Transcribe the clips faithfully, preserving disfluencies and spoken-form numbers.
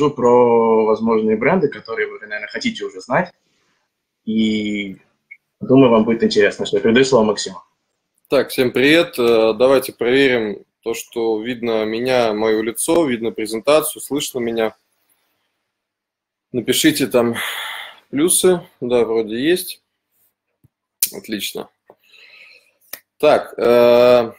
расскажу про возможные бренды, которые вы, наверное, хотите уже знать. И думаю, вам будет интересно, что я передаю слово Максиму. Так, всем привет. Давайте проверим то, что видно меня, мое лицо, видно презентацию, слышно меня. Напишите там плюсы. Да, вроде есть. Отлично. Так, э,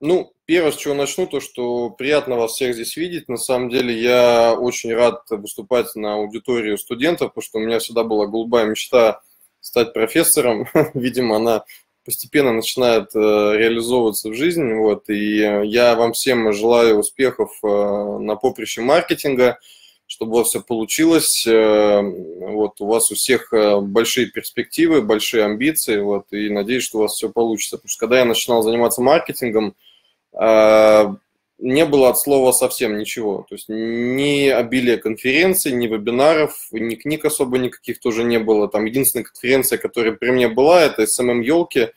ну, первое, с чего начну, то, что приятно вас всех здесь видеть. На самом деле, я очень рад выступать на аудиторию студентов, потому что у меня всегда была голубая мечта стать профессором. Видимо, она постепенно начинает реализовываться в жизни. Вот. И я вам всем желаю успехов на поприще маркетинга, чтобы у вас все получилось. Вот. У вас у всех большие перспективы, большие амбиции. Вот. И надеюсь, что у вас все получится. Потому что когда я начинал заниматься маркетингом, не было от слова совсем ничего. То есть ни обилия конференций, ни вебинаров, ни книг особо никаких тоже не было. Там единственная конференция, которая при мне была, это эс эм эм-елки.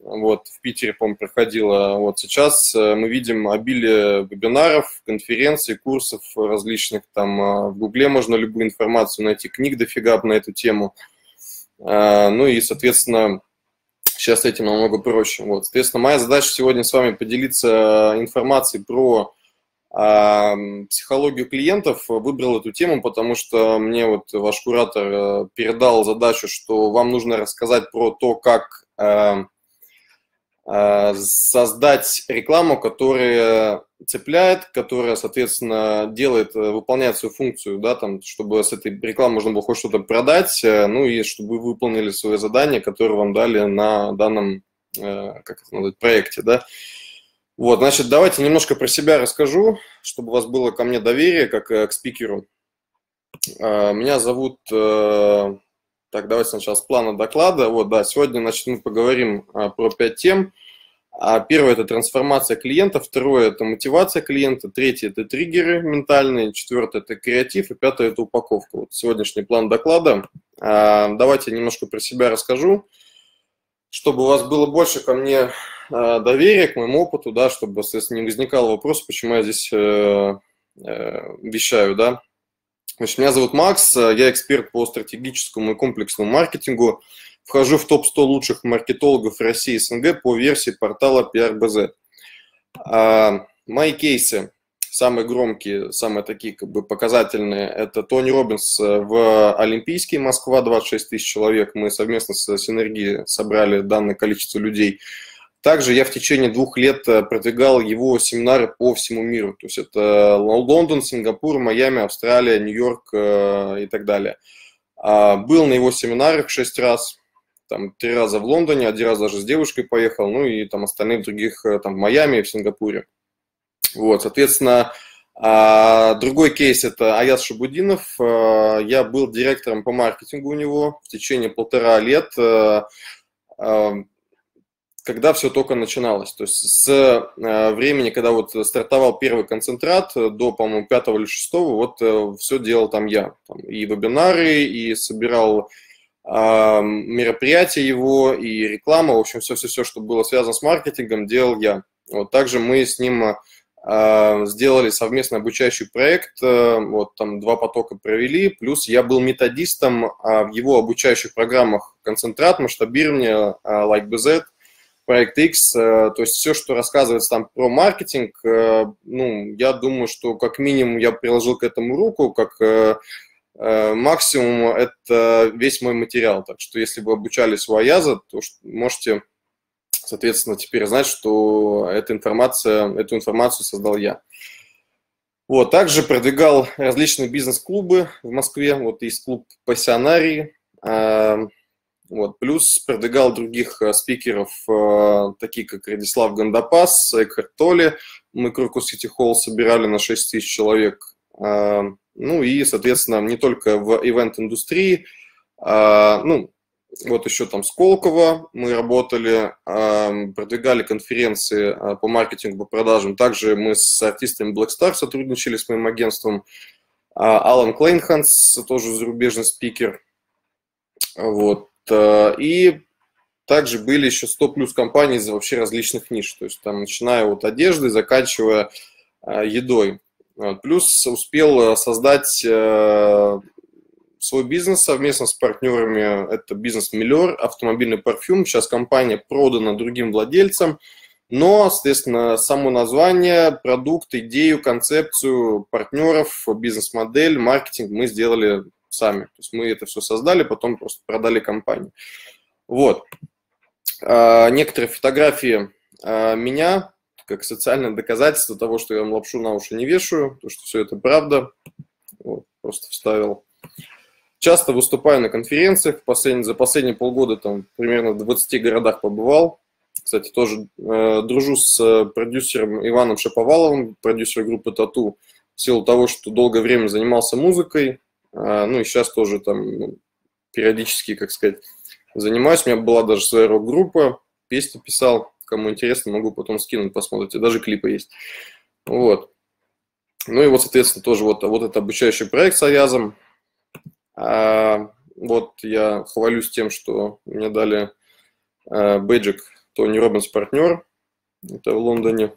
Вот, в Питере, по-моему, проходила. Вот сейчас мы видим обилие вебинаров, конференций, курсов различных. Там в Гугле можно любую информацию найти, книг дофига на эту тему. Ну и, соответственно, сейчас с этим намного проще. Вот. Соответственно, моя задача сегодня с вами поделиться информацией про э, психологию клиентов. Выбрал эту тему, потому что мне вот ваш куратор передал задачу, что вам нужно рассказать про то, как э, э, создать рекламу, которая цепляет, которая, соответственно, делает, выполняет свою функцию, да, там, чтобы с этой рекламой можно было хоть что-то продать, ну и чтобы вы выполнили свое задание, которое вам дали на данном, как это назвать, проекте, да. Вот, значит, давайте немножко про себя расскажу, чтобы у вас было ко мне доверие, как к спикеру. Меня зовут, так, давайте сначала с плана доклада. Вот, да, сегодня, значит, мы поговорим про пять тем. Первое – это трансформация клиента, второе – это мотивация клиента, третье – это триггеры ментальные, четвертое – это креатив, и пятое – это упаковка. Вот сегодняшний план доклада. Давайте я немножко про себя расскажу, чтобы у вас было больше ко мне доверия, к моему опыту, да, чтобы, соответственно, не возникало вопроса, почему я здесь вещаю. Да. Значит, меня зовут Макс, я эксперт по стратегическому и комплексному маркетингу. Вхожу в топ сто лучших маркетологов России и СНГ по версии портала пи ар би зет. А, мои кейсы, самые громкие, самые такие как бы показательные, это Тони Роббинс в Олимпийский, Москва, двадцать шесть тысяч человек. Мы совместно с Синергией собрали данное количество людей. Также я в течение двух лет продвигал его семинары по всему миру. То есть это Лондон, Сингапур, Майами, Австралия, Нью-Йорк и так далее. А, был на его семинарах шесть раз. Там три раза в Лондоне, один раз даже с девушкой поехал, ну и там остальные в других, там в Майами и в Сингапуре. Вот, соответственно, другой кейс – это Аяз Шабутдинов. Я был директором по маркетингу у него в течение полтора лет, когда все только начиналось. То есть с времени, когда вот стартовал первый концентрат, до, по-моему, пятого или шестого, вот все делал там я. Там и вебинары, и собирал мероприятия его и реклама, в общем, все-все-все, что было связано с маркетингом, делал я. Вот, также мы с ним э, сделали совместно обучающий проект, э, вот там два потока провели, плюс я был методистом э, в его обучающих программах «Концентрат», «Масштабирование», э, Like би зет, «Проект X», э, то есть все, что рассказывается там про маркетинг, э, ну, я думаю, что как минимум я приложил к этому руку, как э, максимум – это весь мой материал. Так что если вы обучались у Аяза, то можете, соответственно, теперь знать, что эта информация, эту информацию создал я. Вот, также продвигал различные бизнес-клубы в Москве. Вот есть клуб «Пассионарий». Вот, плюс продвигал других спикеров, такие как Радислав Гандапас, Экхарт Толле. Мы Крокус Сити Холл собирали на шесть тысяч человек. Ну и, соответственно, не только в ивент-индустрии, а, ну, вот еще там Сколково мы работали, а, продвигали конференции а, по маркетингу, по продажам. Также мы с артистами Blackstar сотрудничали с моим агентством. А, Алан Клейнханс, тоже зарубежный спикер. Вот. А, и также были еще сто плюс компаний из вообще различных ниш. То есть там, начиная от одежды, заканчивая а, едой. Плюс успел создать свой бизнес совместно с партнерами. Это бизнес Meilleur, автомобильный парфюм. Сейчас компания продана другим владельцам. Но, соответственно, само название, продукт, идею, концепцию партнеров, бизнес-модель, маркетинг мы сделали сами. То есть мы это все создали, потом просто продали компанию. Вот. Некоторые фотографии меня как социальное доказательство того, что я вам лапшу на уши не вешаю, то, что все это правда. Вот, просто вставил. Часто выступаю на конференциях. Последний, за последние полгода там примерно в двадцати городах побывал. Кстати, тоже э, дружу с продюсером Иваном Шаповаловым, продюсером группы «Тату», в силу того, что долгое время занимался музыкой. Э, ну и сейчас тоже там периодически, как сказать, занимаюсь. У меня была даже своя рок-группа, песни писал. Кому интересно, могу потом скинуть, посмотрите. Даже клипы есть. Вот. Ну и вот, соответственно, тоже вот, вот этот обучающий проект с Аязом. А, вот я хвалюсь тем, что мне дали а, бэджик Тони Роббинс партнер. Это в Лондоне.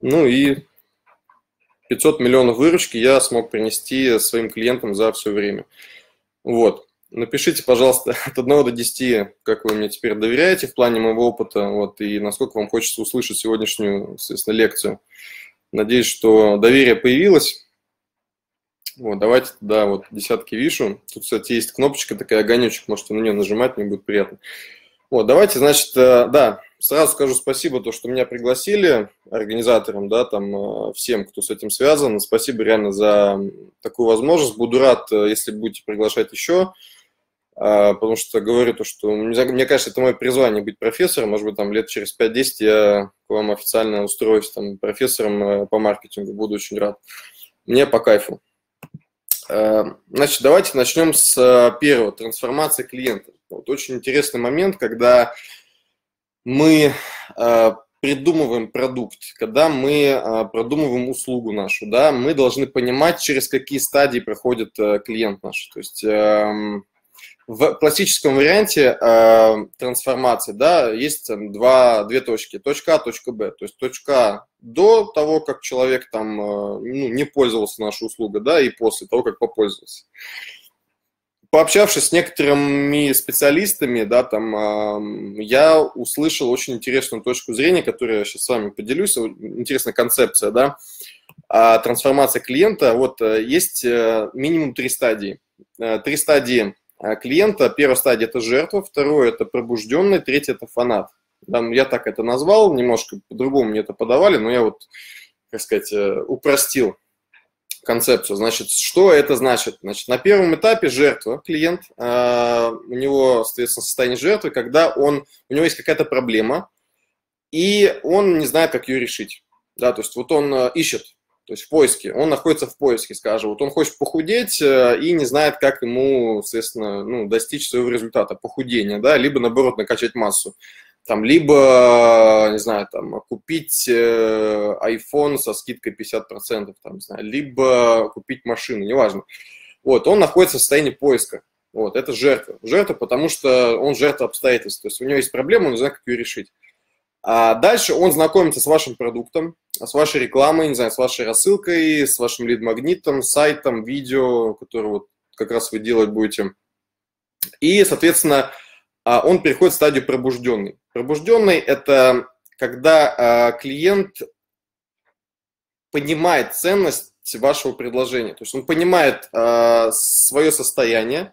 Ну и пятьсот миллионов выручки я смог принести своим клиентам за все время. Вот. Напишите, пожалуйста, от одного до десяти, как вы мне теперь доверяете в плане моего опыта, вот, и насколько вам хочется услышать сегодняшнюю, соответственно, лекцию. Надеюсь, что доверие появилось. Вот, давайте, да, вот, десятки вижу. Тут, кстати, есть кнопочка, такая огонечек, можете на нее нажимать, мне будет приятно. Вот, давайте, значит, да, сразу скажу спасибо, то, что меня пригласили, организаторам, да, там, всем, кто с этим связан. Спасибо реально за такую возможность. Буду рад, если будете приглашать еще. Потому что говорю то, что мне кажется, это мое призвание быть профессором. Может быть, там лет через пять-десять я к вам официально устроюсь там, профессором по маркетингу. Буду очень рад. Мне по кайфу. Значит, давайте начнем с первого. Трансформации клиента. Вот очень интересный момент, когда мы придумываем продукт, когда мы продумываем услугу нашу, да, мы должны понимать, через какие стадии проходит клиент наш. То есть в классическом варианте э, трансформации, да, есть там, два, две точки, точка А, точка Б. То есть точка А до того, как человек там, э, ну, не пользовался нашей услугой, да, и после того, как попользовался. Пообщавшись с некоторыми специалистами, да, там, э, я услышал очень интересную точку зрения, которую я сейчас с вами поделюсь, интересная концепция, да, э, трансформация клиента. Вот э, есть э, минимум три стадии. Э, три стадии клиента. Первая стадия – это жертва, второе – это пробужденный, третье – это фанат. Я так это назвал, немножко по-другому мне это подавали, но я вот, как сказать, упростил концепцию. Значит, что это значит? Значит, на первом этапе жертва, клиент, у него, соответственно, состояние жертвы, когда он, у него есть какая-то проблема, и он не знает, как ее решить. Да, то есть вот он ищет, то есть в поиске, он находится в поиске, скажем. Вот он хочет похудеть и не знает, как ему, соответственно, ну, достичь своего результата, похудения, да, либо, наоборот, накачать массу, там, либо, не знаю, там, купить iPhone со скидкой пятьдесят процентов, там, не знаю, либо купить машину, неважно. Вот, он находится в состоянии поиска. Вот, это жертва. Жертва, потому что он жертва обстоятельств. То есть у него есть проблема, он не знает, как ее решить. А дальше он знакомится с вашим продуктом, с вашей рекламой, не знаю, с вашей рассылкой, с вашим лид-магнитом, сайтом, видео, которое вот как раз вы делать будете. И, соответственно, он переходит в стадию пробужденный. Пробужденный – это когда клиент понимает ценность вашего предложения. То есть он понимает свое состояние,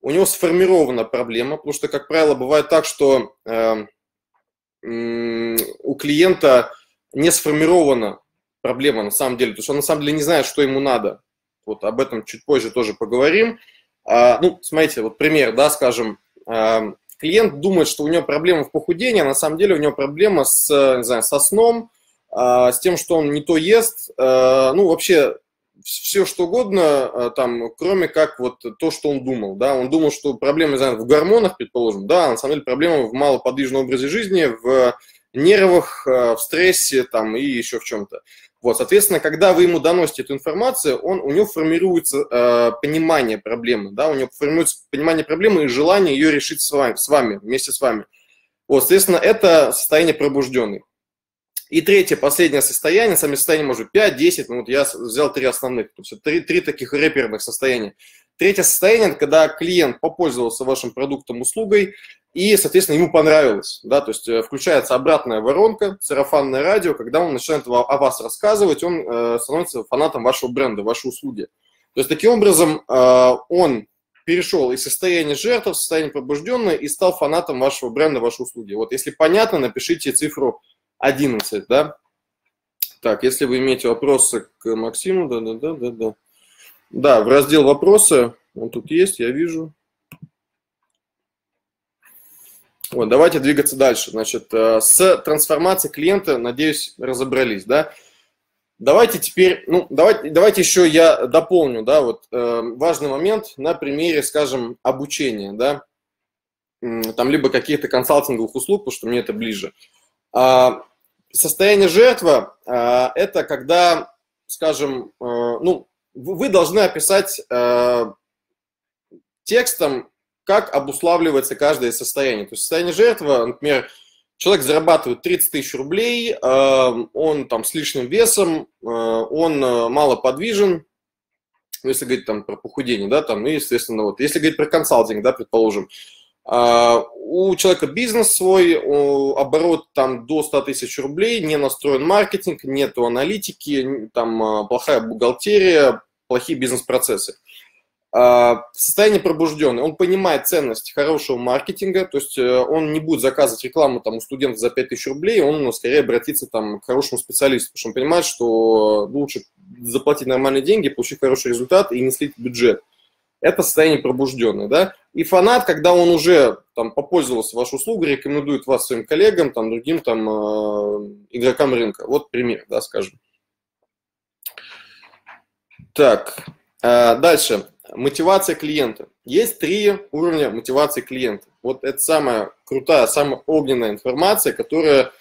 у него сформирована проблема, потому что, как правило, бывает так, что у клиента не сформирована проблема на самом деле, то есть он на самом деле не знает, что ему надо. Вот об этом чуть позже тоже поговорим. А, ну, смотрите, вот пример, да, скажем, а, клиент думает, что у него проблема в похудении, а на самом деле у него проблема с, не знаю, со сном, а, с тем, что он не то ест, а, ну, вообще все что угодно, а, там, кроме как вот то, что он думал, да, он думал, что проблема, не знаю, в гормонах, предположим, да, а на самом деле проблема в малоподвижном образе жизни, в нервах, в стрессе там, и еще в чем-то. Вот, соответственно, когда вы ему доносите эту информацию, он, у него формируется э, понимание проблемы, да, у него формируется понимание проблемы и желание ее решить с вами, с вами вместе с вами. Вот, соответственно, это состояние пробужденный. И третье, последнее состояние, сами состояния, может быть, пять-десять, ну вот я взял три основных, то есть три, три таких реперных состояния. Третье состояние, это когда клиент попользовался вашим продуктом, услугой, и, соответственно, ему понравилось, да, то есть включается обратная воронка, сарафанное радио, когда он начинает о вас рассказывать, он э, становится фанатом вашего бренда, вашей услуги. То есть таким образом э, он перешел из состояния жертв в состояние пробужденное и стал фанатом вашего бренда, вашей услуги. Вот, если понятно, напишите цифру одиннадцать, да. Так, если вы имеете вопросы к Максиму, да-да-да-да-да. Да, в раздел «Вопросы», он тут есть, я вижу. Вот, давайте двигаться дальше. Значит, с трансформацией клиента, надеюсь, разобрались, да? Давайте теперь, ну, давайте, давайте еще я дополню, да, вот э, важный момент на примере, скажем, обучения, да, там, либо каких-то консалтинговых услуг, потому что мне это ближе. А, состояние жертвы а, – это когда, скажем, э, ну, вы должны описать э, текстом, как обуславливается каждое состояние. То есть состояние жертвы, например, человек зарабатывает тридцать тысяч рублей, э, он там с лишним весом, э, он мало подвижен, если говорить там про похудение, да, там, и, естественно, вот, если говорить про консалтинг, да, предположим, э, у человека бизнес свой, у, оборот там до ста тысяч рублей, не настроен маркетинг, нету аналитики, там э, плохая бухгалтерия, плохие бизнес-процессы. Состояние пробужденное, он понимает ценность хорошего маркетинга, то есть он не будет заказывать рекламу там, у студента за пять тысяч рублей, он скорее обратится там, к хорошему специалисту, потому что он понимает, что лучше заплатить нормальные деньги, получить хороший результат и не слить бюджет. Это состояние пробужденное. Да? И фанат, когда он уже там, попользовался вашей услугой, рекомендует вас своим коллегам, там, другим там, игрокам рынка. Вот пример, да, скажем. Так, дальше. Мотивация клиента. Есть три уровня мотивации клиента. Вот это самая крутая, самая огненная информация, которая,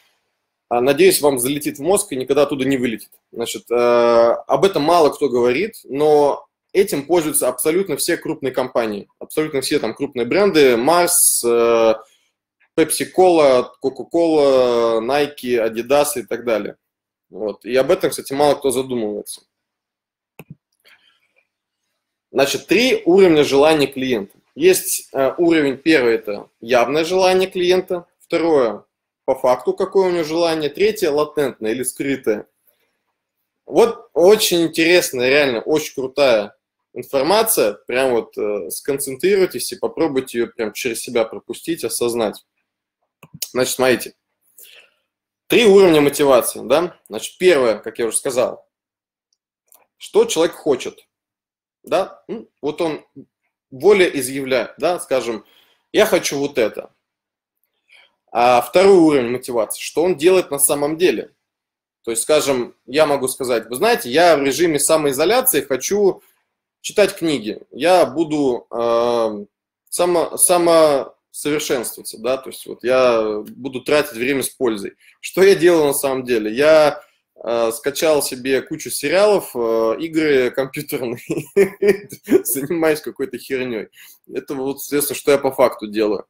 надеюсь, вам залетит в мозг и никогда оттуда не вылетит. Значит, об этом мало кто говорит, но этим пользуются абсолютно все крупные компании, абсолютно все там крупные бренды, Mars, Pepsi-Cola, Coca-Cola, Nike, Adidas и так далее. Вот. И об этом, кстати, мало кто задумывается. Значит, три уровня желания клиента. Есть э, уровень первый – это явное желание клиента. Второе – по факту, какое у него желание. Третье – латентное или скрытое. Вот очень интересная, реально очень крутая информация. Прям вот э, сконцентрируйтесь и попробуйте ее прям через себя пропустить, осознать. Значит, смотрите. Три уровня мотивации, да? Значит, первое, как я уже сказал, что человек хочет. Да, вот он волеизъявляет, да, скажем, я хочу вот это. А второй уровень мотивации, что он делает на самом деле. То есть, скажем, я могу сказать, вы знаете, я в режиме самоизоляции хочу читать книги, я буду э, само, самосовершенствоваться, да, то есть вот я буду тратить время с пользой. Что я делаю на самом деле? Я скачал себе кучу сериалов, игры компьютерные, занимаюсь какой-то херней. Это вот, соответственно, что я по факту делаю.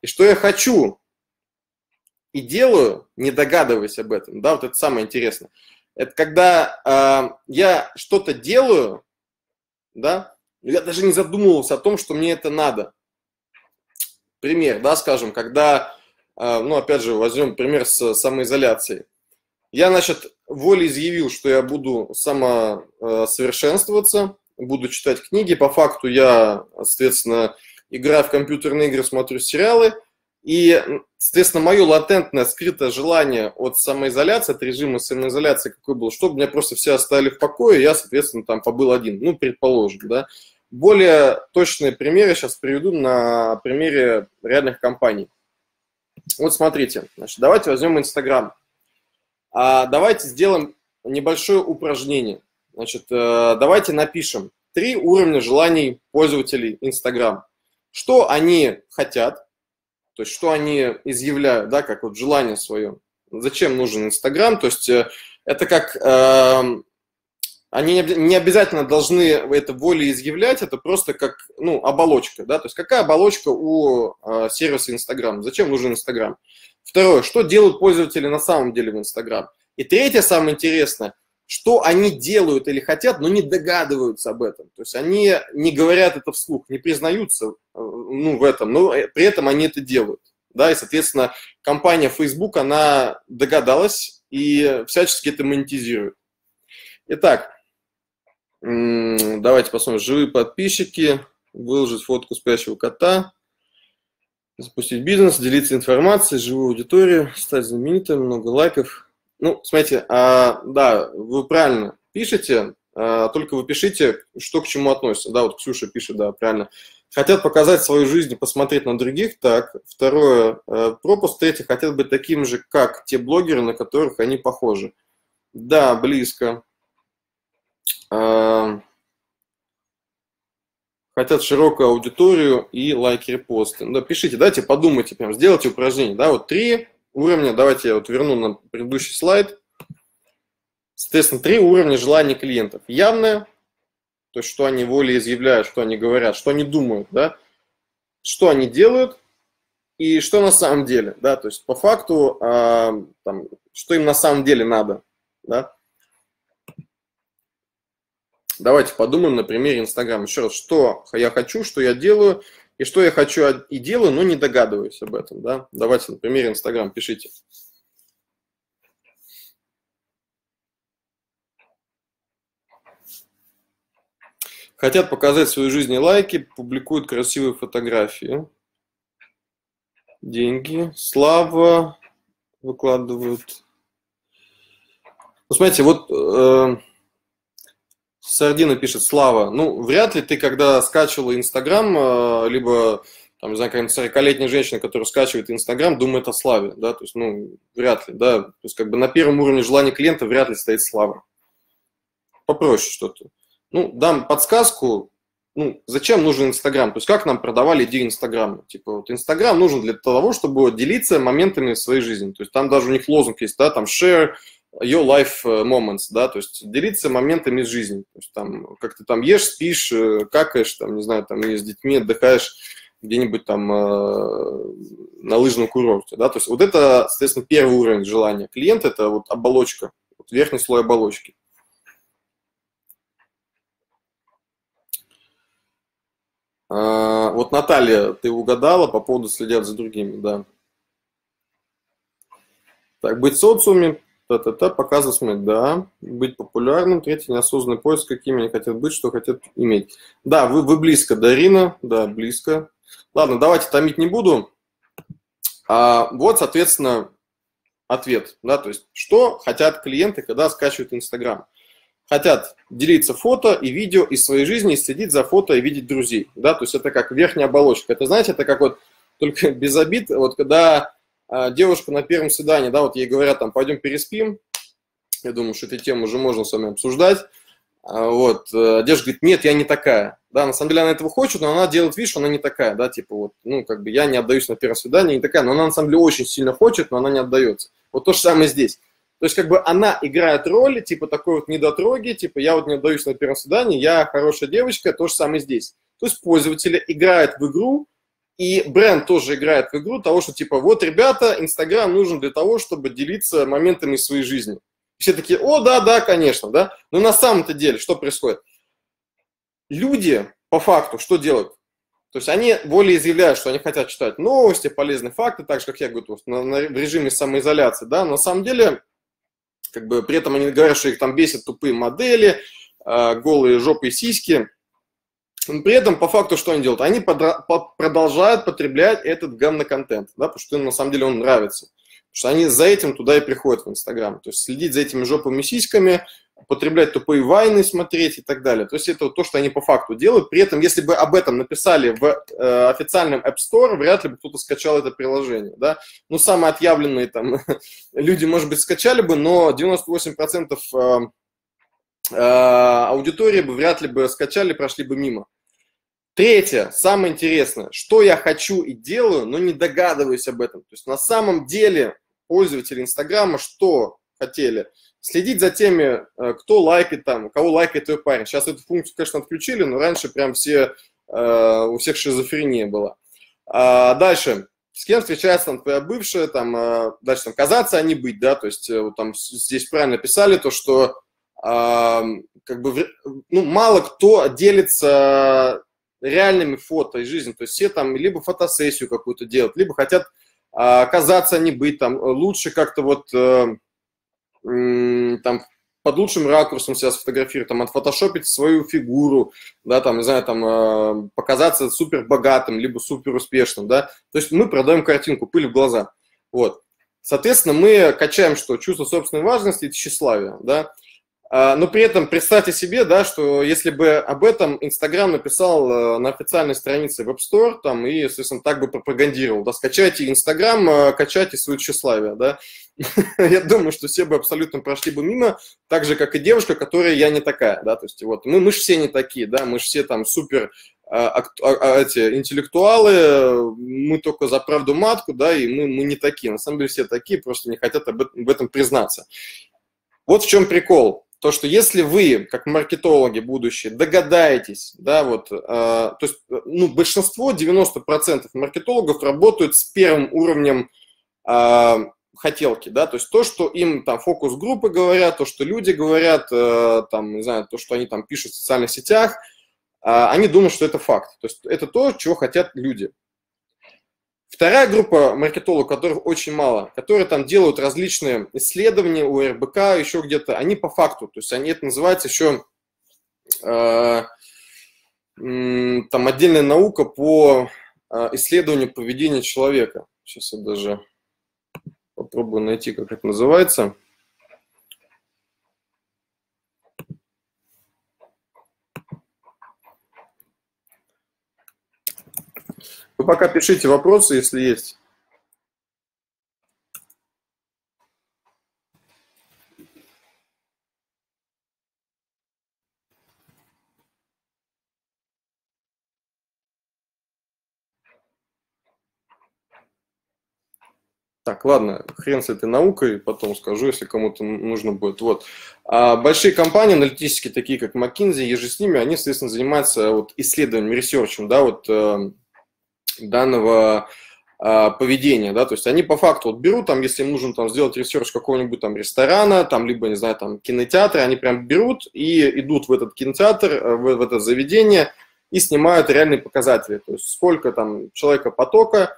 И что я хочу и делаю, не догадываясь об этом, да, вот это самое интересное. Это когда э, я что-то делаю, да, я даже не задумывался о том, что мне это надо. Пример, да, скажем, когда, э, ну, опять же, возьмем пример с самоизоляцией. Я, значит, волеизъявил, что я буду самосовершенствоваться, буду читать книги. По факту я, соответственно, играю в компьютерные игры, смотрю сериалы. И, соответственно, мое латентное, скрытое желание от самоизоляции, от режима самоизоляции, какой был, чтобы меня просто все оставили в покое, я, соответственно, там побыл один. Ну, предположим, да. Более точные примеры сейчас приведу на примере реальных компаний. Вот смотрите. Значит, давайте возьмем Instagram. А давайте сделаем небольшое упражнение. Значит, давайте напишем три уровня желаний пользователей Instagram. Что они хотят, то есть что они изъявляют, да, как вот желание свое. Зачем нужен Instagram? То есть это как... Э, они не обязательно должны это волеизъявлять, это просто как, ну, оболочка, да, то есть какая оболочка у э, сервиса Instagram? Зачем нужен Instagram? Второе, что делают пользователи на самом деле в Instagram. И третье, самое интересное, что они делают или хотят, но не догадываются об этом. То есть они не говорят это вслух, не признаются ну, в этом, но при этом они это делают. Да, и, соответственно, компания Facebook, она догадалась и всячески это монетизирует. Итак, давайте посмотрим. Живые подписчики, выложить фотку спящего кота, запустить бизнес, делиться информацией, живую аудиторию, стать знаменитым, много лайков. Ну, смотрите, а, да, вы правильно пишете, а, только вы пишите, что к чему относится. Да, вот Ксюша пишет, да, правильно. Хотят показать свою жизнь и посмотреть на других, так. Второе, пропуск. Третье, хотят быть таким же, как те блогеры, на которых они похожи. Да, близко. А, хотят широкую аудиторию и лайки, репосты. Да, пишите, давайте подумайте, прям сделайте упражнение. Да, вот три уровня, давайте я вот верну на предыдущий слайд. Соответственно, три уровня желаний клиентов. Явное, то есть что они волеизъявляют, что они говорят, что они думают, да, что они делают и что на самом деле, да, то есть по факту, а, там, что им на самом деле надо, да. Давайте подумаем на примере Инстаграма. Еще раз, что я хочу, что я делаю, и что я хочу и делаю, но не догадываюсь об этом. Да? Давайте на примере Инстаграма пишите. Хотят показать свою жизнь и лайки, публикуют красивые фотографии. Деньги, слава выкладывают. Ну, смотрите, вот... Э Сардина пишет, Слава, ну, вряд ли ты, когда скачивала Инстаграм, либо, там, не знаю, какая-нибудь сорокалетняя женщина, которая скачивает Инстаграм, думает о Славе, да, то есть, ну, вряд ли, да, то есть, как бы на первом уровне желания клиента вряд ли стоит Слава. Попроще что-то. Ну, дам подсказку, ну, зачем нужен Инстаграм, то есть, как нам продавали идею Инстаграма, типа, вот, Инстаграм нужен для того, чтобы делиться моментами своей жизни, то есть, там даже у них лозунг есть, да, там, share your life moments, да, то есть делиться моментами из жизни, то есть там, как ты там ешь, спишь, какаешь, там, не знаю, там, с детьми отдыхаешь где-нибудь там э, на лыжном курорте, да, то есть вот это, соответственно, первый уровень желания клиента, это вот оболочка, вот верхний слой оболочки. А, вот Наталья, ты угадала по поводу следят за другими, да. Так, быть в социуме, та-та-та, показывать смысл, да, быть популярным, третий, неосознанный поиск, какими они хотят быть, что хотят иметь. Да, вы, вы близко, Дарина, да, близко. Ладно, давайте томить не буду. А, вот, соответственно, ответ, да, то есть, что хотят клиенты, когда скачивают Инстаграм? Хотят делиться фото и видео из своей жизни, и следить за фото и видеть друзей, да, то есть, это как верхняя оболочка. Это, знаете, это как вот, только без обид, вот, когда... Девушка на первом свидании, да, вот ей говорят, там, пойдем переспим. Я думаю, что эту тему уже можно с вами обсуждать. Вот, девушка говорит, нет, я не такая. Да, на самом деле она этого хочет, но она делает вид, что она не такая, да, типа вот, ну, как бы я не отдаюсь на первом свидании, не такая, но она на самом деле очень сильно хочет, но она не отдается. Вот то же самое здесь. То есть, как бы она играет роли, типа такой вот недотроги, типа я вот не отдаюсь на первом свидании, я хорошая девочка, то же самое здесь. То есть, пользователи играют в игру, и бренд тоже играет в игру того, что типа, вот, ребята, Инстаграм нужен для того, чтобы делиться моментами своей жизни. Все такие, о, да, да, конечно, да. Но на самом-то деле, что происходит? Люди, по факту, что делают? То есть они волеизъявляют, что они хотят читать новости, полезные факты, так же, как я говорю, на, на, в режиме самоизоляции, да. Но на самом деле, как бы, при этом они говорят, что их там бесят тупые модели, э, голые жопы и сиськи. При этом, по факту, что они делают? Они подра- по- продолжают потреблять этот говноконтент, да, потому что им, на самом деле, он нравится. Потому что они за этим туда и приходят в Инстаграм. То есть следить за этими жопами и сиськами, потреблять тупые вайны, смотреть и так далее. То есть это вот то, что они по факту делают. При этом, если бы об этом написали в э, официальном App Store, вряд ли бы кто-то скачал это приложение, да. Ну, самые отъявленные там люди, может быть, скачали бы, но девяносто восемь процентов э, э, аудитории бы вряд ли бы скачали, прошли бы мимо. Третье, самое интересное, что я хочу и делаю, но не догадываюсь об этом. То есть на самом деле пользователи Инстаграма что хотели? Следить за теми, кто лайкает там, кого лайкает твой парень. Сейчас эту функцию, конечно, отключили, но раньше прям все, у всех шизофрения была. Дальше, с кем встречается там твоя бывшая, там, дальше там казаться, а не быть, да, то есть вот там здесь правильно писали то, что э, как бы, ну, мало кто делится реальными фото из жизни, то есть все там либо фотосессию какую-то делают, либо хотят э, казаться, а не быть, там, лучше как-то вот, э, э, там, под лучшим ракурсом себя сфотографировать, там, отфотошопить свою фигуру, да, там, не знаю, там, э, показаться супер богатым, либо супер успешным, да, то есть мы продаем картинку, пыль в глаза, вот. Соответственно, мы качаем, что чувство собственной важности и тщеславия, да, а, но при этом представьте себе, да, что если бы об этом Instagram написал на официальной странице в App Store, там, и, соответственно, так бы пропагандировал, да, скачайте Instagram, качайте свое тщеславие, да. Я думаю, что все бы абсолютно прошли бы мимо, так же, как и девушка, которая я не такая, да, то есть вот, мы, мы же все не такие, да, мы же все там супер а, а, эти, интеллектуалы, мы только за правду матку, да, и мы, мы не такие, на самом деле все такие, просто не хотят об этом, об этом признаться. Вот в чем прикол, то, что если вы, как маркетологи будущие, догадаетесь, да, вот, э, то есть, ну, большинство, девяносто процентов маркетологов работают с первым уровнем э, хотелки, да, то есть то, что им там фокус-группы говорят, то, что люди говорят, э, там, не знаю, то, что они там пишут в социальных сетях, э, они думают, что это факт, то есть это то, чего хотят люди. Вторая группа маркетологов, которых очень мало, которые там делают различные исследования у эр бэ ка, еще где-то, они по факту, то есть они это называется еще э, э, там отдельная наука по э, исследованию поведения человека. Сейчас я даже попробую найти, как это называется. Вы пока пишите вопросы, если есть. Так, ладно, хрен с этой наукой, потом скажу, если кому-то нужно будет. Вот. А большие компании аналитические, такие как McKinsey, еже с ними, они, соответственно, занимаются вот исследованием, ресерчем, да, вот, э, данного э, поведения, да, то есть они по факту вот берут, там, если им нужно там сделать ресерч какого-нибудь там ресторана, там, либо, не знаю, там, кинотеатра, они прям берут и идут в этот кинотеатр, в, в это заведение и снимают реальные показатели, то есть сколько там человека потока,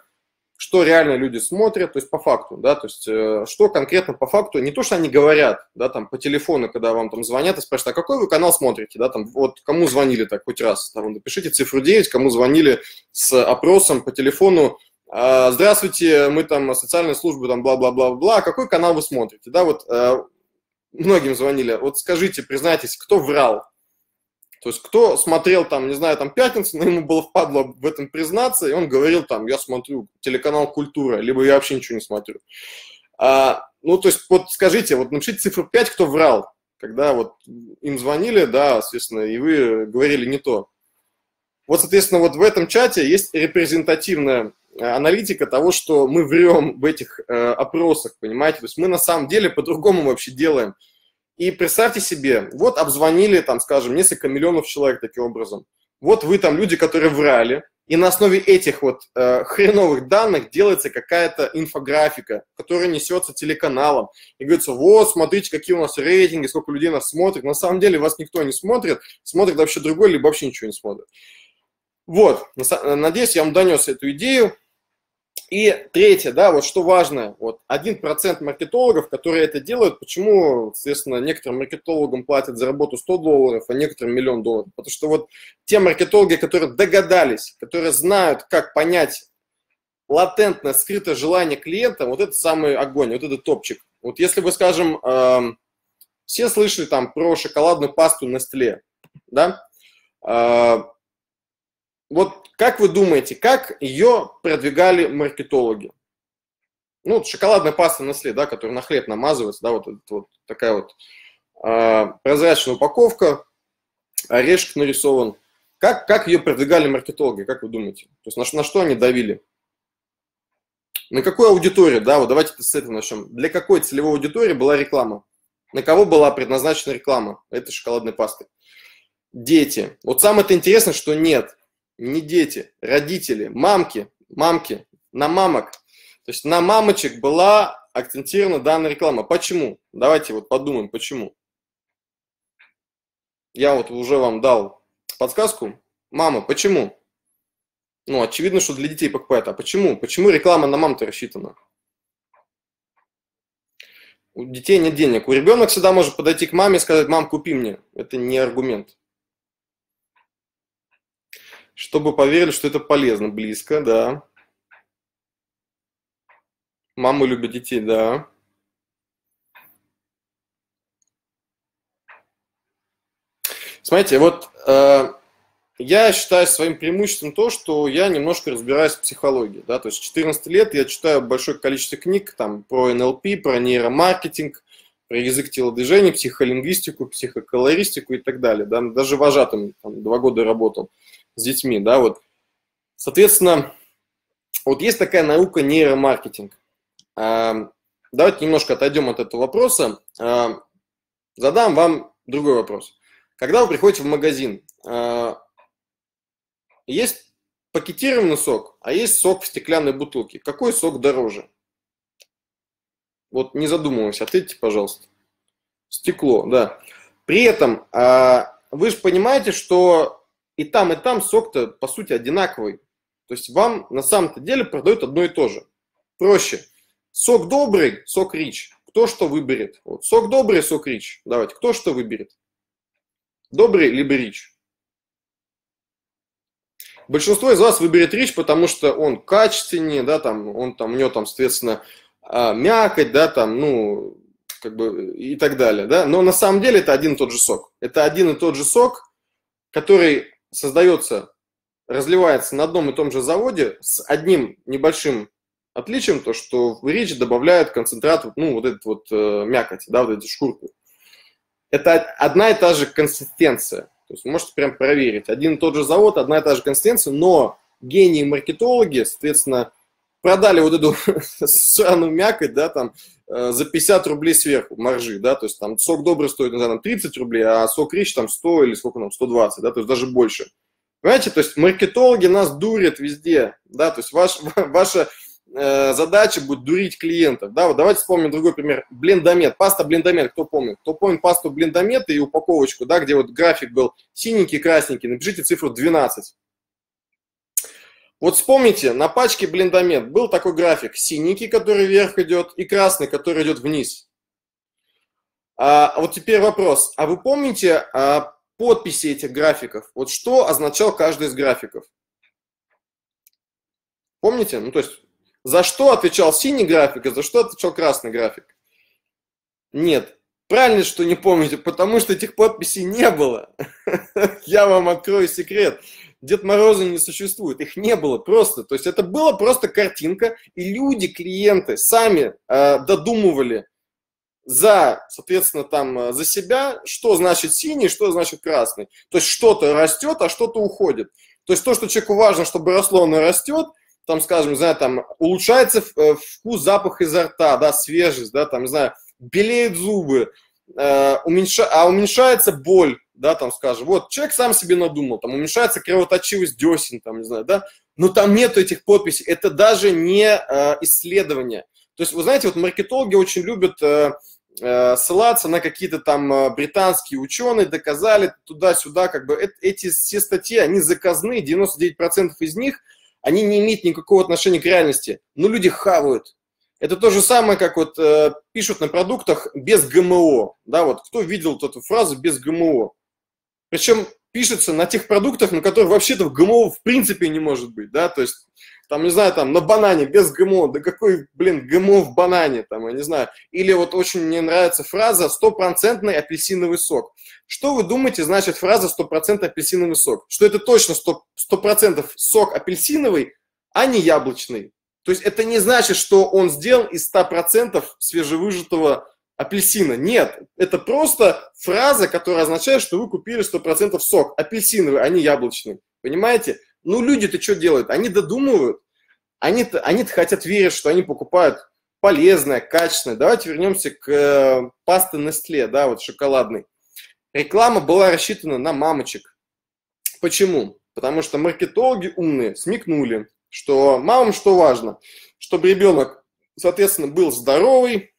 что реально люди смотрят, то есть по факту, да, то есть э, что конкретно по факту, не то, что они говорят, да, там, по телефону, когда вам там звонят и спрашивают, а какой вы канал смотрите, да, там, вот, кому звонили так хоть раз, там, напишите цифру девять, кому звонили с опросом по телефону, э, здравствуйте, мы там, социальная служба, там, бла-бла-бла-бла, какой канал вы смотрите, да, вот, э, многим звонили, вот скажите, признайтесь, кто врал, то есть кто смотрел там, не знаю, там «Пятницу», но ему было впадло в этом признаться, и он говорил там, я смотрю телеканал «Культура», либо я вообще ничего не смотрю. А, ну, то есть вот скажите, вот напишите цифру пять, кто врал, когда вот им звонили, да, соответственно, и вы говорили не то. Вот, соответственно, вот в этом чате есть репрезентативная аналитика того, что мы врем в этих э, опросах, понимаете, то есть мы на самом деле по-другому вообще делаем. И представьте себе, вот обзвонили, там, скажем, несколько миллионов человек таким образом. Вот вы там люди, которые врали, и на основе этих вот э, хреновых данных делается какая-то инфографика, которая несется телеканалом. И говорится, вот, смотрите, какие у нас рейтинги, сколько людей нас смотрит. На самом деле вас никто не смотрит, смотрит вообще другой, либо вообще ничего не смотрит. Вот, надеюсь, я вам донес эту идею. И третье, да, вот что важно, вот один процент маркетологов, которые это делают, почему, соответственно, некоторым маркетологам платят за работу сто долларов, а некоторым миллион долларов, потому что вот те маркетологи, которые догадались, которые знают, как понять латентное, скрытое желание клиента, вот это самый огонь, вот это топчик. Вот если бы, скажем, э, все слышали там про шоколадную пасту Nestle, да, э, вот. Как вы думаете, как ее продвигали маркетологи? Ну, вот шоколадная паста Nestle, да, которая на хлеб намазывается, да, вот, вот такая вот э, прозрачная упаковка, орешек нарисован. Как, как ее продвигали маркетологи, как вы думаете? То есть на, на что они давили? На какую аудиторию, да, вот давайте с этого начнем. Для какой целевой аудитории была реклама? На кого была предназначена реклама этой шоколадной пасты? Дети. Вот самое-то интересное, что нет. Не дети, родители, мамки, мамки, на мамок. То есть на мамочек была акцентирована данная реклама. Почему? Давайте вот подумаем, почему. Я вот уже вам дал подсказку. Мама, почему? Ну, очевидно, что для детей покупают. А почему? Почему реклама на мам-то рассчитана? У детей нет денег. У ребенка всегда может подойти к маме и сказать: мам, купи мне. Это не аргумент. Чтобы поверили, что это полезно. Близко, да. Мамы любят детей, да. Смотрите, вот э, я считаю своим преимуществом то, что я немножко разбираюсь в психологии. Да? То есть с четырнадцати лет я читаю большое количество книг там, про эн эл пэ, про нейромаркетинг, про язык телодвижения, психолингвистику, психоколористику и так далее. Да? Даже вожатым там, два года работал с детьми. Да? Вот. Соответственно, вот есть такая наука нейромаркетинг. Э, давайте немножко отойдем от этого вопроса. Э, задам вам другой вопрос. Когда вы приходите в магазин, есть пакетированный сок, а есть сок в стеклянной бутылке. Какой сок дороже? Вот не задумываясь, ответьте, пожалуйста. Стекло, да. При этом вы же понимаете, что и там, и там сок-то, по сути, одинаковый. То есть вам на самом-то деле продают одно и то же. Проще. Сок добрый, сок рич. Кто что выберет? Вот. Сок добрый, сок рич. Давайте, кто что выберет? Добрый либо рич. Большинство из вас выберет рич, потому что он качественнее, да, там, он там, у него там, соответственно, мякоть, да, там, ну, как бы и так далее, да. Но на самом деле это один и тот же сок. Это один и тот же сок, который создается, разливается на одном и том же заводе с одним небольшим отличием, то, что в рич добавляют концентрат, ну, вот этот вот мякоть, да, вот эту шкурку. Это одна и та же консистенция. То есть вы можете прям проверить. Один и тот же завод, одна и та же консистенция, но гении-маркетологи, соответственно, продали вот эту сраную мякоть, да, там, за пятьдесят рублей сверху маржи, да, то есть там сок добрый стоит, не знаю, тридцать рублей, а сок рич там сто или сколько там, сто двадцать, да, то есть даже больше. Понимаете, то есть маркетологи нас дурят везде, да, то есть ваш, ваша э, задача будет дурить клиентов, да, вот давайте вспомним другой пример, блендомет, паста блендомет, кто помнит? Кто помнит пасту блендомет и упаковочку, да, где вот график был синенький, красненький, напишите цифру двенадцать. Вот вспомните, на пачке блендомет был такой график, синенький, который вверх идет, и красный, который идет вниз. А вот теперь вопрос, а вы помните а, подписи этих графиков? Вот что означал каждый из графиков? Помните? Ну, то есть... За что отвечал синий график, а за что отвечал красный график? Нет. Правильно, что не помните, потому что этих подписей не было. Я вам открою секрет. Дед Мороза не существует, их не было просто. То есть это была просто картинка, и люди, клиенты, сами э, додумывали за, соответственно, там, за себя, что значит синий, что значит красный. То есть что-то растет, а что-то уходит. То есть то, что человеку важно, чтобы росло, оно растет. Там, скажем, не знаю, там улучшается вкус, запах изо рта, да, свежесть, да, там, не знаю, белеют зубы, э, уменьша... а уменьшается боль, да, там, скажем, вот, человек сам себе надумал, там, уменьшается кровоточивость десен, там, не знаю, да, но там нету этих подписей, это даже не э, исследование. То есть, вы знаете, вот маркетологи очень любят э, э, ссылаться на какие-то там э, британские ученые, доказали туда-сюда, как бы, э, эти все статьи, они заказные, девяносто девять процентов из них, они не имеют никакого отношения к реальности, но люди хавают. Это то же самое, как вот э, пишут на продуктах без ГМО. Да, вот кто видел вот эту фразу без ГМО? Причем пишется на тех продуктах, на которых вообще-то ГМО в принципе не может быть, да, то есть, там, не знаю, там, на банане без ГМО, да какой, блин, ГМО в банане, там, я не знаю. Или вот очень мне нравится фраза «стопроцентный апельсиновый сок». Что вы думаете, значит фраза «стопроцентный апельсиновый сок»? Что это точно сто процентов сок апельсиновый, а не яблочный. То есть это не значит, что он сделан из ста процентов свежевыжатого апельсина. Нет, это просто фраза, которая означает, что вы купили сто процентов сок апельсиновый, а не яблочный. Понимаете? Ну, люди-то что делают? Они додумывают, они-то, они-то хотят верить, что они покупают полезное, качественное. Давайте вернемся к э, пасте Nestle, да, вот шоколадной. Реклама была рассчитана на мамочек. Почему? Потому что маркетологи умные смекнули, что мамам что важно, чтобы ребенок, соответственно, был здоровый,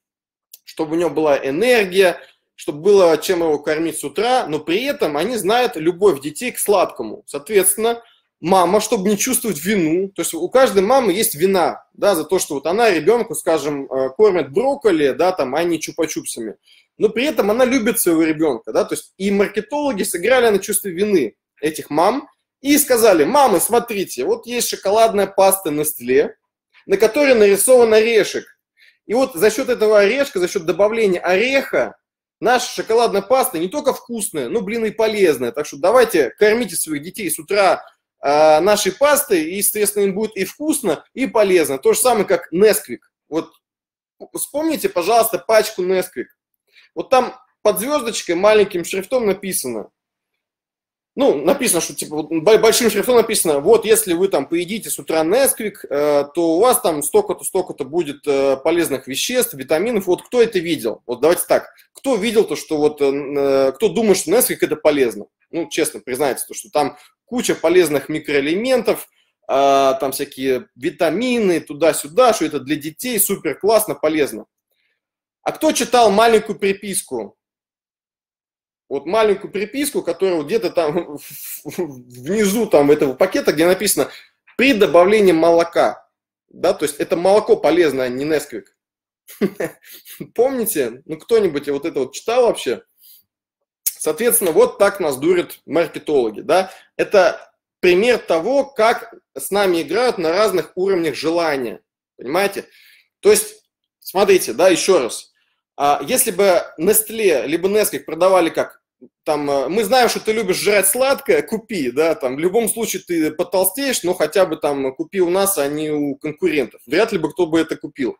чтобы у него была энергия, чтобы было чем его кормить с утра, но при этом они знают любовь детей к сладкому. Соответственно, мама, чтобы не чувствовать вину, то есть у каждой мамы есть вина, да, за то, что вот она ребенку, скажем, кормит брокколи, да, там, а не чупа-чупсами, но при этом она любит своего ребенка, да, то есть и маркетологи сыграли на чувстве вины этих мам и сказали: мамы, смотрите, вот есть шоколадная паста Nestle, на которой нарисован орешек, и вот за счет этого орешка, за счет добавления ореха наша шоколадная паста не только вкусная, но, блин, и полезная, так что давайте кормите своих детей с утра нашей пасты, и, естественно, им будет и вкусно, и полезно. То же самое, как Nesquik. Вот вспомните, пожалуйста, пачку Nesquik. Вот там под звездочкой маленьким шрифтом написано, ну, написано, что, типа, большим шрифтом написано, вот, если вы там поедите с утра Nesquik, то у вас там столько-то, столько-то будет полезных веществ, витаминов. Вот кто это видел? Вот давайте так. Кто видел то, что вот, кто думает, что Nesquik это полезно? Ну, честно, признайте, то, что там куча полезных микроэлементов, э, там всякие витамины, туда-сюда, что это для детей супер классно, полезно. А кто читал маленькую приписку? Вот маленькую приписку, которую где-то там внизу там, этого пакета, где написано «при добавлении молока». Да, то есть это молоко полезно, а не Nesquik. Помните? Ну, кто-нибудь вот это вот читал вообще? Соответственно, вот так нас дурят маркетологи, да? Это пример того, как с нами играют на разных уровнях желания, понимаете? То есть, смотрите, да, еще раз, если бы Nestle либо Nesquik продавали как, там, мы знаем, что ты любишь жрать сладкое, купи, да, там, в любом случае ты потолстеешь, но хотя бы там купи у нас, а не у конкурентов, вряд ли бы кто бы это купил.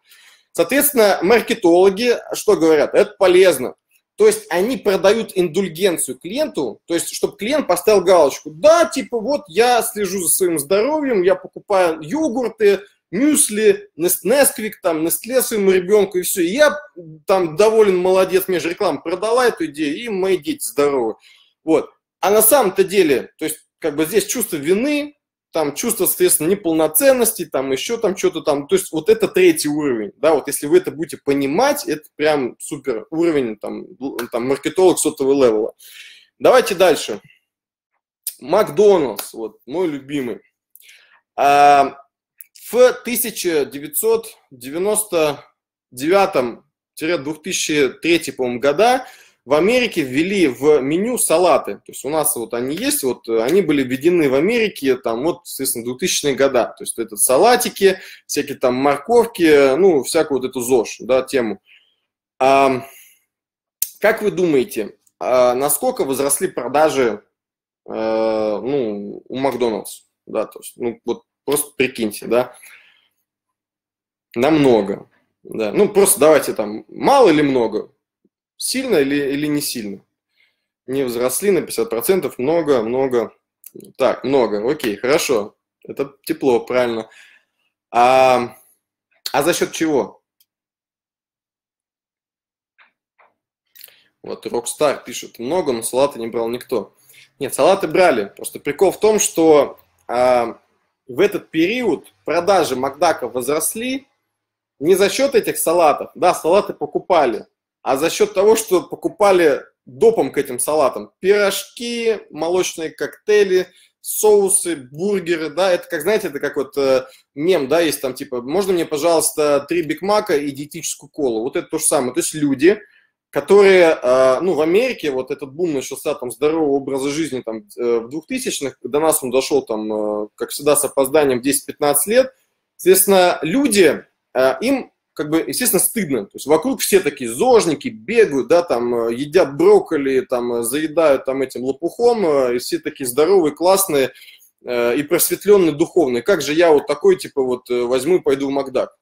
Соответственно, маркетологи что говорят? Это полезно. То есть они продают индульгенцию клиенту, то есть чтобы клиент поставил галочку: да, типа вот я слежу за своим здоровьем, я покупаю йогурты, мюсли, Nesquik, там, Nestle своему ребенку и все. И я там доволен, молодец, мне же реклама продала эту идею, и мои дети здоровы. Вот. А на самом-то деле, то есть как бы здесь чувство вины, там чувство, соответственно, неполноценности, там еще там что-то там, то есть вот это третий уровень, да, вот если вы это будете понимать, это прям супер уровень, там, там маркетолог сотого левела. Давайте дальше. Макдоналдс, вот, мой любимый. А, в тысяча девятьсот девяносто девятом — две тысячи третьем, по-моему, года в Америке ввели в меню салаты. То есть у нас вот они есть, вот они были введены в Америке, там вот, соответственно, двухтысячные года. То есть это салатики, всякие там морковки, ну, всякую вот эту ЗОЖ, да, тему. А, как вы думаете, а насколько возросли продажи, а, ну, у Макдоналдс? Да, то есть, ну, вот просто прикиньте, да. Намного. Да. Ну, просто давайте там, мало или много? Сильно или, или не сильно? Не взросли на пятьдесят процентов, много, много. Так, много, окей, хорошо. Это тепло, правильно. А, а за счет чего? Вот Rockstar пишет, много, но салаты не брал никто. Нет, салаты брали. Просто прикол в том, что а, в этот период продажи Макдака возросли не за счет этих салатов. Да, салаты покупали. А за счет того, что покупали допом к этим салатам пирожки, молочные коктейли, соусы, бургеры, да, это как, знаете, это как вот э, мем, да, есть там типа, можно мне, пожалуйста, три бигмака и диетическую колу, вот это то же самое, то есть люди, которые, э, ну, в Америке, вот этот бум начался там здорового образа жизни там э, в двухтысячных, до нас он дошел там, э, как всегда, с опозданием десять-пятнадцать лет, соответственно, люди, э, им, как бы, естественно, стыдно. То есть вокруг все такие зожники, бегают, да, там, едят брокколи, там, заедают там этим лопухом, и все такие здоровые, классные э, и просветленные духовные. Как же я вот такой, типа, вот возьму и пойду в Макдак?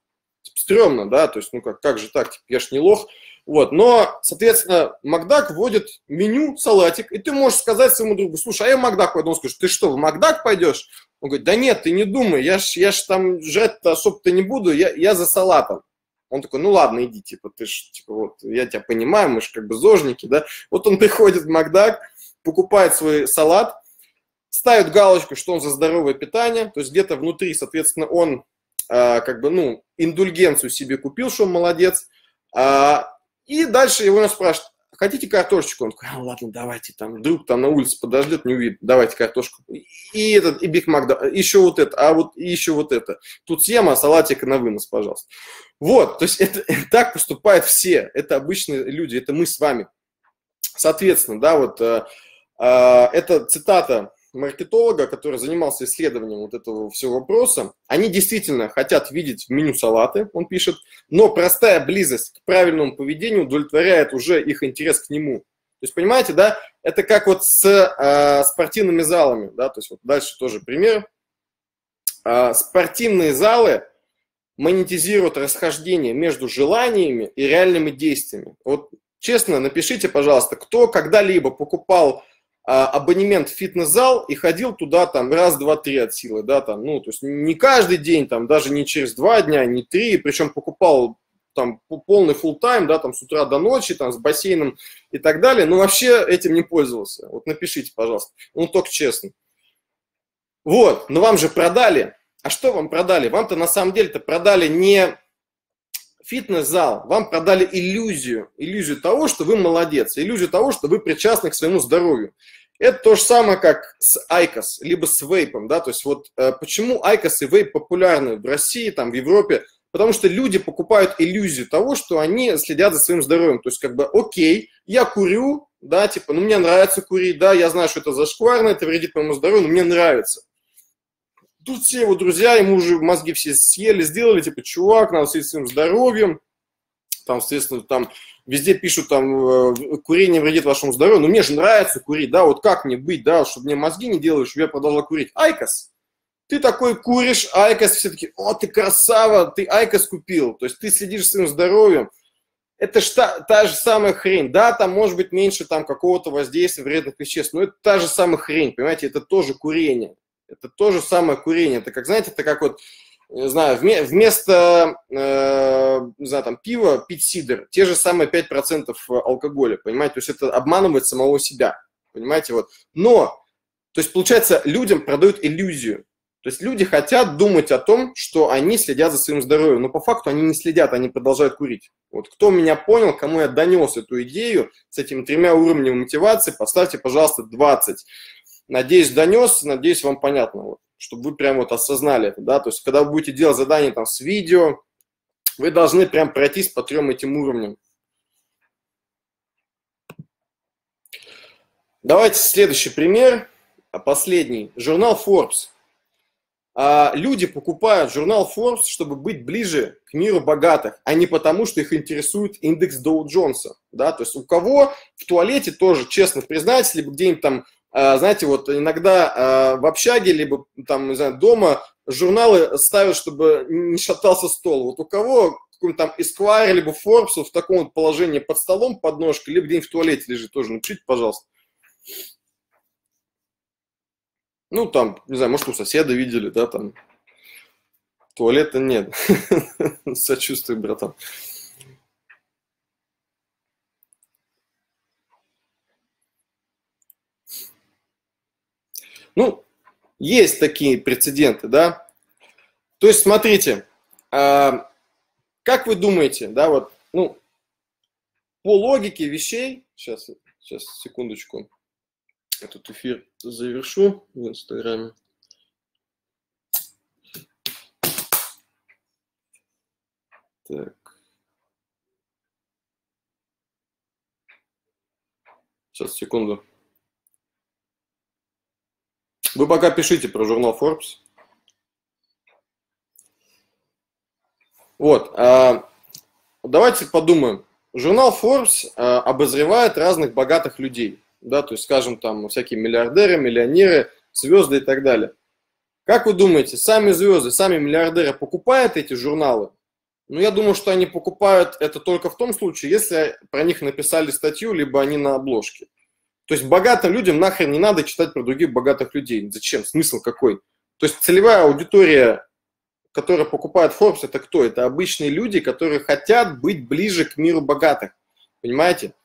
Типа, стрёмно, да, то есть, ну, как, как же так, типа, я ж не лох. Вот, но, соответственно, Макдак вводит меню, салатик, и ты можешь сказать своему другу: слушай, а я в Макдак пойду. Он скажет: ты что, в Макдак пойдешь? Он говорит: да нет, ты не думай, я ж, я ж там жрать-то особо-то не буду, я, я за салатом. Он такой: ну ладно, иди, типа, ты ж, типа, вот, я тебя понимаю, мы же как бы зожники, да. Вот он приходит в Макдак, покупает свой салат, ставит галочку, что он за здоровое питание, то есть где-то внутри, соответственно, он э, как бы, ну, индульгенцию себе купил, что он молодец, э, и дальше его спрашивают, хотите картошечку? Он такой, а, ладно, давайте, там, вдруг там на улице подождет, не увидит, давайте картошку. И этот, и Биг Мак, еще вот это, а вот и еще вот это. Тут съем, а салатик на вынос, пожалуйста. Вот, то есть это, так поступают все, это обычные люди, это мы с вами. Соответственно, да, вот э, э, это цитата маркетолога, который занимался исследованием вот этого всего вопроса. Они действительно хотят видеть в меню салаты, он пишет, но простая близость к правильному поведению удовлетворяет уже их интерес к нему. То есть, понимаете, да, это как вот с э, спортивными залами, да, то есть вот дальше тоже пример. Э, спортивные залы монетизируют расхождение между желаниями и реальными действиями. Вот честно, напишите, пожалуйста, кто когда-либо покупал абонемент в фитнес-зал и ходил туда там раз, два, три от силы, да, там, ну, то есть не каждый день, там, даже не через два дня, не три, причем покупал там полный фулл-тайм, да, там, с утра до ночи, там, с бассейном и так далее, но вообще этим не пользовался. Вот напишите, пожалуйста, ну, только честно. Вот, но вам же продали. А что вам продали? Вам-то на самом деле-то продали не фитнес-зал, вам продали иллюзию, иллюзию того, что вы молодец, иллюзию того, что вы причастны к своему здоровью. Это то же самое, как с Айкос, либо с вейпом, да, то есть вот э, почему Айкос и вейп популярны в России, там, в Европе, потому что люди покупают иллюзию того, что они следят за своим здоровьем, то есть как бы окей, я курю, да, типа, ну мне нравится курить, да, я знаю, что это зашкварно, это вредит моему здоровью, но мне нравится. Тут все его друзья, ему уже мозги все съели, сделали, типа, чувак, надо следить своим здоровьем, там, соответственно, там, везде пишут, там, курение вредит вашему здоровью, но мне же нравится курить, да, вот как мне быть, да, чтобы мне мозги не делали, чтобы я продолжал курить. Айкос, ты такой куришь, Айкос, все такие, о, ты красава, ты Айкос купил, то есть ты следишь за своим здоровьем. Это ж та, та же самая хрень, да, там может быть меньше, там, какого-то воздействия вредных веществ, но это та же самая хрень, понимаете, это тоже курение. Это то же самое курение. Это как, знаете, это как вот, не знаю, вместо, э, не знаю, там, пива пить сидр, те же самые пять процентов алкоголя, понимаете? То есть это обманывает самого себя, понимаете? Вот. Но, то есть получается, людям продают иллюзию. То есть люди хотят думать о том, что они следят за своим здоровьем, но по факту они не следят, они продолжают курить. Вот кто меня понял, кому я донес эту идею с этими тремя уровнями мотивации, поставьте, пожалуйста, двадцать. Надеюсь, донес, надеюсь, вам понятно, вот, чтобы вы прям вот осознали это, да, то есть, когда вы будете делать задание там с видео, вы должны прям пройтись по трем этим уровням. Давайте следующий пример, последний, журнал Forbes. А, люди покупают журнал Forbes, чтобы быть ближе к миру богатых, а не потому, что их интересует индекс Доу Джонса, да, то есть, у кого в туалете тоже, честно признайтесь, либо где-нибудь там, знаете, вот иногда в общаге, либо там, не знаю, дома журналы ставят, чтобы не шатался стол. Вот у кого какой-нибудь там Esquire, либо Forbes в таком вот положении под столом, под ножкой, либо где-нибудь в туалете лежит, тоже напишите, пожалуйста. Ну, там, не знаю, может, у соседа видели, да, там. Туалета нет. Сочувствую, братан. Ну, есть такие прецеденты, да. То есть, смотрите, э, как вы думаете, да, вот, ну, по логике вещей, сейчас, сейчас, секундочку, этот эфир завершу в Инстаграме. Так. Сейчас, секунду. Вы пока пишите про журнал Forbes. Вот. Давайте подумаем. Журнал Forbes обозревает разных богатых людей. Да, то есть, скажем, там всякие миллиардеры, миллионеры, звезды и так далее. Как вы думаете, сами звезды, сами миллиардеры покупают эти журналы? Ну, я думаю, что они покупают это только в том случае, если про них написали статью, либо они на обложке. То есть богатым людям нахрен не надо читать про других богатых людей. Зачем? Смысл какой? То есть целевая аудитория, которая покупает Forbes, это кто? Это обычные люди, которые хотят быть ближе к миру богатых. Понимаете?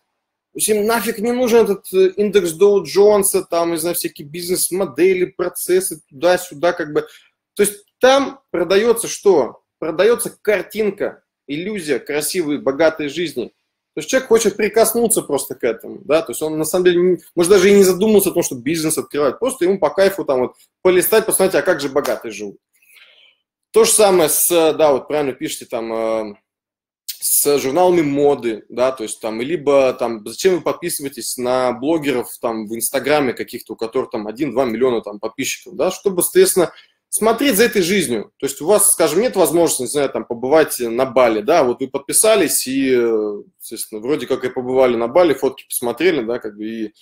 есть им нафиг не нужен этот индекс Доу Джонса, там, не знаю, всякие бизнес-модели, процессы туда-сюда, как бы. То есть там продается что? Продается картинка, иллюзия красивой, богатой жизни. То есть человек хочет прикоснуться просто к этому, да, то есть он на самом деле, может, даже и не задумывался о том, что бизнес открывает, просто ему по кайфу там вот полистать, посмотреть, а как же богатые живут. То же самое с, да, вот правильно пишите там, с журналами моды, да, то есть там, либо там, зачем вы подписываетесь на блогеров там в Инстаграме каких-то, у которых там один-два миллиона там подписчиков, да, чтобы, соответственно, смотреть за этой жизнью. То есть у вас, скажем, нет возможности, не знаю, там, побывать на Бали, да, вот вы подписались и, естественно, вроде как и побывали на Бали, фотки посмотрели, да, как бы, и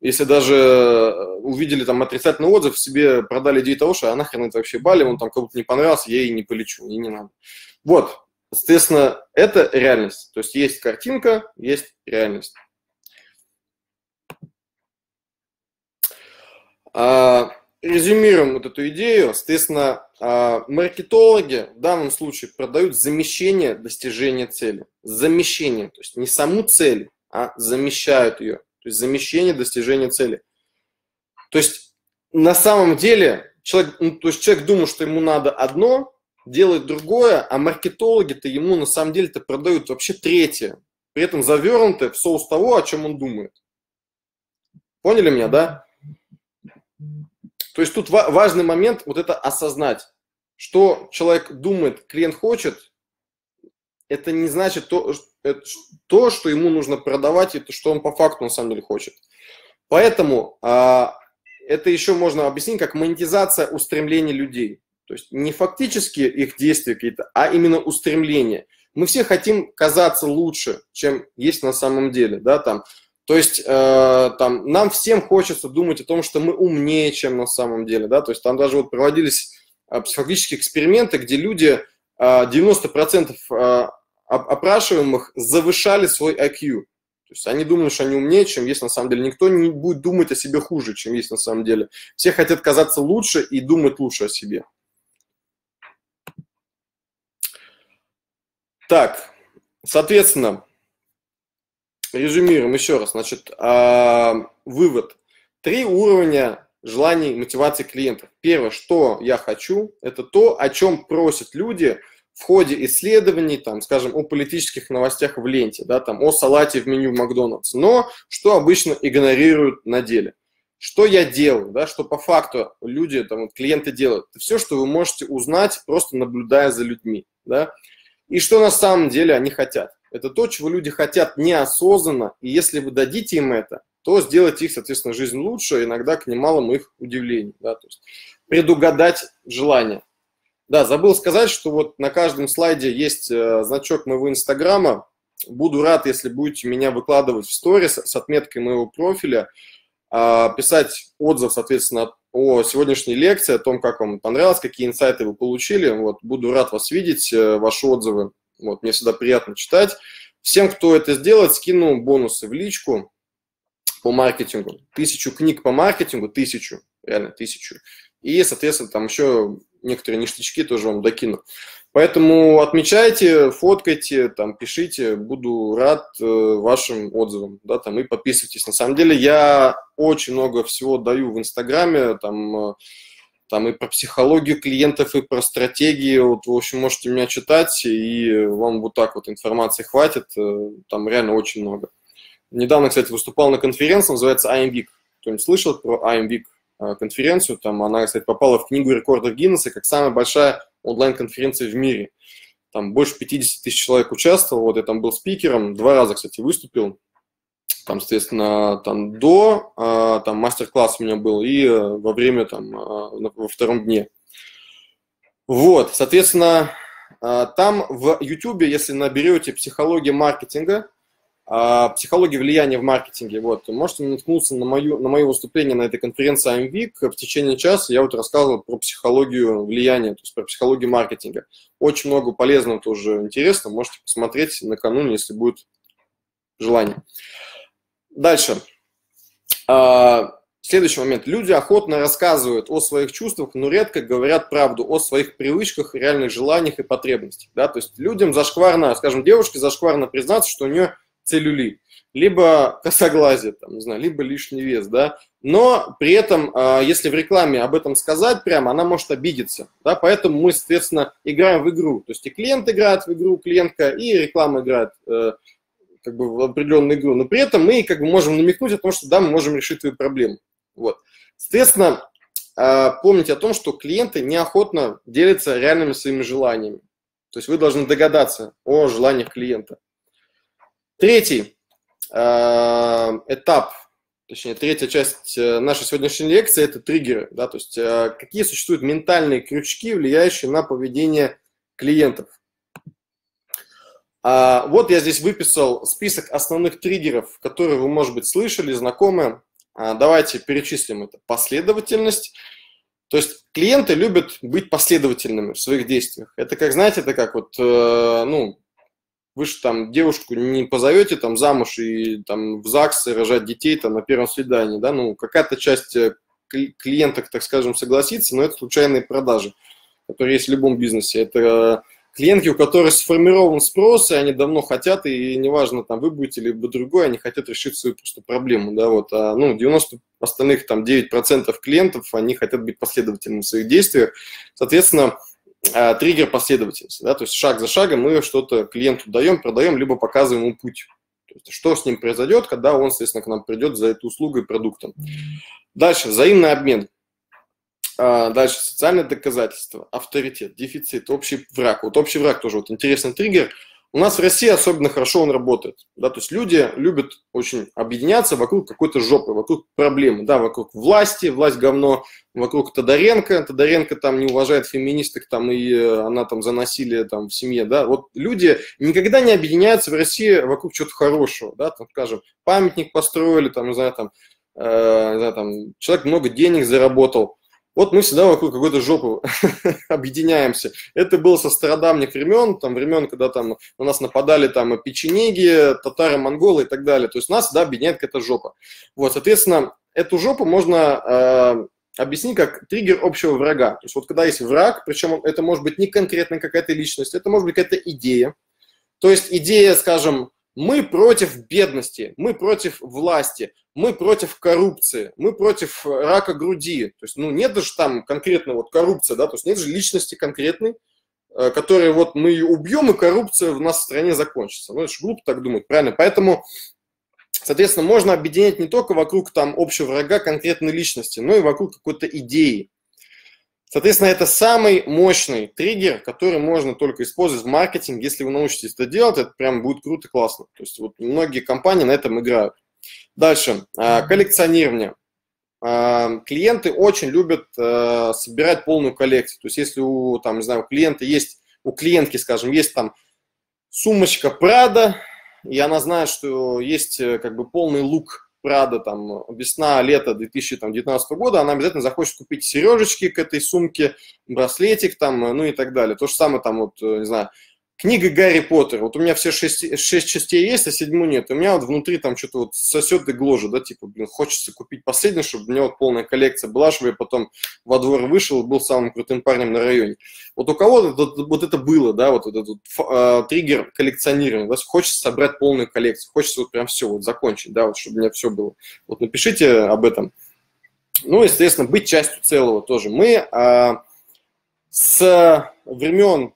если даже увидели там отрицательный отзыв, себе продали идею того, что а нахрен это вообще Бали, он там кому-то не понравился, я ей не полечу, ей не надо. Вот, соответственно, это реальность. То есть есть картинка, есть реальность. А... Резюмируем вот эту идею. Соответственно, маркетологи в данном случае продают замещение достижения цели. Замещение, то есть не саму цель, а замещают ее. То есть замещение достижения цели. То есть на самом деле человек, ну, то есть человек думал, что ему надо одно, делает другое, а маркетологи-то ему на самом деле-то продают вообще третье. При этом завернутое в соус того, о чем он думает. Поняли меня, да? То есть тут важный момент вот это осознать, что человек думает, клиент хочет, это не значит то, то, что ему нужно продавать, и то, что он по факту на самом деле хочет. Поэтому а, это еще можно объяснить как монетизация устремлений людей. То есть не фактически их действия какие-то, а именно устремления. Мы все хотим казаться лучше, чем есть на самом деле, да, там. То есть э, там, нам всем хочется думать о том, что мы умнее, чем на самом деле. Да? То есть там даже вот проводились э, психологические эксперименты, где люди, э, девяносто процентов э, опрашиваемых завышали свой ай кью. То есть они думали, что они умнее, чем есть на самом деле. Никто не будет думать о себе хуже, чем есть на самом деле. Все хотят казаться лучше и думать лучше о себе. Так, соответственно... Резюмируем еще раз. Значит, вывод. Три уровня желаний и мотивации клиентов. Первое, что я хочу, это то, о чем просят люди в ходе исследований, там, скажем, о политических новостях в ленте, да, там, о салате в меню в Макдоналдс, но что обычно игнорируют на деле. Что я делаю, да, что по факту люди, там, клиенты делают. Это все, что вы можете узнать, просто наблюдая за людьми. Да, и что на самом деле они хотят. Это то, чего люди хотят неосознанно, и если вы дадите им это, то сделайте их, соответственно, жизнь лучше, иногда к немалому их удивлению. Да, то есть предугадать желание. Да, забыл сказать, что вот на каждом слайде есть значок моего Инстаграма. Буду рад, если будете меня выкладывать в сторис с отметкой моего профиля, писать отзыв, соответственно, о сегодняшней лекции, о том, как вам понравилось, какие инсайты вы получили. Вот, буду рад вас видеть, ваши отзывы. Вот, мне всегда приятно читать. Всем, кто это сделает, скину бонусы в личку по маркетингу. Тысячу книг по маркетингу, тысячу, реально тысячу. И, соответственно, там еще некоторые ништячки тоже вам докину. Поэтому отмечайте, фоткайте, там, пишите. Буду рад вашим отзывам, да, там, и подписывайтесь. На самом деле я очень много всего даю в Инстаграме, там... Там и про психологию клиентов, и про стратегии. Вот, в общем, можете меня читать, и вам вот так вот информации хватит. Там реально очень много. Недавно, кстати, выступал на конференции, называется ай эм вик. Кто-нибудь слышал про ай эм вик конференцию? Там она, кстати, попала в Книгу рекордов Гиннесса как самая большая онлайн-конференция в мире. Там больше пятидесяти тысяч человек участвовал. Вот я там был спикером. Два раза, кстати, выступил. Там, соответственно, там до, там мастер-класс у меня был и во время, там, во втором дне. Вот, соответственно, там в YouTube, если наберете «Психология маркетинга», «Психология влияния в маркетинге», вот, можете наткнуться на, мою, на мое выступление на этой конференции ай эм вик. В течение часа я вот рассказывал про психологию влияния, то есть про психологию маркетинга. Очень много полезного тоже интересно, можете посмотреть накануне, если будет желание. Дальше. Следующий момент. Люди охотно рассказывают о своих чувствах, но редко говорят правду о своих привычках, реальных желаниях и потребностях. Да? То есть людям зашкварно, скажем, девушке зашкварно признаться, что у нее целлюлит. либо косоглазие, там, не знаю, либо лишний вес, да. Но при этом, если в рекламе об этом сказать прямо, она может обидеться, да, поэтому мы, соответственно, играем в игру. То есть и клиент играет в игру, клиентка, и реклама играет как бы в определенную игру, но при этом мы как бы можем намекнуть о том, что да, мы можем решить твою проблему. Вот. Соответственно, помните о том, что клиенты неохотно делятся реальными своими желаниями. То есть вы должны догадаться о желаниях клиента. Третий этап, точнее, третья часть нашей сегодняшней лекции – это триггеры. Да, то есть какие существуют ментальные крючки, влияющие на поведение клиентов. Вот я здесь выписал список основных триггеров, которые вы, может быть, слышали, знакомые. Давайте перечислим это. Последовательность. То есть клиенты любят быть последовательными в своих действиях. Это как, знаете, это как вот, ну, вы же там девушку не позовете там замуж и там в ЗАГС и рожать детей там на первом свидании, да, ну, какая-то часть клиенток, так скажем, согласится, но это случайные продажи, которые есть в любом бизнесе. Это клиентки, у которых сформирован спрос, и они давно хотят, и неважно, там, вы будете либо другой, они хотят решить свою просто проблему, да, вот, а, ну, девяносто остальных, там, девять процентов клиентов, они хотят быть последовательными в своих действиях, соответственно, а, триггер последовательности, да, то есть шаг за шагом мы что-то клиенту даем, продаем, либо показываем ему путь, то есть, что с ним произойдет, когда он, соответственно, к нам придет за эту услугу и продуктом. Дальше, взаимный обмен. Дальше социальные доказательства, авторитет, дефицит, общий враг. Вот общий враг тоже вот интересный триггер. У нас в России особенно хорошо он работает. Да? То есть люди любят очень объединяться вокруг какой-то жопы, вокруг проблемы, да, вокруг власти, власть говно, вокруг Тодоренко. Тодоренко там не уважает феминисток, там, и она там за насилие там, в семье. Да? Вот люди никогда не объединяются в России вокруг чего-то хорошего. Да? Там, скажем, памятник построили, там, не знаю, там, э, не знаю, там, человек много денег заработал. Вот мы всегда вокруг какой-то жопы объединяемся. Это было со стародавних времен, там, времен, когда там, на нас нападали там, печенеги, татары, монголы и так далее. То есть нас да, объединяет какая-то жопа. Вот, соответственно, эту жопу можно э, объяснить как триггер общего врага. То есть вот когда есть враг, причем это может быть не конкретно какая-то личность, это может быть какая-то идея. То есть идея, скажем, мы против бедности, мы против власти, мы против коррупции, мы против рака груди. То есть, ну, нет же там конкретно вот коррупция, да, то есть нет же личности конкретной, которые вот мы ее убьем, и коррупция в нас в стране закончится. Ну, это же глупо так думать, правильно? Поэтому, соответственно, можно объединять не только вокруг там общего врага конкретной личности, но и вокруг какой-то идеи. Соответственно, это самый мощный триггер, который можно только использовать в маркетинге. Если вы научитесь это делать, это прям будет круто, классно. То есть вот многие компании на этом играют. Дальше. Коллекционирование. Клиенты очень любят собирать полную коллекцию. То есть если у, там, не знаю, у клиента есть, у клиентки, скажем, есть там сумочка Prada, и она знает, что есть как бы полный лук Прада, там, весна, лето две тысячи девятнадцатого года, она обязательно захочет купить сережечки к этой сумке, браслетик, там, ну и так далее. То же самое, там, вот, не знаю, книга Гарри Поттер. Вот у меня все шесть, шесть частей есть, а седьмую нет. У меня вот внутри там что-то вот сосет и гложет, да, типа, блин, хочется купить последнюю, чтобы у меня вот полная коллекция была, чтобы я потом во двор вышел и был самым крутым парнем на районе. Вот у кого-то вот это было, да, вот этот э, триггер коллекционирования, да, хочется собрать полную коллекцию, хочется вот прям все вот закончить, да, вот чтобы у меня все было. Вот напишите об этом. Ну, естественно, быть частью целого тоже. Мы э, с времен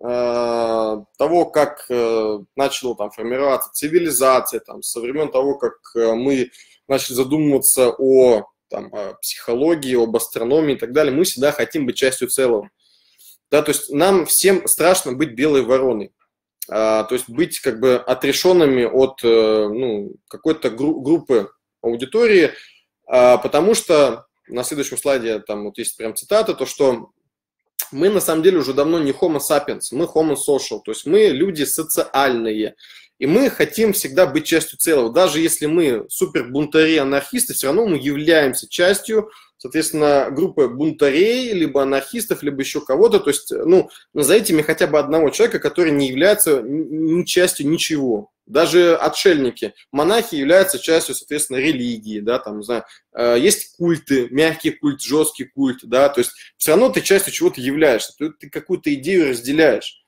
того, как начала там формироваться цивилизация, там, со времен того, как мы начали задумываться о, там, о психологии, об астрономии и так далее, мы всегда хотим быть частью целого. Да, то есть нам всем страшно быть белой вороной, а, то есть быть как бы отрешенными от ну, какой-то гру- группы аудитории, а, потому что на следующем слайде там вот есть прям цитата, то что мы на самом деле уже давно не homo sapiens, мы homo social, то есть мы люди социальные. И мы хотим всегда быть частью целого. Даже если мы супер бунтари, анархисты, все равно мы являемся частью, соответственно, группы бунтарей, либо анархистов, либо еще кого-то. То есть, ну, назовите мне хотя бы одного человека, который не является ни частью ничего. Даже отшельники, монахи являются частью, соответственно, религии, да, там, не знаю, есть культы, мягкий культ, жесткий культ, да, то есть все равно ты частью чего-то являешься, ты, ты какую-то идею разделяешь.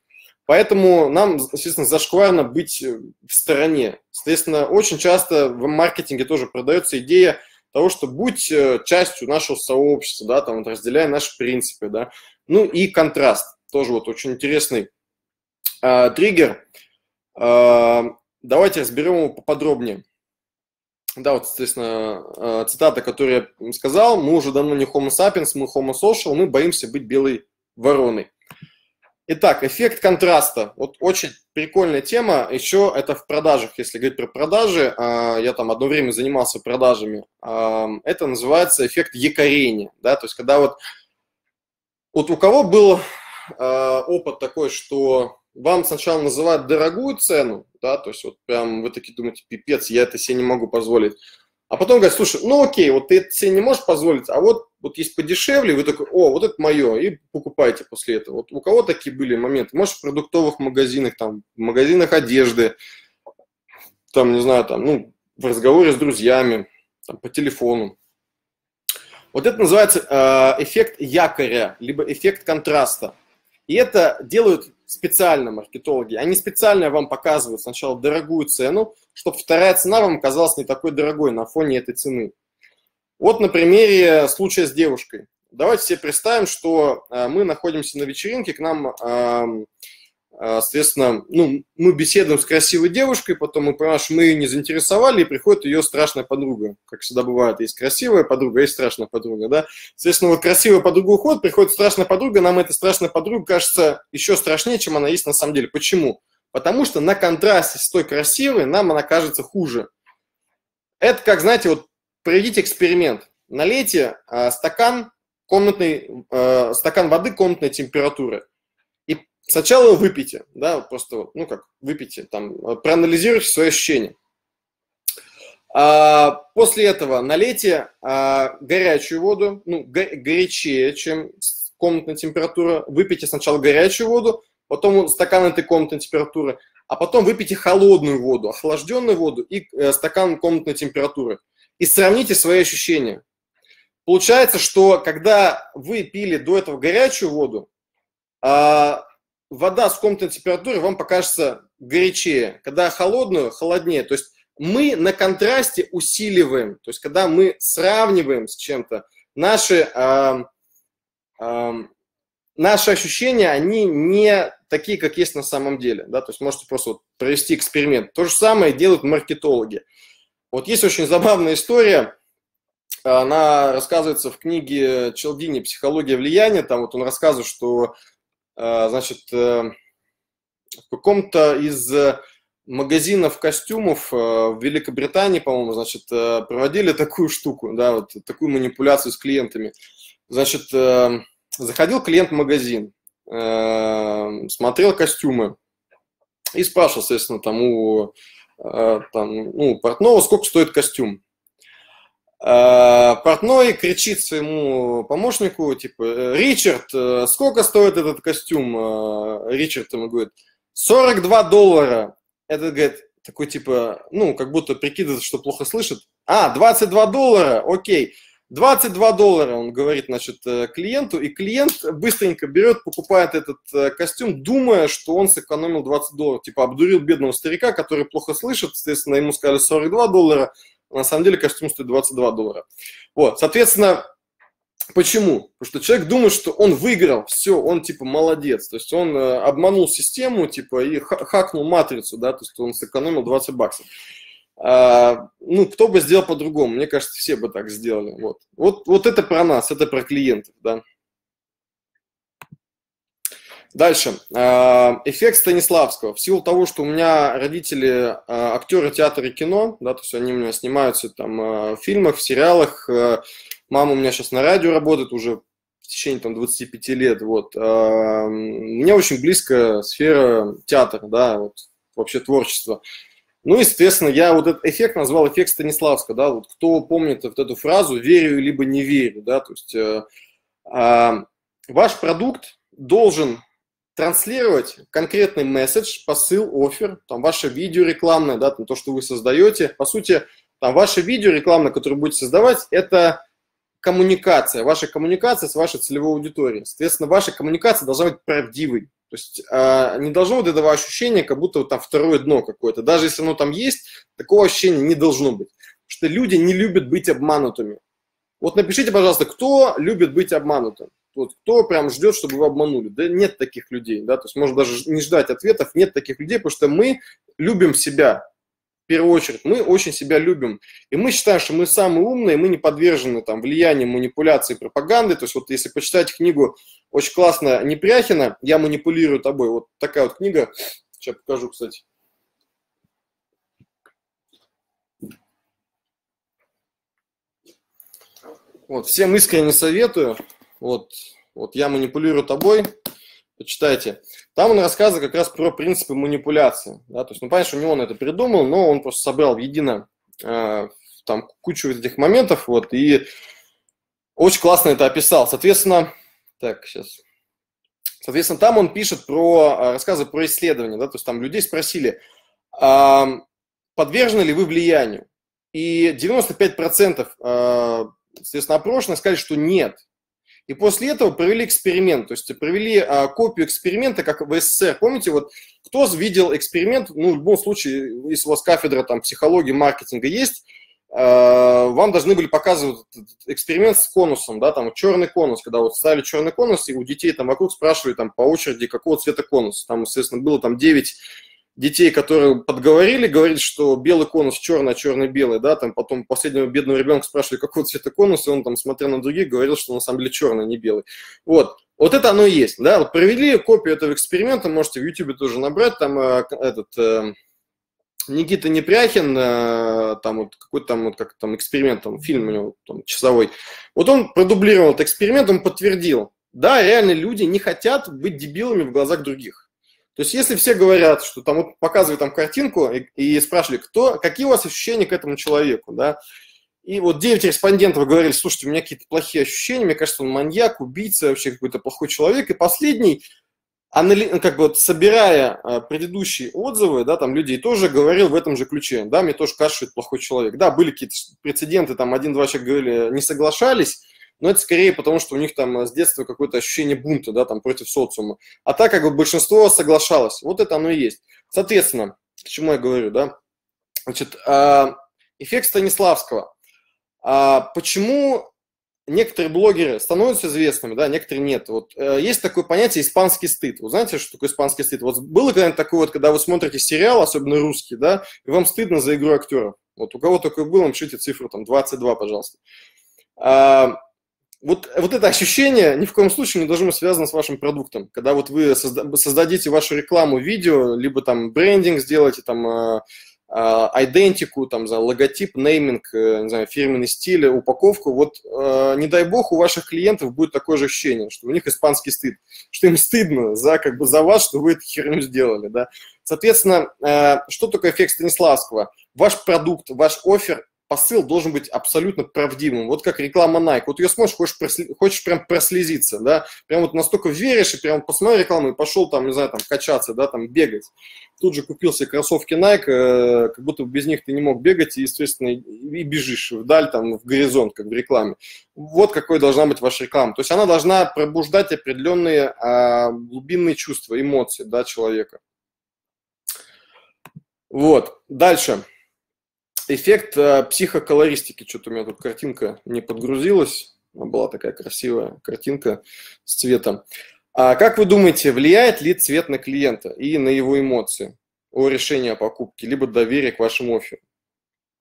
Поэтому нам, естественно, зашкварно быть в стороне. Соответственно, очень часто в маркетинге тоже продается идея того, что будь частью нашего сообщества, да, там, вот, разделяя наши принципы, да. Ну и контраст, тоже вот очень интересный э, триггер. Э, давайте разберем его поподробнее. Да, вот, соответственно, э, цитата, которую я сказал, мы уже давно не homo sapiens, мы homo social, мы боимся быть белой вороной. Итак, эффект контраста. Вот очень прикольная тема. Еще это в продажах. Если говорить про продажи, я там одно время занимался продажами. Это называется эффект якорения. Да? То есть, когда вот, вот у кого был опыт такой, что вам сначала называют дорогую цену, да, то есть вот прям вы такие думаете, пипец, я это себе не могу позволить. А потом говорят, слушай, ну окей, вот ты это себе не можешь позволить, а вот, вот есть подешевле, вы такой, о, вот это мое, и покупаете после этого. Вот у кого такие были моменты? Может, в продуктовых магазинах, там, в магазинах одежды, там, не знаю, там, ну, в разговоре с друзьями, там, по телефону. Вот это называется э, эффект якоря, либо эффект контраста. И это делают специально маркетологи. Они специально вам показывают сначала дорогую цену, чтобы вторая цена вам казалась не такой дорогой на фоне этой цены. Вот на примере случая с девушкой. Давайте себе представим, что мы находимся на вечеринке, к нам, соответственно, ну, мы беседуем с красивой девушкой, потом мы понимаем, что мы ее не заинтересовали, и приходит ее страшная подруга. Как всегда бывает, есть красивая подруга, есть страшная подруга, да. Соответственно, вот красивая подруга уходит, приходит страшная подруга, нам эта страшная подруга кажется еще страшнее, чем она есть на самом деле. Почему? Потому что на контрасте с той красивой нам она кажется хуже. Это как, знаете, вот проведите эксперимент. Налейте э, стакан, комнатной, э, стакан воды комнатной температуры. И сначала выпейте, да, просто, ну как, выпейте, там, проанализируйте свои ощущения. А после этого налейте э, горячую воду, ну, го- горячее, чем комнатная температура. Выпейте сначала горячую воду, потом стакан этой комнатной температуры, а потом выпейте холодную воду, охлажденную воду и э, стакан комнатной температуры. И сравните свои ощущения. Получается, что когда вы пили до этого горячую воду, э, вода с комнатной температурой вам покажется горячее, когда холодную – холоднее. То есть мы на контрасте усиливаем, то есть когда мы сравниваем с чем-то, наши, э, э, наши ощущения, они не такие, как есть на самом деле. Да? То есть можете просто вот провести эксперимент. То же самое делают маркетологи. Вот есть очень забавная история, она рассказывается в книге Челдини «Психология влияния». Там вот он рассказывает, что, значит, в каком-то из магазинов костюмов в Великобритании, по-моему, значит, проводили такую штуку, да, вот такую манипуляцию с клиентами. Значит, заходил клиент в магазин, смотрел костюмы и спрашивал, соответственно, тому... Там, ну, портного, сколько стоит костюм. Портной кричит своему помощнику, типа, Ричард, сколько стоит этот костюм? Ричард ему говорит, сорок два доллара. Этот, говорит, такой, типа, ну, как будто прикидывается, что плохо слышит. А, двадцать два доллара, окей. двадцать два доллара, он говорит, значит, клиенту, и клиент быстренько берет, покупает этот костюм, думая, что он сэкономил двадцать долларов, типа обдурил бедного старика, который плохо слышит, соответственно, ему сказали сорок два доллара, а на самом деле костюм стоит двадцать два доллара. Вот, соответственно, почему? Потому что человек думает, что он выиграл, все, он типа молодец, то есть он обманул систему, типа, и хакнул матрицу, да, то есть он сэкономил двадцать баксов. А, ну, кто бы сделал по-другому? Мне кажется, все бы так сделали. Вот, вот, вот это про нас, это про клиентов, да. Дальше. А, эффект Станиславского. В силу того, что у меня родители а, актеры театра и кино, да, то есть они у меня снимаются там а, в фильмах, в сериалах. А, мама у меня сейчас на радио работает уже в течение там двадцати пяти лет, вот. А, мне очень близко сфера театра, да, вот, вообще творчество. Ну и, соответственно, я вот этот эффект назвал эффект Станиславского, да, вот кто помнит вот эту фразу «верю, либо не верю», да, то есть э, э, ваш продукт должен транслировать конкретный месседж, посыл, оффер, там, ваше видео рекламное, да, там, то, что вы создаете, по сути, там, ваше видео рекламное, которое будете создавать, это коммуникация, ваша коммуникация с вашей целевой аудиторией, соответственно, ваша коммуникация должна быть правдивой, То есть э, не должно вот этого ощущения, как будто вот там второе дно какое-то. Даже если оно там есть, такого ощущения не должно быть. Потому что люди не любят быть обманутыми. Вот напишите, пожалуйста, кто любит быть обманутым? Вот кто прям ждет, чтобы вы обманули? Да нет таких людей, да, то есть можно даже не ждать ответов, нет таких людей, потому что мы любим себя, в первую очередь, мы очень себя любим, и мы считаем, что мы самые умные, мы не подвержены там влиянию манипуляции, пропаганды, то есть вот если почитать книгу очень классно Непряхина «Я манипулирую тобой», вот такая вот книга, сейчас покажу, кстати. Вот, всем искренне советую. Вот, вот «Я манипулирую тобой», почитайте. Там он рассказывает как раз про принципы манипуляции. Да? То есть, ну, понятно, что не он это придумал, но он просто собрал в едино э, там, кучу этих моментов, вот, и очень классно это описал. Соответственно, так, сейчас. Соответственно, там он пишет про, рассказывает про исследования, да? То есть там людей спросили, э, подвержены ли вы влиянию. И девяносто пять процентов э, соответственно, опрошенных сказали, что нет. И после этого провели эксперимент, то есть провели а, копию эксперимента, как в СССР. Помните, вот кто видел эксперимент, ну, в любом случае, если у вас кафедра там, психологии, маркетинга есть, а, вам должны были показывать эксперимент с конусом, да, там, черный конус, когда вот ставили черный конус, и у детей там вокруг спрашивали там по очереди, какого цвета конус. Там, соответственно, было там девять детей, которые подговорили, говорили, что белый конус черный, а черный белый, да, там потом последнего бедного ребенка спрашивали, какого цвета конус, и он там, смотря на других, говорил, что на самом деле черный, не белый. Вот, вот это оно и есть, да, вот провели копию этого эксперимента, можете в YouTube тоже набрать, там э, этот э, Никита Непряхин, э, там вот какой-то там, вот, как, там эксперимент, там фильм у него там, часовой, вот он продублировал этот эксперимент, он подтвердил, да, реально люди не хотят быть дебилами в глазах других. То есть, если все говорят, что там вот показывают там картинку и, и спрашивали, кто, какие у вас ощущения к этому человеку, да, и вот девять респондентов говорили, слушайте, у меня какие-то плохие ощущения, мне кажется, он маньяк, убийца, вообще какой-то плохой человек, и последний, анали... как бы вот, собирая а, предыдущие отзывы, да, там людей тоже говорил в этом же ключе, да, мне тоже кажется, что это плохой человек, да, были какие-то прецеденты, там один-два человека говорили, не соглашались. Но это скорее потому, что у них там с детства какое-то ощущение бунта, да, там против социума. А так как бы большинство соглашалось, вот это оно и есть. Соответственно, к чему я говорю, да? Значит, эффект Станиславского. Почему некоторые блогеры становятся известными, да, некоторые нет. Вот есть такое понятие испанский стыд. Вы знаете, что такое испанский стыд? Вот было когда-нибудь такое, вот, когда вы смотрите сериал, особенно русский, да, и вам стыдно за игру актеров. Вот у кого такое было, напишите цифру там двадцать два, пожалуйста. Вот, вот это ощущение ни в коем случае не должно быть связано с вашим продуктом. Когда вот вы созда- создадите вашу рекламу, видео, либо там брендинг сделаете, там э, э, идентику, там, за логотип, нейминг, э, не знаю, фирменный стиль, упаковку, вот э, не дай бог у ваших клиентов будет такое же ощущение, что у них испанский стыд, что им стыдно за, как бы, за вас, что вы эту херню сделали. Да? Соответственно, э, что такое эффект Станиславского? Ваш продукт, ваш оффер, посыл должен быть абсолютно правдивым. Вот как реклама Nike. Вот ее смотришь, хочешь, просли... хочешь прям прослезиться, да? Прям вот настолько веришь, и прям посмотрел рекламу и пошел там, не знаю, там качаться, да, там бегать. Тут же купил себе кроссовки Nike, э, как будто без них ты не мог бегать, и, естественно, и бежишь вдаль, там, в горизонт, как в рекламе. Вот какой должна быть ваша реклама. То есть она должна пробуждать определенные э, глубинные чувства, эмоции, да, человека. Вот. Дальше. Эффект э, психоколористики. Что-то у меня тут картинка не подгрузилась. Была такая красивая картинка с цветом. А как вы думаете, влияет ли цвет на клиента и на его эмоции о решении о покупке, либо доверие к вашему офферу?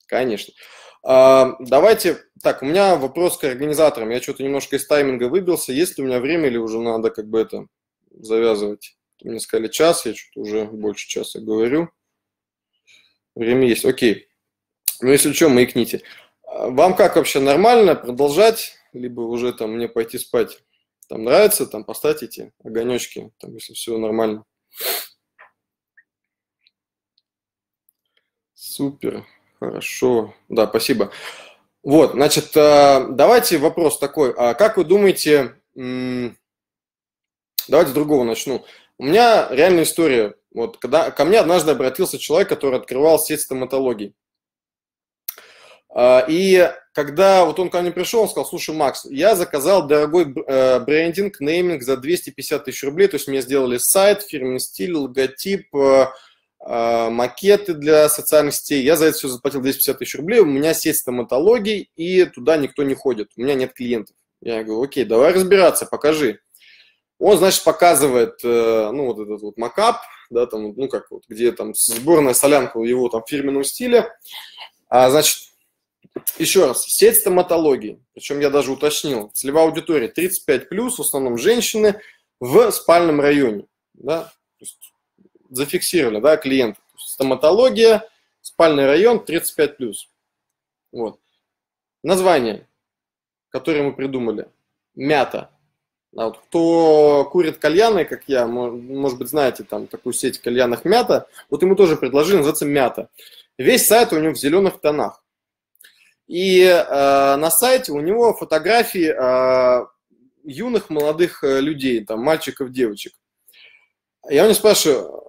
Конечно. А, давайте... Так, у меня вопрос к организаторам. Я что-то немножко из тайминга выбился. Есть ли у меня время или уже надо как бы это завязывать? Мне сказали час, я что-то уже больше часа говорю. Время есть. Окей. Ну, если что, маякните. Вам как вообще, нормально продолжать, либо уже там мне пойти спать? Там нравится, там поставить эти огонечки, там, если все нормально. Супер, хорошо. Да, спасибо. Вот, значит, давайте вопрос такой. А как вы думаете, давайте с другого начну. У меня реальная история. Вот, когда ко мне однажды обратился человек, который открывал сеть стоматологии. И когда вот он ко мне пришел, он сказал: слушай, Макс, я заказал дорогой брендинг, нейминг за двести пятьдесят тысяч рублей, то есть мне сделали сайт, фирменный стиль, логотип, макеты для социальных сетей, я за это все заплатил двести пятьдесят тысяч рублей, у меня сеть стоматологии, и туда никто не ходит, у меня нет клиентов. Я говорю: окей, давай разбираться, покажи. Он, значит, показывает, ну, вот этот вот макап, да, там, ну, как вот, где там сборная солянка его там фирменного стиля. А, значит, еще раз, сеть стоматологии, причем я даже уточнил, целевая аудитория тридцать пять плюс, в основном женщины в спальном районе, да, зафиксировали, да, клиент. Стоматология, спальный район, тридцать пять плюс. Вот. Название, которое мы придумали, мята. А вот кто курит кальяны, как я, может быть, знаете, там такую сеть кальянных мята, вот ему тоже предложили, называется мята. Весь сайт у него в зеленых тонах. И э, на сайте у него фотографии э, юных молодых людей, там, мальчиков, девочек. Я у него спрашиваю: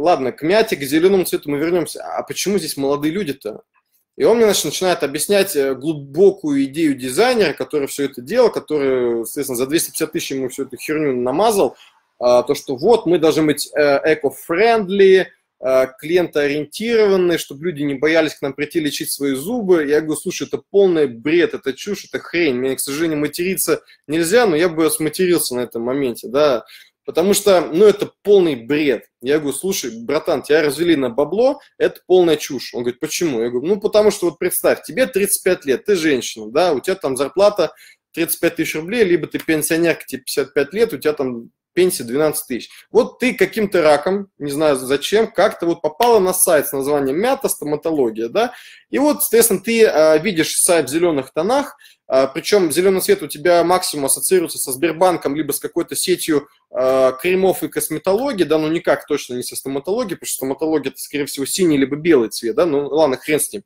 ладно, к мяте, к зеленому цвету мы вернемся, а почему здесь молодые люди-то? И он мне, значит, начинает объяснять глубокую идею дизайнера, который все это делал, который, соответственно, за двести пятьдесят тысяч ему всю эту херню намазал, то, что вот мы должны быть эко-френдли, клиентоориентированные, чтобы люди не боялись к нам прийти лечить свои зубы. Я говорю: слушай, это полный бред, это чушь, это хрень. Мне, к сожалению, материться нельзя, но я бы сматерился на этом моменте, да. Потому что, ну, это полный бред. Я говорю: слушай, братан, тебя развели на бабло, это полная чушь. Он говорит: почему? Я говорю: ну, потому что вот представь, тебе тридцать пять лет, ты женщина, да, у тебя там зарплата тридцать пять тысяч рублей, либо ты пенсионерка, тебе пятьдесят пять лет, у тебя там пенсия двенадцать тысяч. Вот ты каким-то раком, не знаю зачем, как-то вот попала на сайт с названием «Мята стоматология», да, и вот, соответственно, ты а, видишь сайт в зеленых тонах, а, причем зеленый цвет у тебя максимум ассоциируется со Сбербанком, либо с какой-то сетью а, кремов и косметологии, да, но никак точно не со стоматологией, потому что стоматология, это, скорее всего, синий либо белый цвет, да, ну ладно, хрен с ним.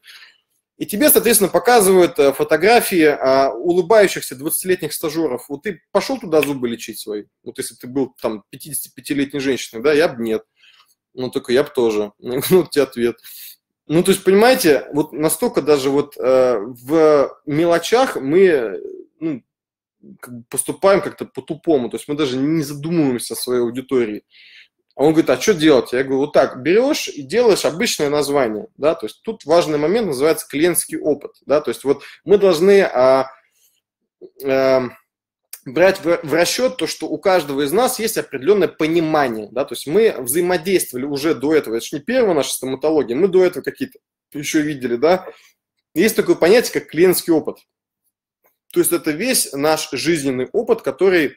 И тебе, соответственно, показывают фотографии а, улыбающихся двадцатилетних стажеров. Вот ты пошел туда зубы лечить свои? Вот если ты был там пятидесятипятилетней женщиной, да, я бы нет. Ну, только я бы тоже. Ну, вот тебе ответ. Ну, то есть, понимаете, вот настолько даже вот э, в мелочах мы ну, поступаем как-то по-тупому. То есть мы даже не задумываемся о своей аудитории. А он говорит: а что делать? Я говорю: вот так, берешь и делаешь обычное название, да, то есть тут важный момент называется клиентский опыт, да, то есть вот мы должны а, а, брать в, в расчет то, что у каждого из нас есть определенное понимание, да, то есть мы взаимодействовали уже до этого, это же не первая наша стоматология, мы до этого какие-то еще видели, да, есть такое понятие, как клиентский опыт, то есть это весь наш жизненный опыт, который...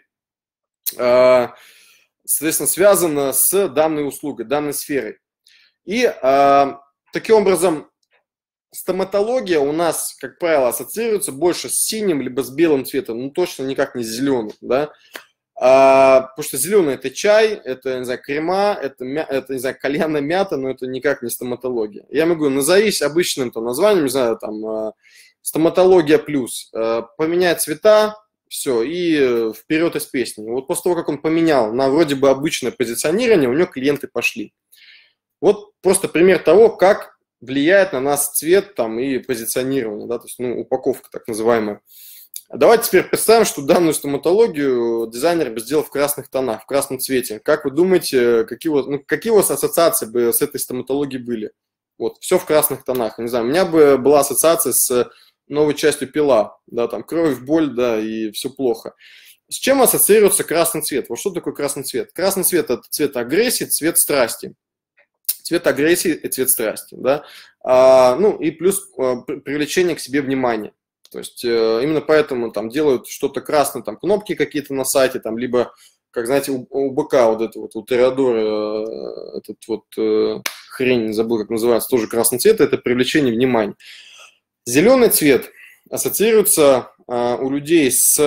А, соответственно, связано с данной услугой, данной сферой. И э, таким образом стоматология у нас, как правило, ассоциируется больше с синим либо с белым цветом, ну точно никак не с зеленым, да. А, потому что зеленый – это чай, это, не знаю, крема, это, это, не знаю, кальянная мята, но это никак не стоматология. Я могу назовись обычным там, названием, не знаю, там, э, стоматология плюс, э, поменять цвета, все, и вперед из песни. Вот после того, как он поменял на вроде бы обычное позиционирование, у него клиенты пошли. Вот просто пример того, как влияет на нас цвет там, и позиционирование, да, то есть, ну, упаковка так называемая. Давайте теперь представим, что данную стоматологию дизайнер бы сделал в красных тонах, в красном цвете. Как вы думаете, какие у вас, ну, какие у вас ассоциации бы с этой стоматологией были? Вот, все в красных тонах. Не знаю, у меня бы была ассоциация с... новой частью пила, да, там кровь, боль, да, и все плохо. С чем ассоциируется красный цвет? Вот что такое красный цвет? Красный цвет – это цвет агрессии, цвет страсти. Цвет агрессии и цвет страсти, да. А, ну, и плюс а, привлечение к себе внимания. То есть э, именно поэтому там делают что-то красное, там кнопки какие-то на сайте, там, либо, как, знаете, у, у быка вот это вот, у Тореадора, э, этот вот э, хрень, не забыл, как называется, тоже красный цвет – это привлечение внимания. Зеленый цвет ассоциируется э, у людей с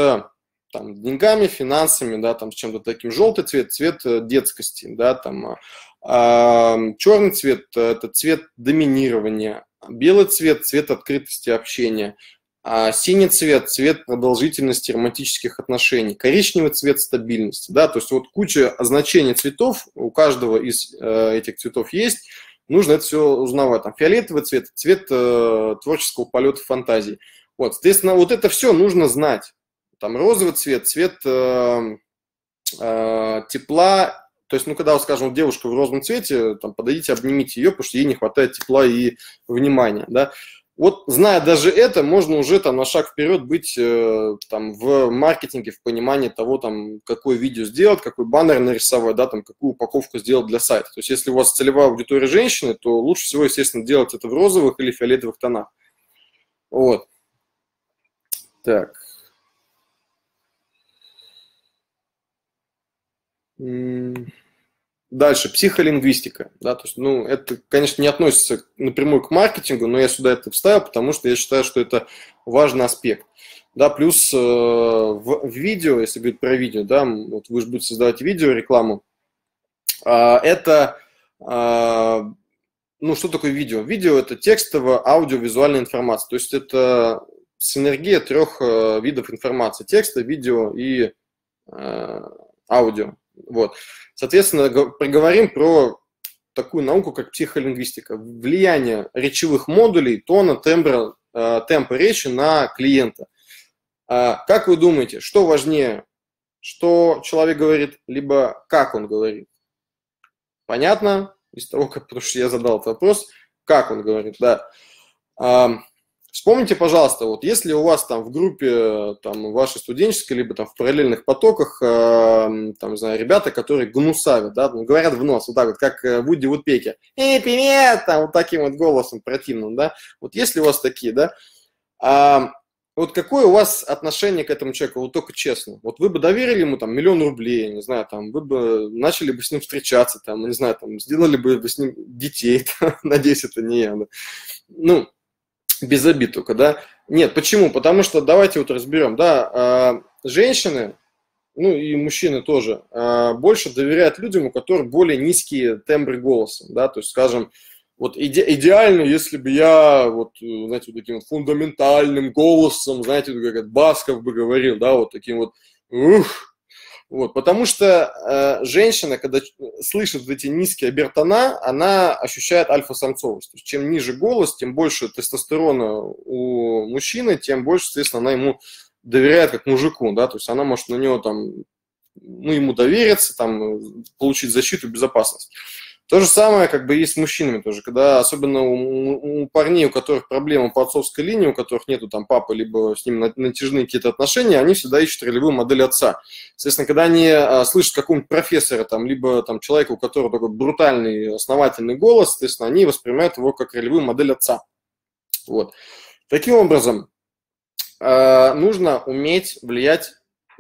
там, деньгами, финансами, да, там, с чем-то таким. Желтый цвет – цвет детскости. Да, там, э, черный цвет – это цвет доминирования. Белый цвет – цвет открытости общения. А синий цвет – цвет продолжительности романтических отношений. Коричневый цвет – стабильности. Да, то есть вот куча значений цветов, у каждого из э, этих цветов есть. нужно это все узнавать. Там фиолетовый цвет, цвет э, творческого полета фантазии. Вот, соответственно, вот это все нужно знать. Там розовый цвет, цвет э, э, тепла. То есть, ну, когда, вот, скажем, девушка в розовом цвете, там, подойдите, обнимите ее, потому что ей не хватает тепла и внимания, да. Вот, зная даже это, можно уже там на шаг вперед быть э, там, в маркетинге, в понимании того, там, какое видео сделать, какой баннер нарисовать, да, там, какую упаковку сделать для сайта. То есть, если у вас целевая аудитория женщины, то лучше всего, естественно, делать это в розовых или фиолетовых тонах. Вот. Так. Дальше, психолингвистика, да, то есть, ну, это, конечно, не относится напрямую к маркетингу, но я сюда это вставил, потому что я считаю, что это важный аспект, да, плюс э, в, в видео, если говорить про видео, да, вот вы же будете создавать видео, рекламу, э, это, э, ну, что такое видео? Видео – это текстовая, аудиовизуальная информация, то есть это синергия трех э, видов информации – текста, видео и э, аудио. Вот. Соответственно, поговорим про такую науку, как психолингвистика. Влияние речевых модулей, тона, тембра, э, темпа речи на клиента. Э, как вы думаете, что важнее, что человек говорит, либо как он говорит? Понятно, из того, как, потому что я задал этот вопрос, как он говорит, да. Э, Вспомните, пожалуйста, вот если у вас там в группе там, вашей студенческой, либо там в параллельных потоках, э, там, не знаю, ребята, которые гнусавят, да, говорят в нос, вот так вот, как Вуди Вудпекер. «Эй, привет!» там, вот таким вот голосом противным, да. Вот если у вас такие, да, э, вот какое у вас отношение к этому человеку, вот только честно. Вот вы бы доверили ему там миллион рублей, не знаю, там, вы бы начали бы с ним встречаться, там, не знаю, там, сделали бы с ним детей, там, надеюсь, это не я, да. Ну, без обид только, да? Нет, почему? Потому что давайте вот разберем, да, женщины, ну и мужчины тоже, больше доверяют людям, у которых более низкие тембры голоса, да, то есть, скажем, вот иде идеально, если бы я вот, знаете, вот таким фундаментальным голосом, знаете, как Басков бы говорил, да, вот таким вот, ух, вот, потому что э, женщина, когда слышит эти низкие обертона, она ощущает альфа-самцовость. То есть, чем ниже голос, тем больше тестостерона у мужчины, тем больше, соответственно, она ему доверяет как мужику, да, то есть она может на него там, ну, ему довериться, там, получить защиту и безопасность. То же самое как бы и с мужчинами тоже, когда особенно у, у парней, у которых проблемы по отцовской линии, у которых нету там папы, либо с ним натяжные какие-то отношения, они всегда ищут ролевую модель отца. Соответственно, когда они а, слышат какого-нибудь профессора, там, либо там, человека, у которого такой брутальный, основательный голос, соответственно, они воспринимают его как ролевую модель отца. Вот. Таким образом, э, нужно уметь влиять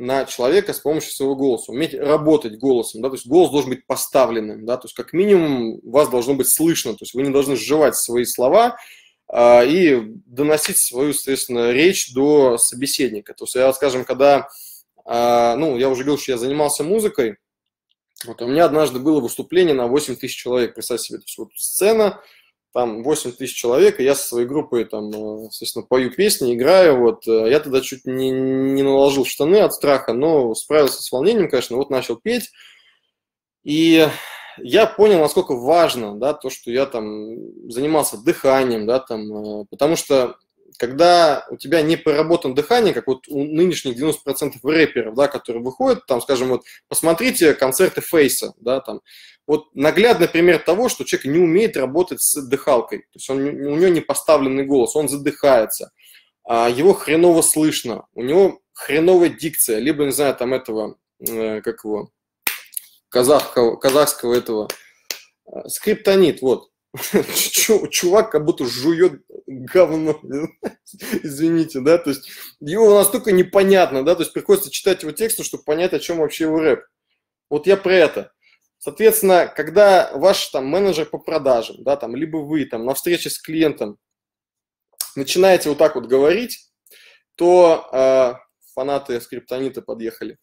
на человека с помощью своего голоса, уметь работать голосом, да, то есть голос должен быть поставленным, да, то есть как минимум вас должно быть слышно, то есть вы не должны сживать свои слова э, и доносить свою, соответственно, речь до собеседника. То есть я, скажем, когда, э, ну, я уже говорил, что я занимался музыкой, вот у меня однажды было выступление на восемь тысяч человек, представьте себе, то есть вот сцена, там восемь тысяч человек, и я со своей группой, там, соответственно, пою песни, играю, вот, я тогда чуть не, не наложил штаны от страха, но справился с волнением, конечно, вот начал петь, и я понял, насколько важно, да, то, что я там занимался дыханием, да, там, потому что, когда у тебя не проработано дыхание, как вот у нынешних девяноста процентов рэперов, да, которые выходят, там, скажем, вот, посмотрите концерты Фейса, да, там, вот наглядный пример того, что человек не умеет работать с дыхалкой, то есть он, у него не поставленный голос, он задыхается, его хреново слышно, у него хреновая дикция, либо, не знаю, там этого, как его, казахского, казахского этого, скриптонит, вот. Чувак как будто жует говно, извините, да, то есть его настолько непонятно, да, то есть приходится читать его тексты, чтобы понять, о чем вообще его рэп. Вот я про это. Соответственно, когда ваш там менеджер по продажам, да, там, либо вы там на встрече с клиентом начинаете вот так вот говорить, то э, фанаты скриптонита подъехали,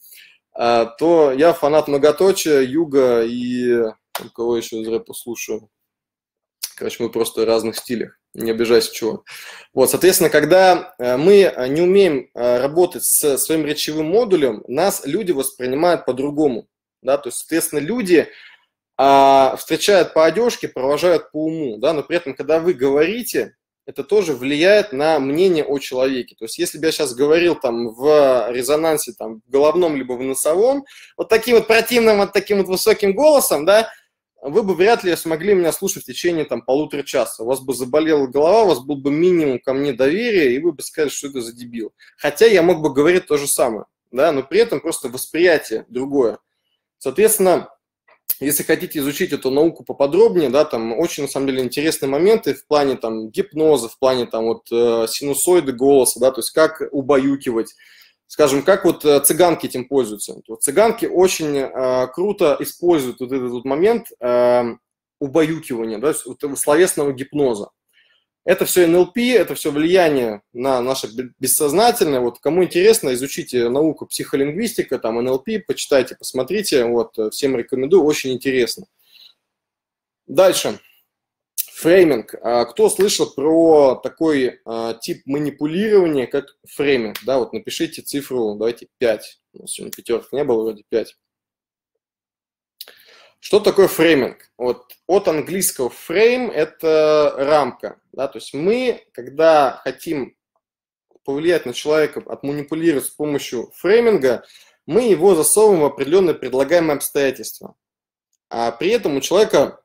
э, то я фанат многоточия, юга и там, кого еще из рэпа слушаю. Короче, мы просто в разных стилях, не обижайся, чего. Вот, соответственно, когда мы не умеем работать со своим речевым модулем, нас люди воспринимают по-другому, да, то есть, соответственно, люди а встречают по одежке, провожают по уму, да, но при этом, когда вы говорите, это тоже влияет на мнение о человеке. То есть, если бы я сейчас говорил там в резонансе, там, в головном либо в носовом, вот таким вот противным, вот таким вот высоким голосом, да, вы бы вряд ли смогли меня слушать в течение там полутора часа. У вас бы заболела голова, у вас был бы минимум ко мне доверия, и вы бы сказали, что это за дебил. Хотя я мог бы говорить то же самое, да, но при этом просто восприятие другое. Соответственно, если хотите изучить эту науку поподробнее, да, там очень, на самом деле, интересные моменты в плане там гипноза, в плане там вот э, синусоиды голоса, да, то есть как убаюкивать, скажем, как вот э, цыганки этим пользуются. Вот цыганки очень э, круто используют вот этот вот момент э, убаюкивания, да, вот, словесного гипноза. Это все эн эл пи, это все влияние на наше бессознательное. Вот кому интересно, изучите науку психолингвистика, там эн эл пи, почитайте, посмотрите. Вот, всем рекомендую, очень интересно. Дальше. Фрейминг. Кто слышал про такой тип манипулирования, как фрейминг? Да, вот напишите цифру, давайте пять. У нас сегодня пятерок не было, вроде пять. Что такое фрейминг? Вот, от английского frame – это рамка. Да? То есть мы, когда хотим повлиять на человека, отманипулировать с помощью фрейминга, мы его засовываем в определенные предлагаемые обстоятельства. А при этом у человека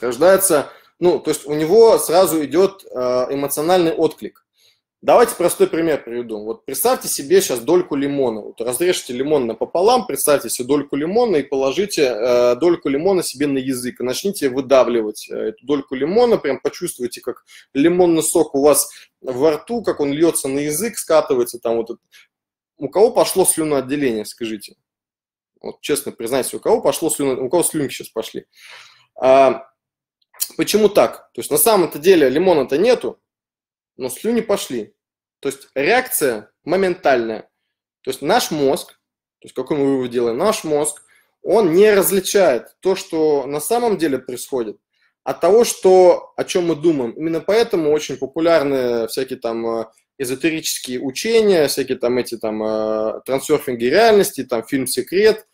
рождается, ну, то есть у него сразу идет эмоциональный отклик. Давайте простой пример приведу. Вот представьте себе сейчас дольку лимона. Вот разрежьте лимон напополам, представьте себе дольку лимона и положите э, дольку лимона себе на язык. И начните выдавливать эту дольку лимона, прям почувствуйте, как лимонный сок у вас во рту, как он льется на язык, скатывается там вот. У кого пошло слюноотделение, скажите? Вот честно признайтесь, у кого пошло слюно... у кого слюнки сейчас пошли? А, почему так? То есть на самом-то деле лимона-то нету, но слюни пошли. То есть реакция моментальная. То есть наш мозг, то есть какой мы вывод делаем, наш мозг, он не различает то, что на самом деле происходит, от того, что, о чем мы думаем. Именно поэтому очень популярны всякие там эзотерические учения, всякие там эти там трансерфинги реальности, там фильм «Секрет»,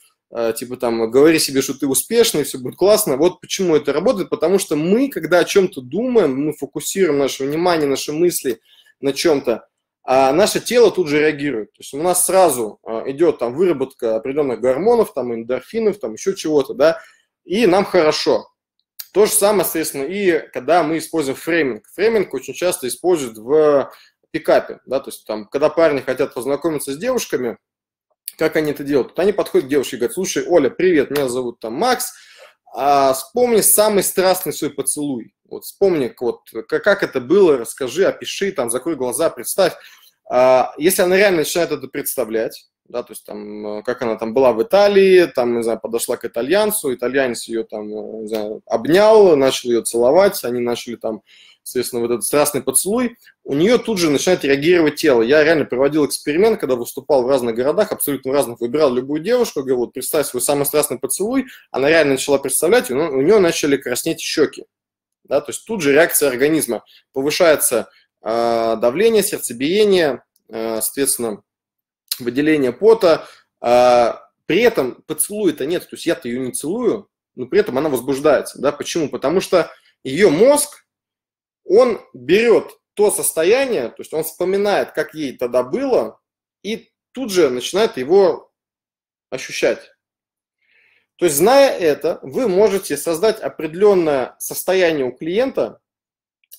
типа там «Говори себе, что ты успешный, все будет классно». Вот почему это работает, потому что мы, когда о чем-то думаем, мы фокусируем наше внимание, наши мысли на чем-то, а наше тело тут же реагирует. То есть у нас сразу идет там выработка определенных гормонов, там эндорфинов, там еще чего-то, да, и нам хорошо. То же самое, соответственно, и когда мы используем фрейминг. Фрейминг очень часто используют в пикапе, да, то есть там, когда парни хотят познакомиться с девушками, как они это делают? Вот они подходят к девушке и говорят: слушай, Оля, привет, меня зовут там Макс, а вспомни самый страстный свой поцелуй. Вот вспомни, вот, как это было, расскажи, опиши, там, закрой глаза, представь. А если она реально начинает это представлять, да, то есть там, как она там была в Италии, там, не знаю, подошла к итальянцу, итальянец ее там, не знаю, обнял, начал ее целовать, они начали там, соответственно, вот этот страстный поцелуй, у нее тут же начинает реагировать тело. Я реально проводил эксперимент, когда выступал в разных городах, абсолютно разных, выбирал любую девушку, говорю, вот представь свой самый страстный поцелуй, она реально начала представлять, и у нее начали краснеть щеки. Да, то есть тут же реакция организма. Повышается э, давление, сердцебиение, э, соответственно, выделение пота. Э, при этом поцелуя-то нет, то есть я-то ее не целую, но при этом она возбуждается. Да? Почему? Потому что ее мозг, он берет то состояние, то есть он вспоминает, как ей тогда было, и тут же начинает его ощущать. То есть, зная это, вы можете создать определенное состояние у клиента,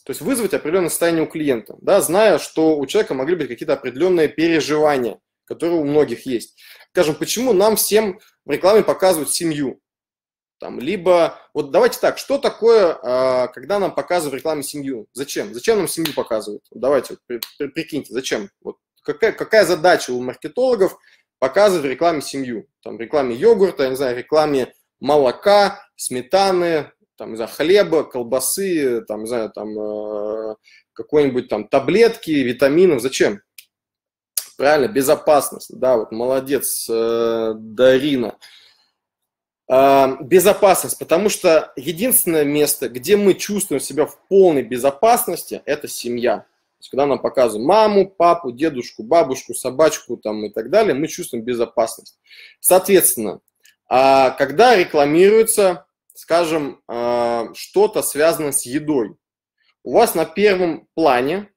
то есть вызвать определенное состояние у клиента, да, зная, что у человека могли быть какие-то определенные переживания, которые у многих есть. Скажем, почему нам всем в рекламе показывают семью? Там, либо, вот давайте так, что такое, когда нам показывают в рекламе семью? Зачем? Зачем нам семью показывают? Давайте, вот, при, прикиньте, зачем? Вот, какая, какая задача у маркетологов показывать в рекламе семью? Там, в рекламе йогурта, я не знаю, в рекламе молока, сметаны, там, не знаю, хлеба, колбасы, там, не знаю, там, какой-нибудь там таблетки, витаминов. Зачем? Правильно, безопасность. Да, вот молодец, Дарина. Безопасность, потому что единственное место, где мы чувствуем себя в полной безопасности, это семья. То есть, когда нам показывают маму, папу, дедушку, бабушку, собачку там, и так далее, мы чувствуем безопасность. Соответственно, когда рекламируется скажем, что-то связано с едой. У вас на первом плане,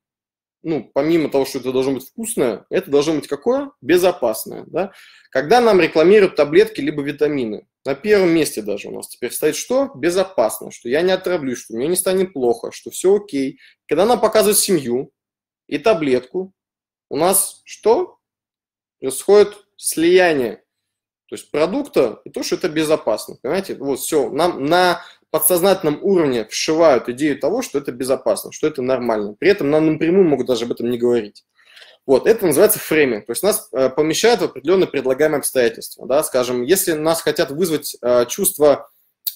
ну, помимо того, что это должно быть вкусное, это должно быть какое? Безопасное, да? Когда нам рекламируют таблетки либо витамины, на первом месте даже у нас теперь стоит что? Безопасно, что я не отравлюсь, что мне не станет плохо, что все окей. Когда нам показывают семью и таблетку, у нас что? Происходит слияние, то есть продукта и то, что это безопасно, понимаете? Вот все, нам на подсознательном уровне вшивают идею того, что это безопасно, что это нормально. При этом нам напрямую могут даже об этом не говорить. Вот, это называется фрейминг, то есть нас помещают в определенно предлагаемые обстоятельства. Да? Скажем, если нас хотят вызвать э, чувство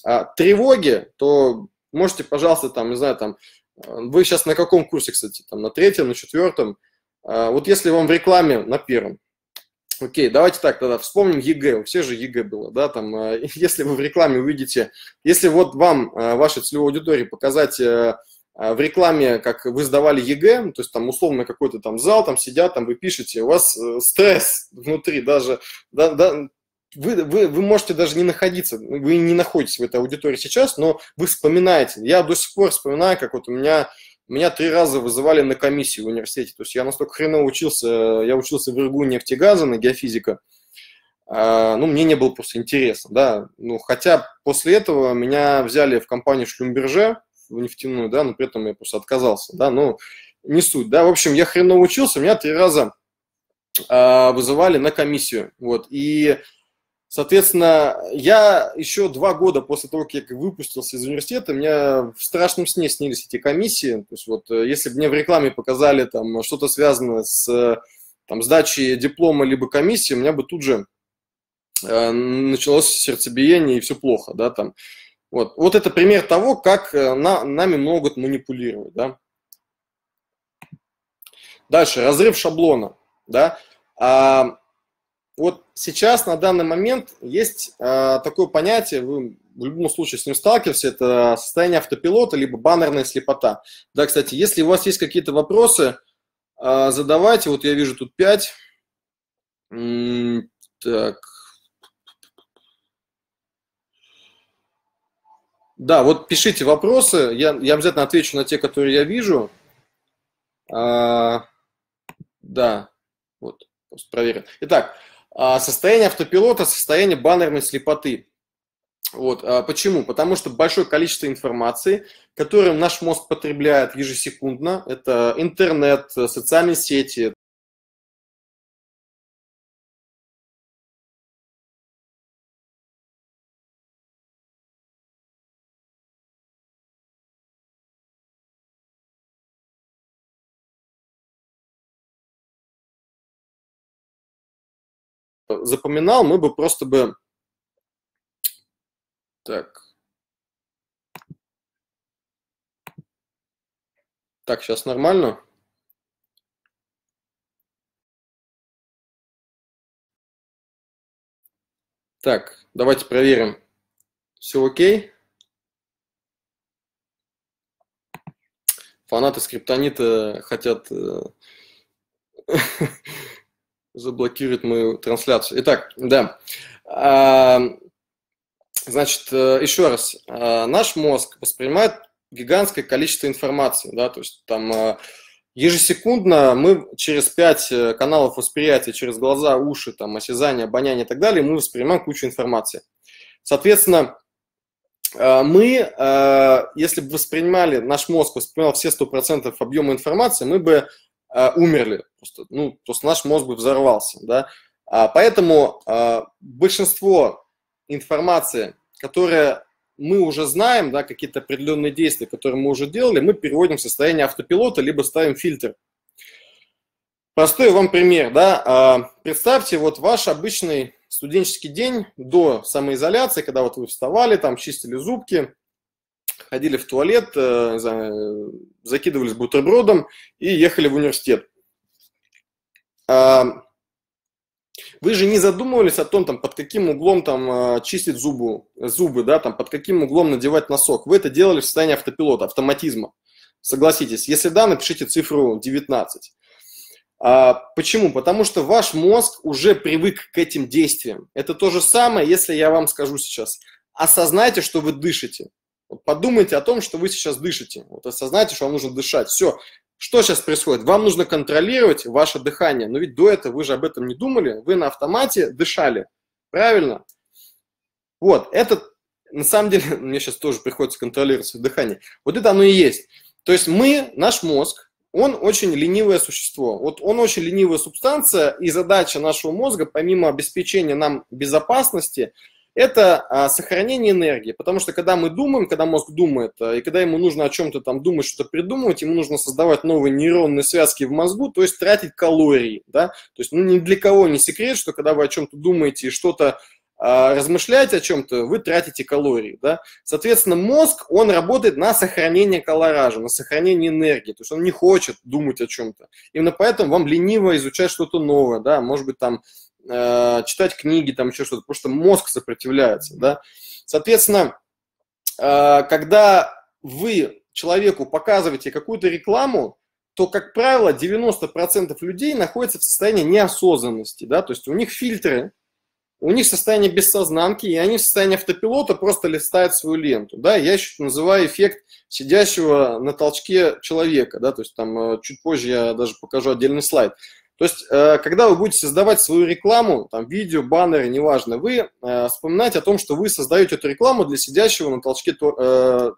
э, тревоги, то можете, пожалуйста, там, не знаю, там, вы сейчас на каком курсе, кстати, там, на третьем, на четвертом, э, вот если вам в рекламе на первом, окей, давайте так тогда вспомним ЕГЭ, у всех же ЕГЭ было, да, там, э, если вы в рекламе увидите, если вот вам, э, вашей целевой аудитории показать э, в рекламе, как вы сдавали ЕГЭ, то есть там условно какой-то там зал, там сидят, там вы пишете, у вас э, стресс внутри даже, да, да, вы, вы, вы можете даже не находиться, вы не находитесь в этой аудитории сейчас, но вы вспоминаете, я до сих пор вспоминаю, как вот у меня, меня три раза вызывали на комиссию в университете, то есть я настолько хреново учился, я учился в РГУ нефтегаза на геофизика, э, ну мне не было просто интересно, да, ну хотя после этого меня взяли в компанию Шлюмберже, в нефтяную, да, но при этом я просто отказался, да, ну, не суть, да, в общем, я хреново учился, меня три раза э, вызывали на комиссию, вот, и, соответственно, я еще два года после того, как я выпустился из университета, меня в страшном сне снились эти комиссии, то есть вот, если бы мне в рекламе показали там что-то связанное с, там, сдачей диплома либо комиссии, у меня бы тут же э, началось сердцебиение и все плохо, да, там. Вот. Вот это пример того, как на, нами могут манипулировать. Да? Дальше, разрыв шаблона. Да? А, вот сейчас, на данный момент, есть а, такое понятие, вы в любом случае с ним сталкиваетесь, это состояние автопилота, либо баннерная слепота. Да, кстати, если у вас есть какие-то вопросы, а, задавайте. Вот я вижу тут пять. Так. Да, вот пишите вопросы, я, я обязательно отвечу на те, которые я вижу. А, да, вот, проверим. Итак, состояние автопилота, состояние баннерной слепоты. Вот, а почему? Потому что большое количество информации, которую наш мозг потребляет ежесекундно, это интернет, социальные сети, запоминал, мы бы просто бы... Так. Так, сейчас нормально? Так, давайте проверим. Все окей? Фанаты Скриптонита хотят... заблокирует мою трансляцию. Итак, да. Значит, еще раз. Наш мозг воспринимает гигантское количество информации, да, то есть там ежесекундно мы через пять каналов восприятия, через глаза, уши, там, осязание, обоняние и так далее, мы воспринимаем кучу информации. Соответственно, мы, если бы воспринимали, наш мозг воспринимал все сто процентов объема информации, мы бы умерли, просто, ну, просто наш мозг бы взорвался, да, а, поэтому а, большинство информации, которую мы уже знаем, да, какие-то определенные действия, которые мы уже делали, мы переводим в состояние автопилота, либо ставим фильтр. Простой вам пример, да, а, представьте вот ваш обычный студенческий день до самоизоляции, когда вот вы вставали, там, чистили зубки, ходили в туалет, закидывались бутербродом и ехали в университет. Вы же не задумывались о том, там, под каким углом там, чистить зубы, зубы да, там, под каким углом надевать носок. Вы это делали в состоянии автопилота, автоматизма. Согласитесь. Если да, напишите цифру девятнадцать. Почему? Потому что ваш мозг уже привык к этим действиям. Это то же самое, если я вам скажу сейчас. осознайте, что вы дышите. Вот подумайте о том, что вы сейчас дышите. Вот осознайте, что вам нужно дышать. Все. Что сейчас происходит? Вам нужно контролировать ваше дыхание. Но ведь до этого вы же об этом не думали. Вы на автомате дышали. Правильно? Вот. Это, на самом деле, мне сейчас тоже приходится контролировать свое дыхание. Вот это оно и есть. То есть мы, наш мозг, он очень ленивое существо. Вот он очень ленивая субстанция, и задача нашего мозга, помимо обеспечения нам безопасности, это а, сохранение энергии. Потому что когда мы думаем, когда мозг думает, а, и когда ему нужно о чем-то там думать, что-то придумывать, ему нужно создавать новые нейронные связки в мозгу, то есть тратить калории. Да? То есть ну, ни для кого не секрет, что когда вы о чем-то думаете и что-то а, размышляете о чем-то, вы тратите калории. Да? Соответственно, мозг, он работает на сохранение калоража, на сохранение энергии. То есть он не хочет думать о чем-то. Именно поэтому вам лениво изучать что-то новое. Да? Может быть, там... читать книги, там еще что-то, потому что мозг сопротивляется, да. Соответственно, когда вы человеку показываете какую-то рекламу, то, как правило, девяносто процентов людей находятся в состоянии неосознанности, да, то есть у них фильтры, у них состояние бессознанки, и они в состоянии автопилота просто листают свою ленту, да, я еще называю эффект сидящего на толчке человека, да, то есть там чуть позже я даже покажу отдельный слайд. То есть, когда вы будете создавать свою рекламу, там, видео, баннеры, неважно, вы вспоминаете о том, что вы создаете эту рекламу для сидящего на толчке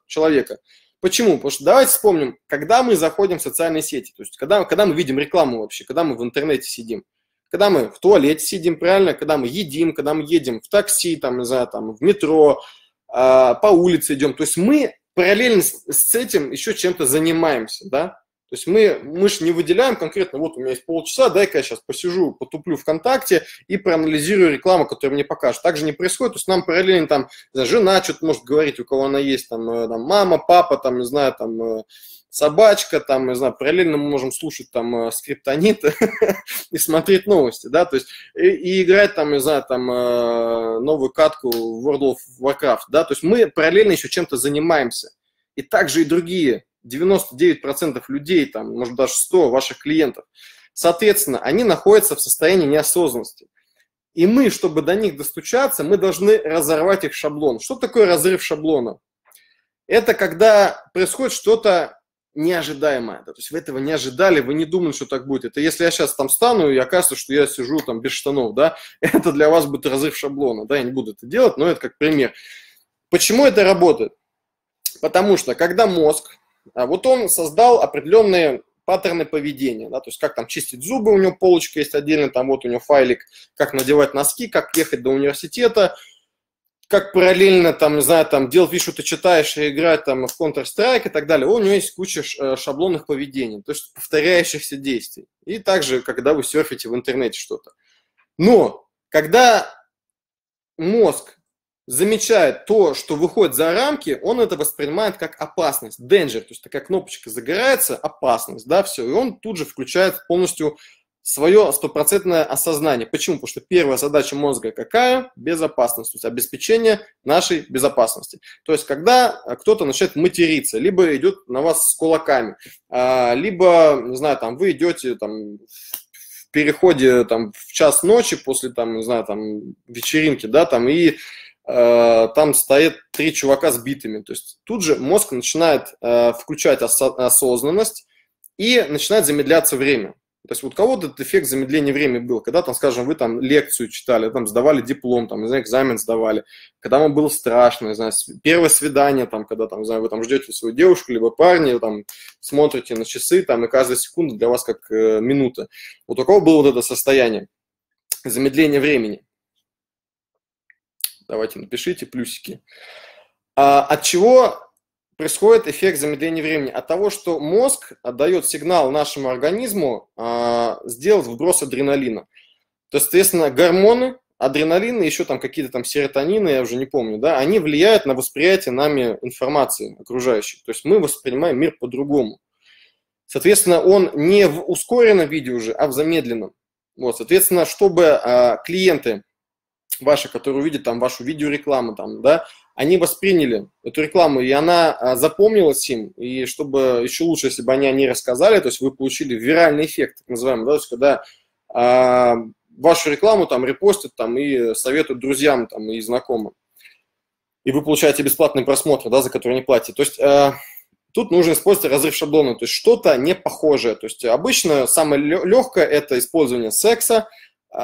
человека. Почему? Потому что давайте вспомним, когда мы заходим в социальные сети, то есть, когда, когда мы видим рекламу вообще, когда мы в интернете сидим, когда мы в туалете сидим, правильно, когда мы едим, когда мы едем в такси, там, не знаю, там, в метро, по улице идем, то есть, мы параллельно с этим еще чем-то занимаемся, да? То есть мы, мы же не выделяем конкретно, вот у меня есть полчаса, дай-ка я сейчас посижу, потуплю ВКонтакте и проанализирую рекламу, которую мне покажут. Так же не происходит, то есть нам параллельно там, не знаю, жена что-то может говорить, у кого она есть, там, там мама, папа, там, не знаю, там, собачка, там, не знаю, параллельно мы можем слушать там скриптонит и смотреть новости, да, то есть и, и играть там, не знаю, там, новую катку в World of Warcraft, да, то есть мы параллельно еще чем-то занимаемся. И также и другие. девяносто девять процентов людей, там, может даже сто процентов ваших клиентов, соответственно, они находятся в состоянии неосознанности. И мы, чтобы до них достучаться, мы должны разорвать их шаблон. Что такое разрыв шаблона? Это когда происходит что-то неожидаемое. Да? То есть вы этого не ожидали, вы не думали, что так будет. Это если я сейчас там встану и окажется, что я сижу там без штанов, да, это для вас будет разрыв шаблона. Да? Я не буду это делать, но это как пример. Почему это работает? Потому что когда мозг, вот он создал определенные паттерны поведения, да, то есть как там чистить зубы, у него полочка есть отдельно, там вот у него файлик, как надевать носки, как ехать до университета, как параллельно там, не знаю, там делать вид, что ты читаешь и играть там в Counter-Strike и так далее. У него есть куча шаблонных поведений, то есть повторяющихся действий. И также, когда вы серфите в интернете что-то. Но когда мозг замечает то, что выходит за рамки, он это воспринимает как опасность, danger, то есть такая кнопочка загорается, опасность, да, все, и он тут же включает полностью свое стопроцентное осознание. Почему? Потому что первая задача мозга какая? Безопасность, то есть обеспечение нашей безопасности. То есть когда кто-то начинает материться, либо идет на вас с кулаками, либо, не знаю, там вы идете там в переходе там в час ночи после там, не знаю, там вечеринки, да, там и там стоят три чувака с битами. То есть тут же мозг начинает э, включать осо- осознанность и начинает замедляться время. То есть вот у кого-то этот эффект замедления времени был, когда, там, скажем, вы там лекцию читали, там сдавали диплом, там, не знаю, экзамен сдавали, когда вам было страшно, не знаю, первое свидание, там, когда там, не знаю, вы там ждете свою девушку, либо парня, там, смотрите на часы, там, и каждая секунда для вас как э, минута. Вот у кого было вот это состояние замедления времени? Давайте напишите плюсики. А от чего происходит эффект замедления времени? От того, что мозг отдает сигнал нашему организму а, сделать вброс адреналина. То есть, соответственно, гормоны, адреналин и еще там какие-то там серотонины, я уже не помню, да, они влияют на восприятие нами информации окружающей. То есть мы воспринимаем мир по-другому. Соответственно, он не в ускоренном виде уже, а в замедленном. Вот, соответственно, чтобы а, клиенты ваши, которые увидят там вашу видеорекламу, там, да, они восприняли эту рекламу, и она а, запомнилась им, и чтобы еще лучше, если бы они о ней рассказали, то есть вы получили виральный эффект, так называемый, да, то есть когда а, вашу рекламу там репостят там и советуют друзьям там и знакомым. и вы получаете бесплатный просмотр, да, за который не платите. То есть э, тут нужно использовать разрыв шаблона, то есть что-то не похожее. То есть обычно самое легкое – это использование секса, э,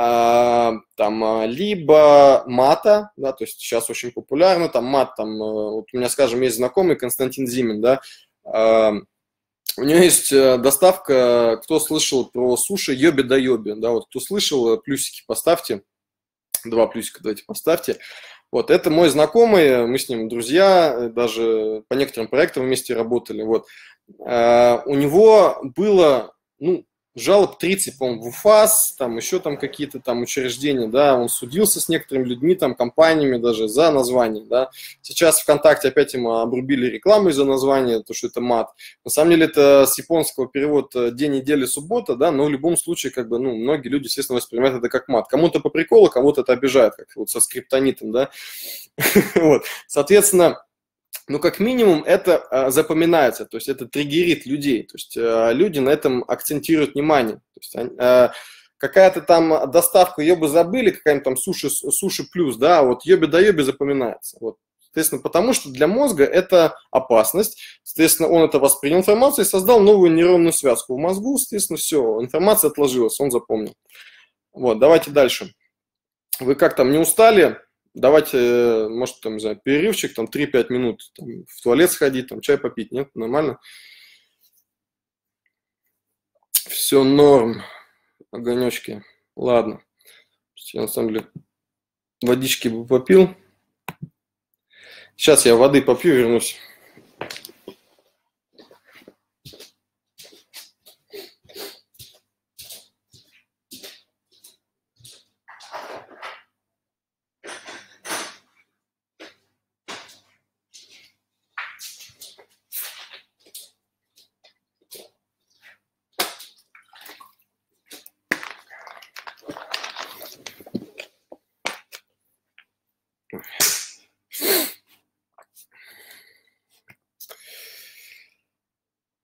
там, либо мата, да, то есть сейчас очень популярно, там мат, там, вот у меня, скажем, есть знакомый Константин Зимин, да, э, у него есть доставка, кто слышал про суши Ёбидоёби, да, вот кто слышал, плюсики поставьте, два плюсика давайте поставьте. Вот, это мой знакомый, мы с ним друзья, даже по некоторым проектам вместе работали. Вот. Э, у него было, ну, жалоб тридцать, по-моему, в УФАС, там еще там какие-то там учреждения, да, он судился с некоторыми людьми, там, компаниями даже за название, да. Сейчас ВКонтакте опять ему обрубили рекламу из-за названия, то, что это мат. На самом деле это с японского перевода день, недели, суббота, да, но в любом случае, как бы, ну, многие люди, естественно, воспринимают это как мат. Кому-то по приколу, кому-то это обижает, как вот со скриптонитом, да. Соответственно, ну, как минимум, это э, запоминается, то есть это триггерит людей, то есть э, люди на этом акцентируют внимание. То есть, э, какая-то там доставка, ее бы забыли, какая-нибудь там суши, суши плюс, да, вот Ёбидоёби запоминается. Вот. Соответственно, потому что для мозга это опасность, соответственно, он это воспринял информацию и создал новую нейронную связку в мозгу, соответственно, все, информация отложилась, он запомнил. Вот, давайте дальше. Вы как там, не устали? Давайте, может, там, не знаю, перерывчик, там, три-пять минут, там, в туалет сходить, там, чай попить, нет, нормально? Все норм, огонечки, ладно. Я, на самом деле, водички бы попил. Сейчас я воды попью, вернусь.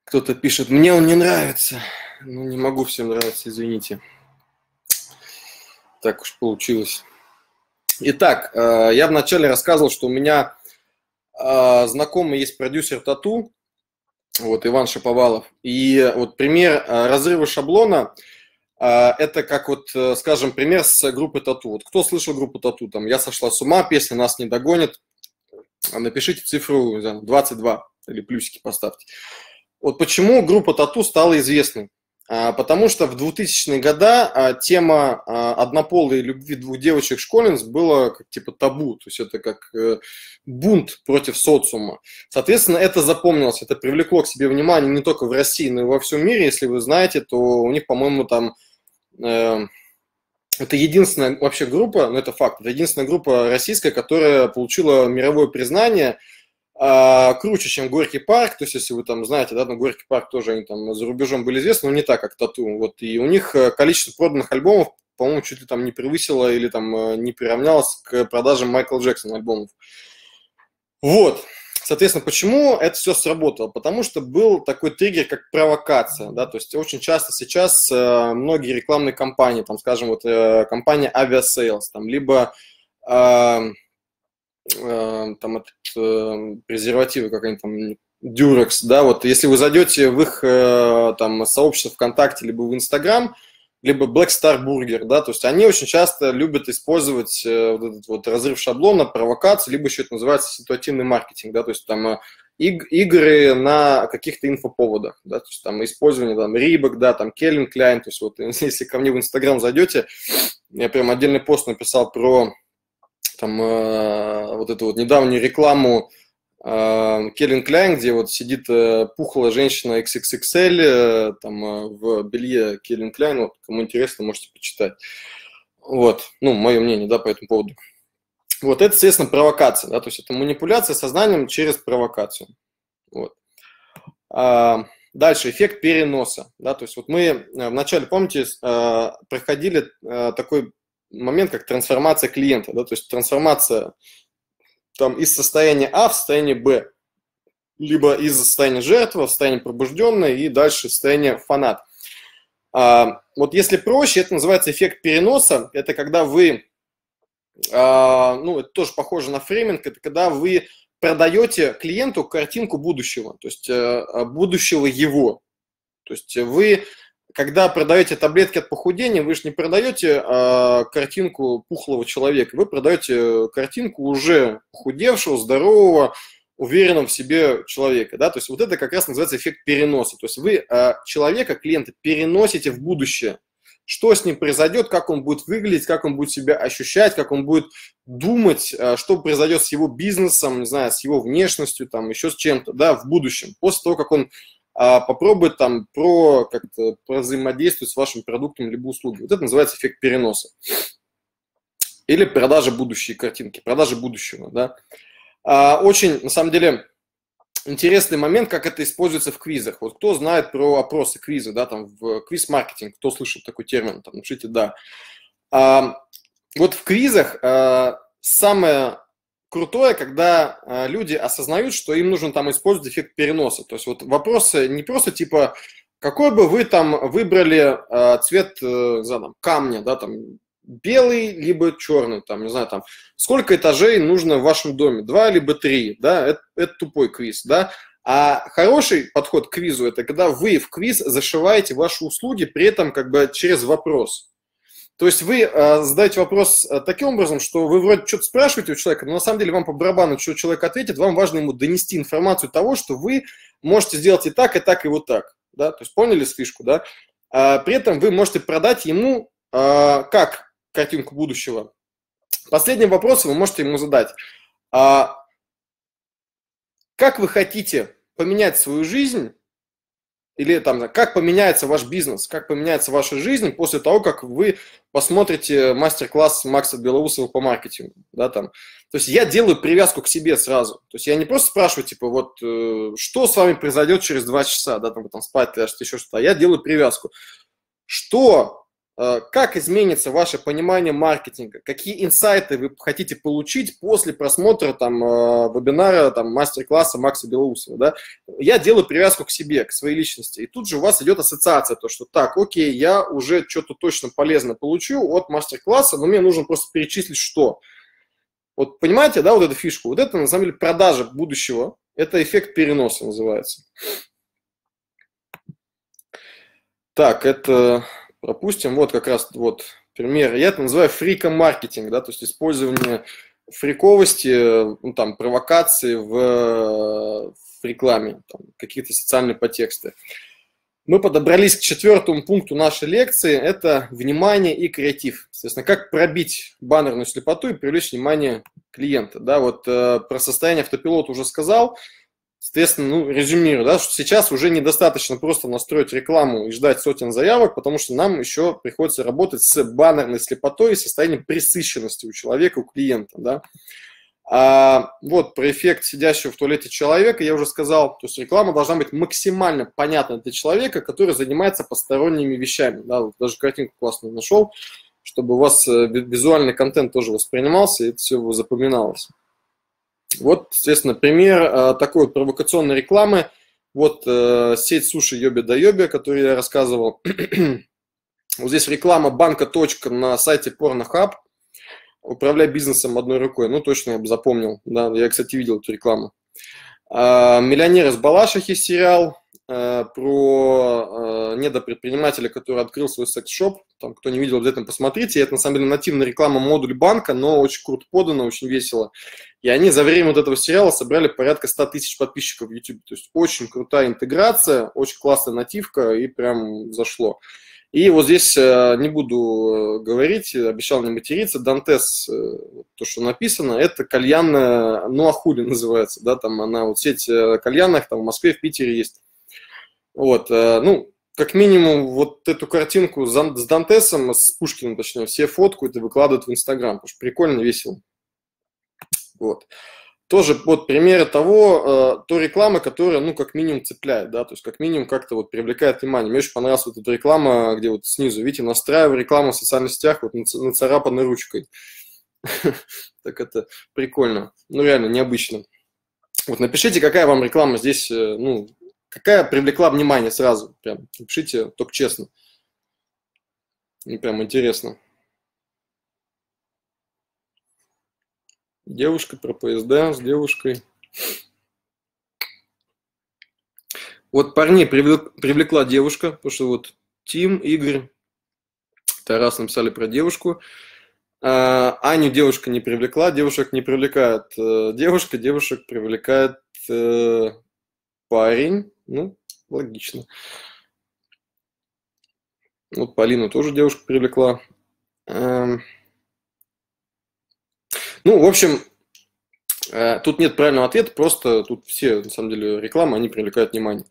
Кто-то пишет, мне он не нравится. Ну, не могу всем нравиться, извините. Так уж получилось. Итак, я вначале рассказывал, что у меня знакомый есть продюсер Тату, вот, Иван Шаповалов. И вот пример разрыва шаблона, это как вот, скажем, пример с группы Тату. Вот кто слышал группу Тату? Там «Я сошла с ума», «Песня нас не догонит». Напишите цифру двадцать два или плюсики поставьте. Вот почему группа Тату стала известной? А, потому что в двухтысячные года а, тема а, однополой любви двух девочек-школьниц была как, типа табу, то есть это как э, бунт против социума. Соответственно, это запомнилось, это привлекло к себе внимание не только в России, но и во всем мире. Если вы знаете, то у них, по-моему, там... Э, это единственная вообще группа, ну это факт, это единственная группа российская, которая получила мировое признание, круче, чем Горький парк, то есть, если вы там знаете, да, на Горький парк тоже они там за рубежом были известны, но не так, как Тату, вот, и у них количество проданных альбомов, по-моему, чуть ли там не превысило или там не приравнялось к продажам Майкла Джексона альбомов. Вот, соответственно, почему это все сработало? Потому что был такой триггер, как провокация, да, то есть очень часто сейчас многие рекламные кампании, там, скажем, вот компания Aviasales, там, либо... там презервативы, какая-нибудь там Дюрекс, да, вот, если вы зайдете в их там сообщество ВКонтакте, либо в Инстаграм, либо Blackstar Burger, да, то есть они очень часто любят использовать вот этот вот разрыв шаблона, провокацию, либо еще это называется ситуативный маркетинг, да, то есть там иг- игры на каких-то инфоповодах, да, то есть там использование там Рибок, да, там Calvin Klein, то есть вот если ко мне в Инстаграм зайдете, я прям отдельный пост написал про там э, вот эту вот недавнюю рекламу Calvin Klein, где вот сидит э, пухлая женщина икс икс икс эль э, там, э, в белье Calvin Klein, вот, кому интересно, можете почитать. Вот, ну, мое мнение, да, по этому поводу. Вот это, соответственно, провокация, да, то есть это манипуляция сознанием через провокацию. Вот. А, дальше, эффект переноса, да, то есть вот мы вначале, помните, э, проходили э, такой момент, как трансформация клиента, да, то есть трансформация там из состояния А в состояние Б, либо из состояния жертвы в состояние пробужденной и дальше в состояние фанат. А, вот если проще, это называется эффект переноса, это когда вы ну, это тоже похоже на фрейминг, это когда вы продаете клиенту картинку будущего, то есть будущего его. То есть вы, когда продаете таблетки от похудения, вы же не продаете картинку пухлого человека, вы продаете картинку уже похудевшего, здорового, уверенного в себе человека. Да? То есть вот это как раз называется эффект переноса. То есть вы человека, клиента переносите в будущее. Что с ним произойдет, как он будет выглядеть, как он будет себя ощущать, как он будет думать, что произойдет с его бизнесом, не знаю, с его внешностью, там, еще с чем-то, да, в будущем, после того, как он а, попробует там про, как-то, про взаимодействовать с вашим продуктом либо услугой. Вот это называется эффект переноса. Или продажа будущей картинки, продажа будущего, да. А, очень, на самом деле, интересный момент, как это используется в квизах. Вот кто знает про опросы квиза, да, там, в квиз-маркетинг, кто слышал такой термин, там, напишите «да». А, вот в квизах а, самое крутое, когда а, люди осознают, что им нужно там использовать эффект переноса. То есть вот вопросы не просто типа, какой бы вы там выбрали а, цвет а, за, там, камня, да, там, белый, либо черный, там, не знаю, там, сколько этажей нужно в вашем доме, два, либо три, да, это, это тупой квиз, да, а хороший подход к квизу, это когда вы в квиз зашиваете ваши услуги, при этом, как бы, через вопрос, то есть вы э, задаете вопрос таким образом, что вы вроде что-то спрашиваете у человека, но на самом деле вам по барабану, что человек ответит, вам важно ему донести информацию того, что вы можете сделать и так, и так, и вот так, да, то есть поняли фишку, да, а, при этом вы можете продать ему э, как картинку будущего. Последний вопрос вы можете ему задать. А как вы хотите поменять свою жизнь, или там, как поменяется ваш бизнес, как поменяется ваша жизнь после того, как вы посмотрите мастер-класс Макса Белоусова по маркетингу, да, там. То есть я делаю привязку к себе сразу. То есть я не просто спрашиваю, типа, вот, э, что с вами произойдет через два часа, да, там, там спать, еще что-то, а я делаю привязку. Что... Как изменится ваше понимание маркетинга? Какие инсайты вы хотите получить после просмотра там, вебинара, там, мастер-класса Макса Белоусова? Да? Я делаю привязку к себе, к своей личности. И тут же у вас идет ассоциация, то, что так, окей, я уже что-то точно полезное получу от мастер-класса, но мне нужно просто перечислить, что. Вот понимаете, да, вот эту фишку? Вот это, на самом деле, продажа будущего. Это эффект переноса называется. Так, это... Допустим, вот как раз вот пример. Я это называю фрикомаркетинг, да, то есть использование фриковости, ну, там, провокации в, в рекламе, какие-то социальные подтексты. Мы подобрались к четвертому пункту нашей лекции. Это внимание и креатив. Соответственно, как пробить баннерную слепоту и привлечь внимание клиента. Да, вот э, про состояние автопилота уже сказал. Соответственно, ну, резюмирую, да, что сейчас уже недостаточно просто настроить рекламу и ждать сотен заявок, потому что нам еще приходится работать с баннерной слепотой и состоянием пресыщенности у человека, у клиента, да. А, вот про эффект сидящего в туалете человека я уже сказал, то есть реклама должна быть максимально понятна для человека, который занимается посторонними вещами, да, вот даже картинку классную нашел, чтобы у вас визуальный контент тоже воспринимался и это все запоминалось. Вот, естественно, пример такой провокационной рекламы. Вот э, сеть суши Ёбидоёби, о которой я рассказывал. Вот здесь реклама банка. На сайте Pornhub. Управляй бизнесом одной рукой. Ну, точно я бы запомнил. Да, я, кстати, видел эту рекламу. Э, «Миллионер из Балашихи» сериал э, про э, недопредпринимателя, который открыл свой секс-шоп. Там, кто не видел, обязательно посмотрите. Это, на самом деле, нативная реклама модуль банка, но очень круто подана, очень весело. И они за время вот этого сериала собрали порядка ста тысяч подписчиков в YouTube. То есть очень крутая интеграция, очень классная нативка, и прям зашло. И вот здесь не буду говорить, обещал не материться, Дантес, то, что написано, это кальянная, ну, ахули называется, да, там она, вот сеть кальянных, там в Москве, в Питере есть. Вот, ну, как минимум, вот эту картинку с Дантесом, с Пушкиным, точнее, все фоткают и выкладывают в Инстаграм, потому что прикольно, весело. Вот. Тоже под примеры того, э, той рекламы, которая, ну, как минимум цепляет, да, то есть как минимум как-то вот привлекает внимание. Мне очень понравилась вот эта реклама, где вот снизу, видите, настраиваю рекламу в социальных сетях вот нацарапанной ручкой. Так это прикольно, ну, реально необычно. Вот напишите, какая вам реклама здесь, ну, какая привлекла внимание сразу, прям напишите, только честно. Прям интересно. Девушка про поезда с девушкой. Вот парней привлек, привлекла девушка, потому что вот Тим, Игорь, Тарас написали про девушку. А, Аню девушка не привлекла, девушек не привлекает девушка, девушек привлекает э, парень. Ну, логично. Вот Полину тоже девушка привлекла. Ну, в общем, тут нет правильного ответа, просто тут все, на самом деле, реклама, они привлекают внимание.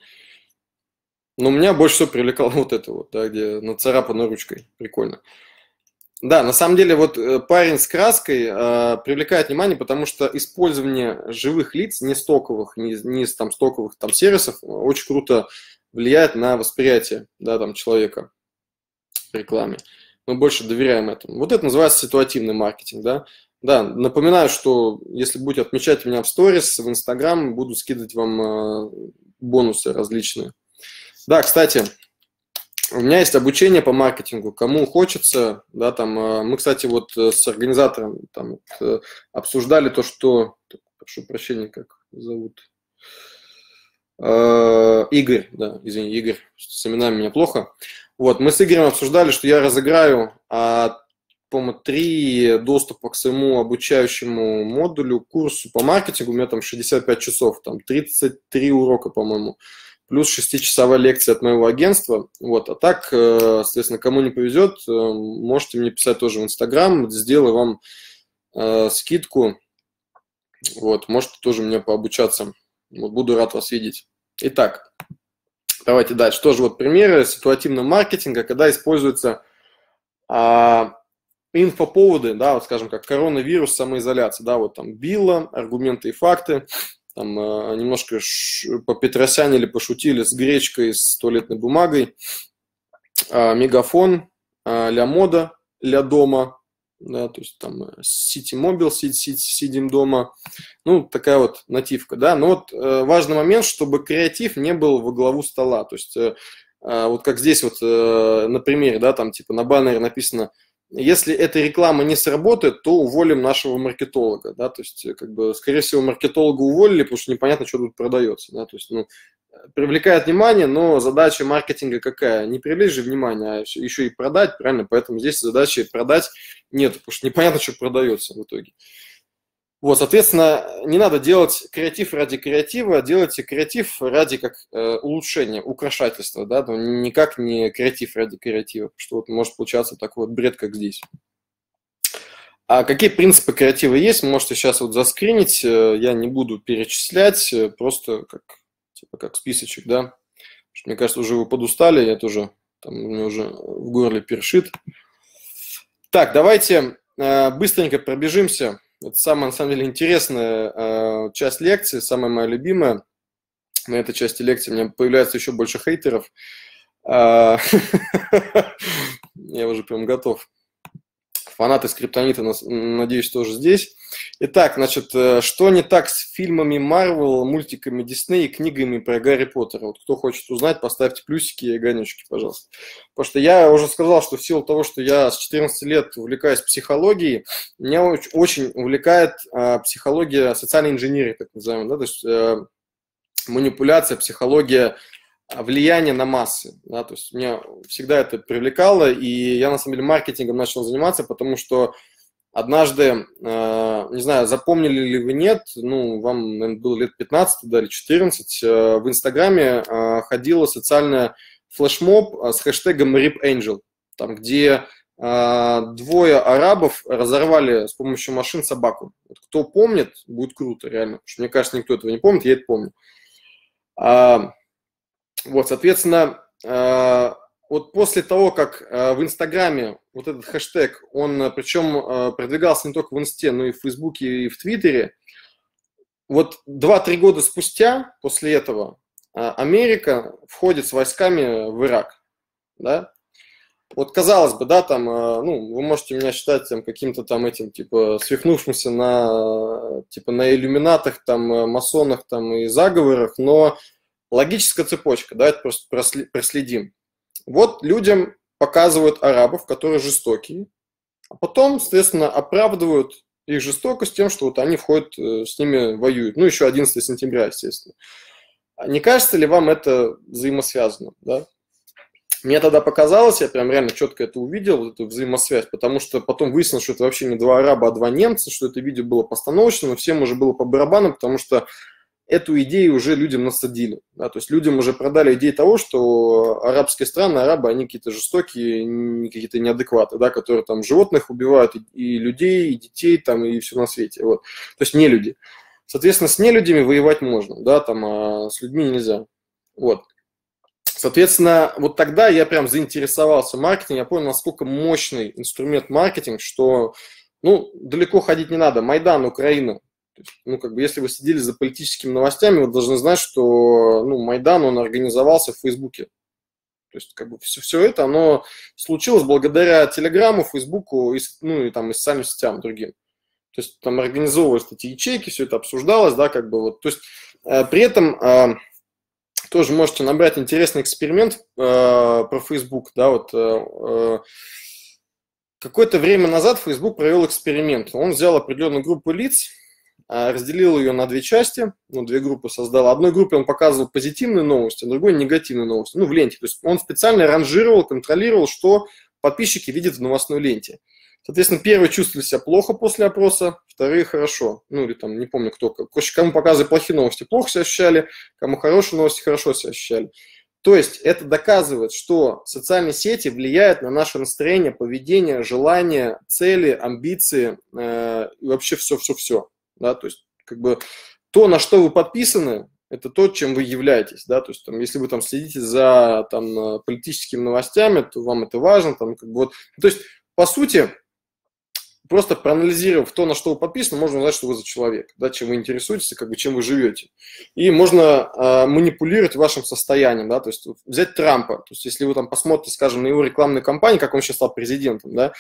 Но меня больше всего привлекало вот это вот, да, где нацарапано ручкой. Прикольно. Да, на самом деле, вот парень с краской э, привлекает внимание, потому что использование живых лиц, не стоковых, не, не там, стоковых там, сервисов, очень круто влияет на восприятие, да, там, человека в рекламе. Мы больше доверяем этому. Вот это называется ситуативный маркетинг, да. Да, напоминаю, что если будете отмечать меня в сторис, в Instagram, буду скидывать вам э, бонусы различные. Да, кстати, у меня есть обучение по маркетингу. Кому хочется, да, там, э, мы, кстати, вот э, с организатором там, э, обсуждали то, что, так, прошу прощения, как зовут, э, Игорь, да, извини, Игорь, с именами меня плохо. Вот, мы с Игорем обсуждали, что я разыграю от по-моему, три доступа к своему обучающему модулю, курсу по маркетингу. У меня там шестьдесят пять часов, там тридцать три урока, по-моему, плюс шестичасовая лекция от моего агентства. Вот, а так, соответственно, кому не повезет, можете мне писать тоже в Инстаграм, сделаю вам э, скидку. Вот, можете тоже мне пообучаться. Вот, буду рад вас видеть. Итак, давайте дальше. Тоже вот примеры ситуативного маркетинга, когда используется... Э, инфоповоды, да, вот скажем, как коронавирус, самоизоляция, да, вот там билла, аргументы и факты, там э, немножко попетросянили, пошутили с гречкой, с туалетной бумагой, э, мегафон, э, ля мода, ля дома, да, то есть там сити мобил, сидим дома, ну, такая вот нативка, да, но вот э, важный момент, чтобы креатив не был во главу стола, то есть э, э, вот как здесь вот э, на примере, да, там типа на баннере написано: если эта реклама не сработает, то уволим нашего маркетолога, да, то есть, как бы, скорее всего, маркетолога уволили, потому что непонятно, что тут продается, да, то есть, ну, привлекает внимание, но задача маркетинга какая? Не привлечь же внимание, а еще и продать, правильно, поэтому здесь задачи продать нет, потому что непонятно, что продается в итоге. Вот, соответственно, не надо делать креатив ради креатива, а делайте креатив ради как э, улучшения, украшательства, да, но никак не креатив ради креатива, потому что вот может получаться такой вот бред, как здесь. А какие принципы креатива есть, можете сейчас вот заскринить, я не буду перечислять, просто как, типа как списочек, да. Мне кажется, уже вы подустали, я тоже, там, у меня уже в горле першит. Так, давайте э, быстренько пробежимся. Это самая, на самом деле, интересная э, часть лекции, самая моя любимая. На этой части лекции у меня появляется еще больше хейтеров. Я уже прям готов. Фанаты Скриптонита, надеюсь, тоже здесь. Итак, значит, что не так с фильмами Marvel, мультиками Disney и книгами про Гарри Поттера? Вот кто хочет узнать, поставьте плюсики и огонечки, пожалуйста. Потому что я уже сказал, что в силу того, что я с четырнадцати лет увлекаюсь психологией, меня очень увлекает э, психология социальной инженерии, так называемая, да, то есть э, манипуляция, психология, влияние на массы, да, то есть меня всегда это привлекало, и я, на самом деле, маркетингом начал заниматься, потому что однажды, э, не знаю, запомнили ли вы, нет, ну, вам, наверное, было лет пятнадцать, да, или четырнадцать, э, в Инстаграме э, ходила социальная флешмоб с хэштегом RipAngel, там, где э, двое арабов разорвали с помощью машин собаку. Вот кто помнит, будет круто, реально, потому что, мне кажется, никто этого не помнит, я это помню. А, Вот, соответственно, э, вот после того, как э, в Инстаграме вот этот хэштег, он причем э, продвигался не только в Инсте, но и в Фейсбуке, и в Твиттере, вот два-три года спустя после этого э, Америка входит с войсками в Ирак, да? Вот, казалось бы, да, там, э, ну, вы можете меня считать там каким-то там этим, типа, свихнувшимся на, типа, на иллюминатах, там, масонах, там, и заговорах, но... Логическая цепочка, да, это просто проследим. Вот людям показывают арабов, которые жестокие, а потом, соответственно, оправдывают их жестокость тем, что вот они входят, с ними воюют. Ну, еще одиннадцатого сентября, естественно. Не кажется ли вам это взаимосвязано? Да? Мне тогда показалось, я прям реально четко это увидел, эту взаимосвязь, потому что потом выяснилось, что это вообще не два араба, а два немца, что это видео было постановочно, но всем уже было по барабану, потому что эту идею уже людям насадили. Да? То есть людям уже продали идею того, что арабские страны, арабы, они какие-то жестокие, какие-то неадекваты, да? Которые там животных убивают, и людей, и детей, там, и все на свете. Вот. То есть не люди. Соответственно, с нелюдями воевать можно, да, там, а с людьми нельзя. Вот. Соответственно, вот тогда я прям заинтересовался маркетингом, я понял, насколько мощный инструмент маркетинг, что, ну, далеко ходить не надо. Майдан, Украина. То есть, ну, как бы, если вы следили за политическими новостями, вы должны знать, что, ну, Майдан, он организовался в Фейсбуке. То есть, как бы, все, все это, оно случилось благодаря Телеграму, Фейсбуку, и, ну, и там, и социальным сетям другим. То есть там организовывались эти ячейки, все это обсуждалось, да, как бы вот. То есть э, при этом э, тоже можете набрать интересный эксперимент э, про Facebook, да, вот. Э, какое-то время назад Facebook провел эксперимент. Он взял определенную группу лиц, э, разделил ее на две части, ну, две группы создал. Одной группе он показывал позитивные новости, а другой негативные новости, ну, в ленте. То есть он специально ранжировал, контролировал, что подписчики видят в новостной ленте. Соответственно, первые чувствовали себя плохо после опроса, вторые хорошо. Ну, или там, не помню кто. Короче, кому показывали плохие новости, плохо себя ощущали, кому хорошие новости, хорошо себя ощущали. То есть это доказывает, что социальные сети влияют на наше настроение, поведение, желания, цели, амбиции э, и вообще все-все-все. Да? То есть как бы то, на что вы подписаны, это то, чем вы являетесь, да, то есть там, если вы там следите за там, политическими новостями, то вам это важно, там, как бы вот, то есть, по сути, просто проанализировав то, на что вы подписаны, можно узнать, что вы за человек, да, чем вы интересуетесь, как бы, чем вы живете, и можно э, манипулировать вашим состоянием, да, то есть взять Трампа, то есть если вы там посмотрите, скажем, на его рекламную кампанию, как он сейчас стал президентом, да,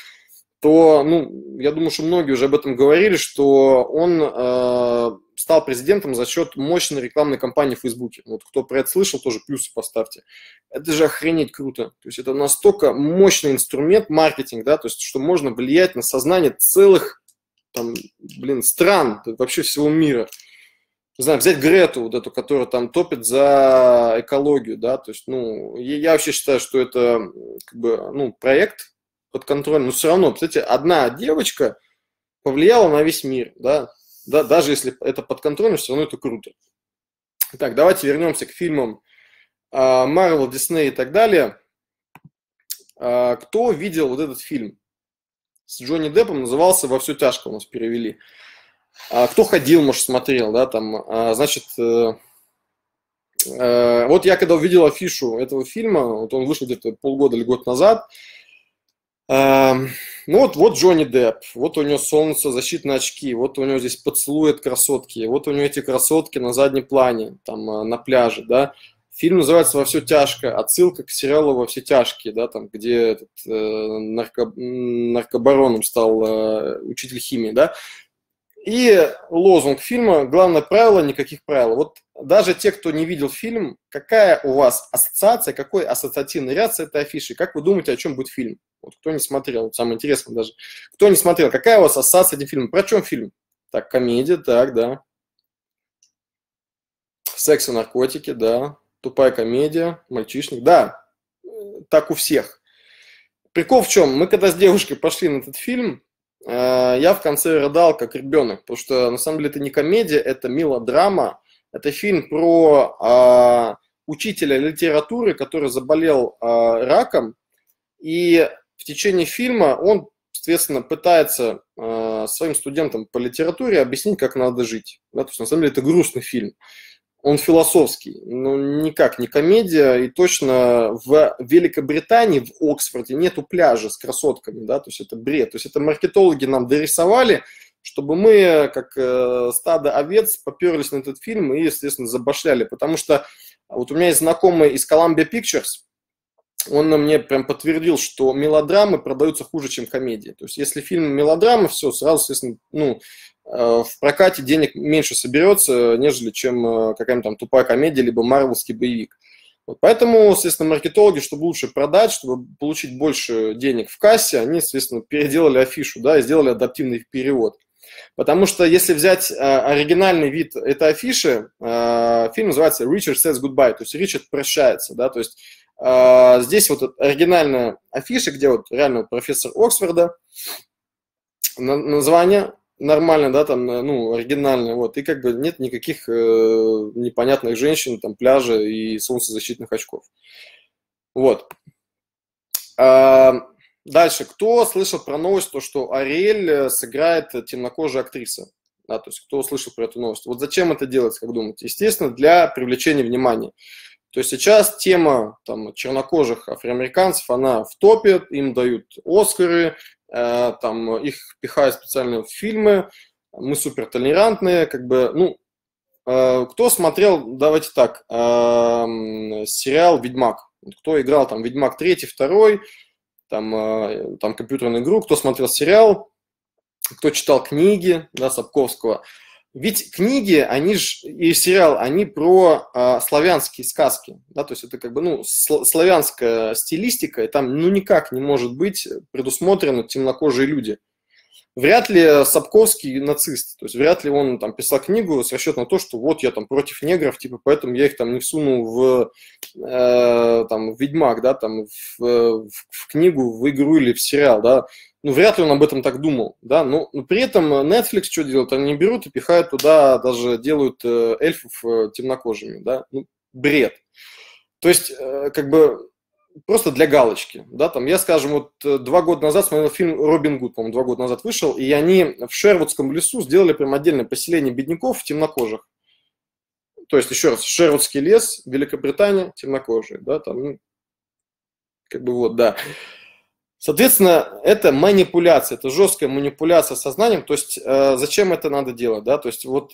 то, ну, я думаю, что многие уже об этом говорили, что он э, стал президентом за счет мощной рекламной кампании в Фейсбуке. Вот кто про это слышал, тоже плюсы поставьте. Это же охренеть круто. То есть это настолько мощный инструмент маркетинг, да, то есть что можно влиять на сознание целых, там, блин, стран, вообще всего мира. Не знаю, взять Грету, вот эту, которая там топит за экологию, да, то есть, ну, я вообще считаю, что это, как бы, ну, проект под контролем, но все равно, кстати, одна девочка повлияла на весь мир, да, да, даже если это под контролем, все равно это круто. Итак, давайте вернемся к фильмам Marvel, Disney и так далее. Кто видел вот этот фильм с Джонни Деппом, назывался «Во все тяжкие» у нас перевели. Кто ходил, может, смотрел, да, там, значит, вот я когда увидел афишу этого фильма, вот он вышел где-то полгода или год назад. Ну вот, вот Джонни Депп, вот у него солнце, защитные очки, вот у него здесь поцелуй от красотки, вот у него эти красотки на заднем плане, там, на пляже, да. Фильм называется «Во все тяжкое», отсылка к сериалу «Во все тяжкие», да, там, где этот, э, нарко... наркобароном стал э, учитель химии, да. И лозунг фильма «Главное правило, никаких правил». Вот даже те, кто не видел фильм, какая у вас ассоциация, какой ассоциативный ряд с этой афишей, как вы думаете, о чем будет фильм? Вот кто не смотрел, вот самое интересное даже. Кто не смотрел, какая у вас ассоциация с этим фильмом? Про чем фильм? Так, комедия, так, да. Секс и наркотики, да. Тупая комедия, мальчишник, да. Так у всех. Прикол в чем? Мы когда с девушкой пошли на этот фильм, я в конце рыдал как ребенок, потому что на самом деле это не комедия, это мелодрама. Это фильм про а, учителя литературы, который заболел а, раком. И в течение фильма он, соответственно, пытается э, своим студентам по литературе объяснить, как надо жить. Да? То есть, на самом деле, это грустный фильм. Он философский, но никак не комедия. И точно в Великобритании, в Оксфорде, нету пляжа с красотками. Да? То есть, это бред. То есть, это маркетологи нам дорисовали, чтобы мы, как э, стадо овец, поперлись на этот фильм и, естественно, забашляли. Потому что вот у меня есть знакомый из Columbia Pictures. Он мне прям подтвердил, что мелодрамы продаются хуже, чем комедии. То есть, если фильм мелодрама, все, сразу, естественно, ну, в прокате денег меньше соберется, нежели чем какая-нибудь там тупая комедия, либо марвелский боевик. Вот поэтому, соответственно, маркетологи, чтобы лучше продать, чтобы получить больше денег в кассе, они, соответственно, переделали афишу, да, и сделали адаптивный перевод. Потому что если взять э, оригинальный вид этой афиши, э, фильм называется «Richard says goodbye», то есть Ричард прощается, да, то есть э, здесь вот оригинальная афиша, где вот реально профессор Оксфорда, на, название нормально, да, там, ну, оригинальное, вот, и как бы нет никаких э, непонятных женщин, там, пляжа и солнцезащитных очков. Вот. А дальше, кто слышал про новость, то, что Ариэль сыграет темнокожая актриса? Да, то есть, кто слышал про эту новость? Вот зачем это делать, как думаете? Естественно, для привлечения внимания. То есть сейчас тема там, чернокожих афроамериканцев, она в топе, им дают Оскары, э, там, их пихают специально в фильмы, мы супертолерантные, как бы, ну, э, кто смотрел, давайте так, э, сериал «Ведьмак», кто играл там «Ведьмак» третий, второй, там, э, там компьютерную игру, кто смотрел сериал, кто читал книги, да, Сапковского. Ведь книги, они ж, и сериал, они про э, славянские сказки, да, то есть это как бы, ну, славянская стилистика, и там, ну, никак не может быть предусмотрены темнокожие люди. Вряд ли Сапковский нацист, то есть вряд ли он там писал книгу с расчетом на то, что вот я там против негров, типа, поэтому я их там не всуну в, э, там, в «Ведьмак», да, там, в, в, в книгу, в игру или в сериал, да. Ну, вряд ли он об этом так думал, да, но, но при этом Netflix что делают? Они берут и пихают туда, даже делают эльфов темнокожими, да, ну, бред. То есть, э, как бы... Просто для галочки, да, там, я, скажем, вот два года назад смотрел фильм «Робин Гуд», по-моему, два года назад вышел, и они в Шервудском лесу сделали прям отдельное поселение бедняков темнокожих. То есть, еще раз, Шервудский лес, Великобритания, темнокожие, да, там, как бы вот, да. Соответственно, это манипуляция, это жесткая манипуляция сознанием, то есть, э, зачем это надо делать, да, то есть, вот...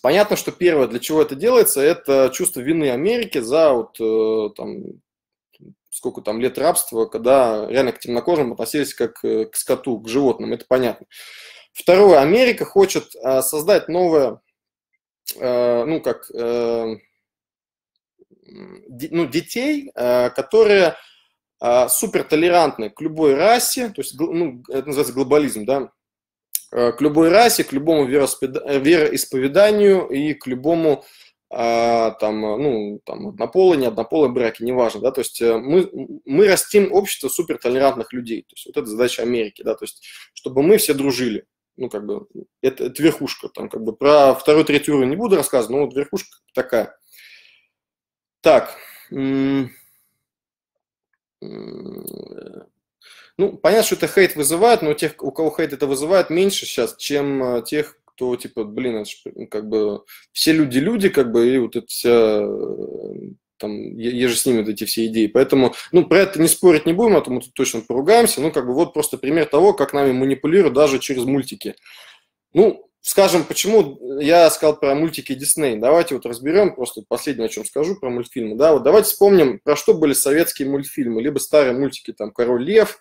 Понятно, что первое, для чего это делается, это чувство вины Америки за, вот, э, там, сколько там лет рабства, когда реально к темнокожим относились как к скоту, к животным, это понятно. Второе, Америка хочет создать новое, ну, как, ну, детей, которые супертолерантны к любой расе, то есть, ну, это называется глобализм, да, к любой расе, к любому вероисповеданию и к любому... там, ну, там, однополые, не однополые браки, неважно, да, то есть мы, мы растим общество супертолерантных людей, то есть вот это задача Америки, да, то есть чтобы мы все дружили, ну, как бы, это, это верхушка, там, как бы, про второй, третий уровень не буду рассказывать, но вот верхушка такая. Так, ну, понятно, что это хейт вызывает, но тех, у кого хейт это вызывает, меньше сейчас, чем тех, то, типа, блин, это ж, как бы, все люди-люди, как бы, и вот это вся, там, еже с ними вот эти все идеи. Поэтому, ну, про это не спорить не будем, а то мы тут точно поругаемся. Ну, как бы, вот просто пример того, как нами манипулируют даже через мультики. Ну, скажем, почему я сказал про мультики Дисней. Давайте вот разберем, просто последнее, о чем скажу, про мультфильмы, да. Вот давайте вспомним, про что были советские мультфильмы, либо старые мультики, там, «Король Лев»,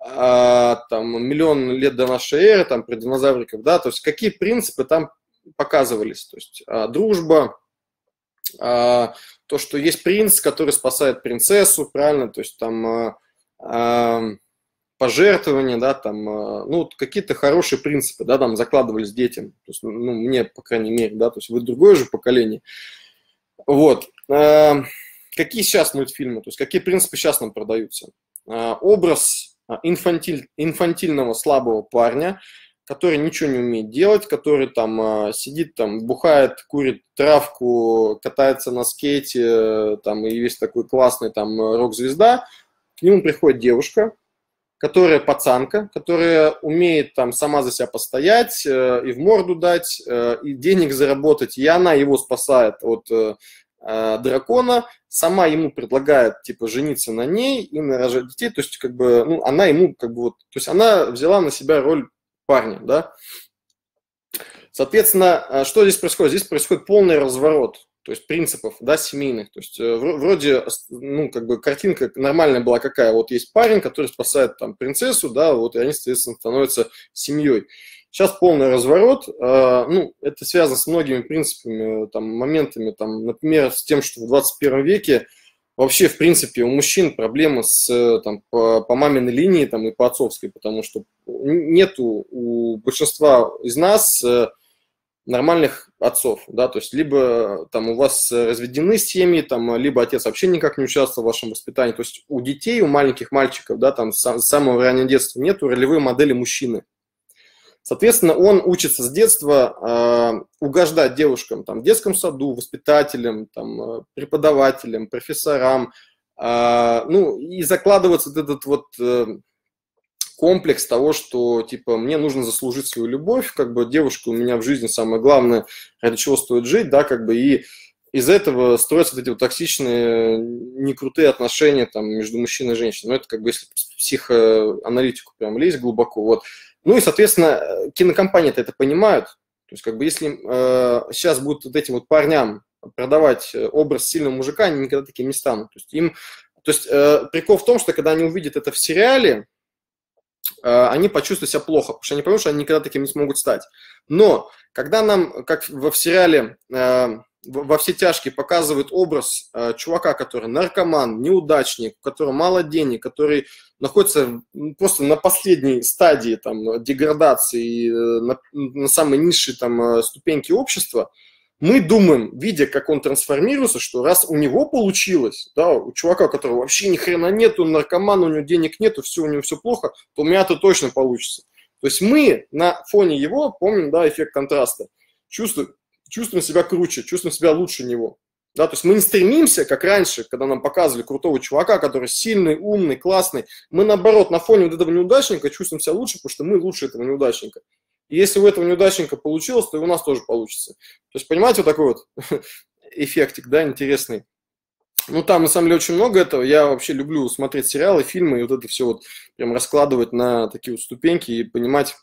А, там миллион лет до нашей эры, там про динозавриков, да, то есть какие принципы там показывались, то есть а, дружба, а, то, что есть принц, который спасает принцессу, правильно, то есть там а, а, пожертвования, да, там, а, ну, какие-то хорошие принципы, да, там закладывались детям, то есть, ну, мне, по крайней мере, да, то есть вы другое же поколение, вот. А, какие сейчас мультфильмы, то есть какие принципы сейчас нам продаются? А, образ Инфантиль, инфантильного слабого парня, который ничего не умеет делать, который там сидит, там бухает, курит травку, катается на скейте, там и весь такой классный там рок-звезда. К нему приходит девушка, которая пацанка, которая умеет там сама за себя постоять и в морду дать, и денег заработать, и она его спасает от дракона, сама ему предлагает, типа, жениться на ней и нарожать детей, то есть, как бы, ну, она ему, как бы, вот, то есть, она взяла на себя роль парня, да. Соответственно, что здесь происходит? Здесь происходит полный разворот, то есть, принципов, да, семейных, то есть, вроде, ну, как бы, картинка нормальная была какая, вот есть парень, который спасает, там, принцессу, да, вот, и они, соответственно, становятся семьей. Сейчас полный разворот, ну, это связано с многими принципами, там, моментами, там, например, с тем, что в двадцать первом веке Вообще, в принципе, у мужчин проблема с, там, по, по маминой линии там, и по отцовской, потому что нету у большинства из нас нормальных отцов, да, то есть либо там у вас разведены семьи, там, либо отец вообще никак не участвовал в вашем воспитании, то есть у детей, у маленьких мальчиков, да, там, с самого раннего детства нету ролевой модели мужчины. Соответственно, он учится с детства э, угождать девушкам, там, в детском саду, воспитателям, там, преподавателям, профессорам, э, ну, и закладывается вот этот вот э, комплекс того, что, типа, мне нужно заслужить свою любовь, как бы девушка у меня в жизни самое главное, ради чего стоит жить, да, как бы, и из этого строятся вот эти вот токсичные, некрутые отношения, там, между мужчиной и женщиной, ну, это, как бы, если психоаналитику прям лезть глубоко, вот. Ну и, соответственно, кинокомпании-то это понимают. То есть, как бы, если э, сейчас будут вот этим вот парням продавать образ сильного мужика, они никогда таким не станут. То есть, им, то есть э, прикол в том, что когда они увидят это в сериале, э, они почувствуют себя плохо, потому что они поймут, что они никогда таким не смогут стать. Но когда нам, как в, в сериале э, «Во все тяжкие» показывают образ э, чувака, который наркоман, неудачник, у которого мало денег, который находится просто на последней стадии там, деградации, на, на самой низшей там, ступеньке общества, мы думаем, видя, как он трансформируется, что раз у него получилось, да, у чувака, у которого вообще ни хрена нету, наркоман, у него денег нету, все, у него все плохо, то у меня-то точно получится. То есть мы на фоне его, помним, да, эффект контраста, чувствуем, чувствуем себя круче, чувствуем себя лучше него. Да, то есть мы не стремимся, как раньше, когда нам показывали крутого чувака, который сильный, умный, классный. Мы, наоборот, на фоне вот этого неудачника чувствуем себя лучше, потому что мы лучше этого неудачника. И если у этого неудачника получилось, то и у нас тоже получится. То есть, понимаете, вот такой вот эффектик, да, интересный. Ну, там, на самом деле, очень много этого. Я вообще люблю смотреть сериалы, фильмы, и вот это все вот прям раскладывать на такие вот ступеньки и понимать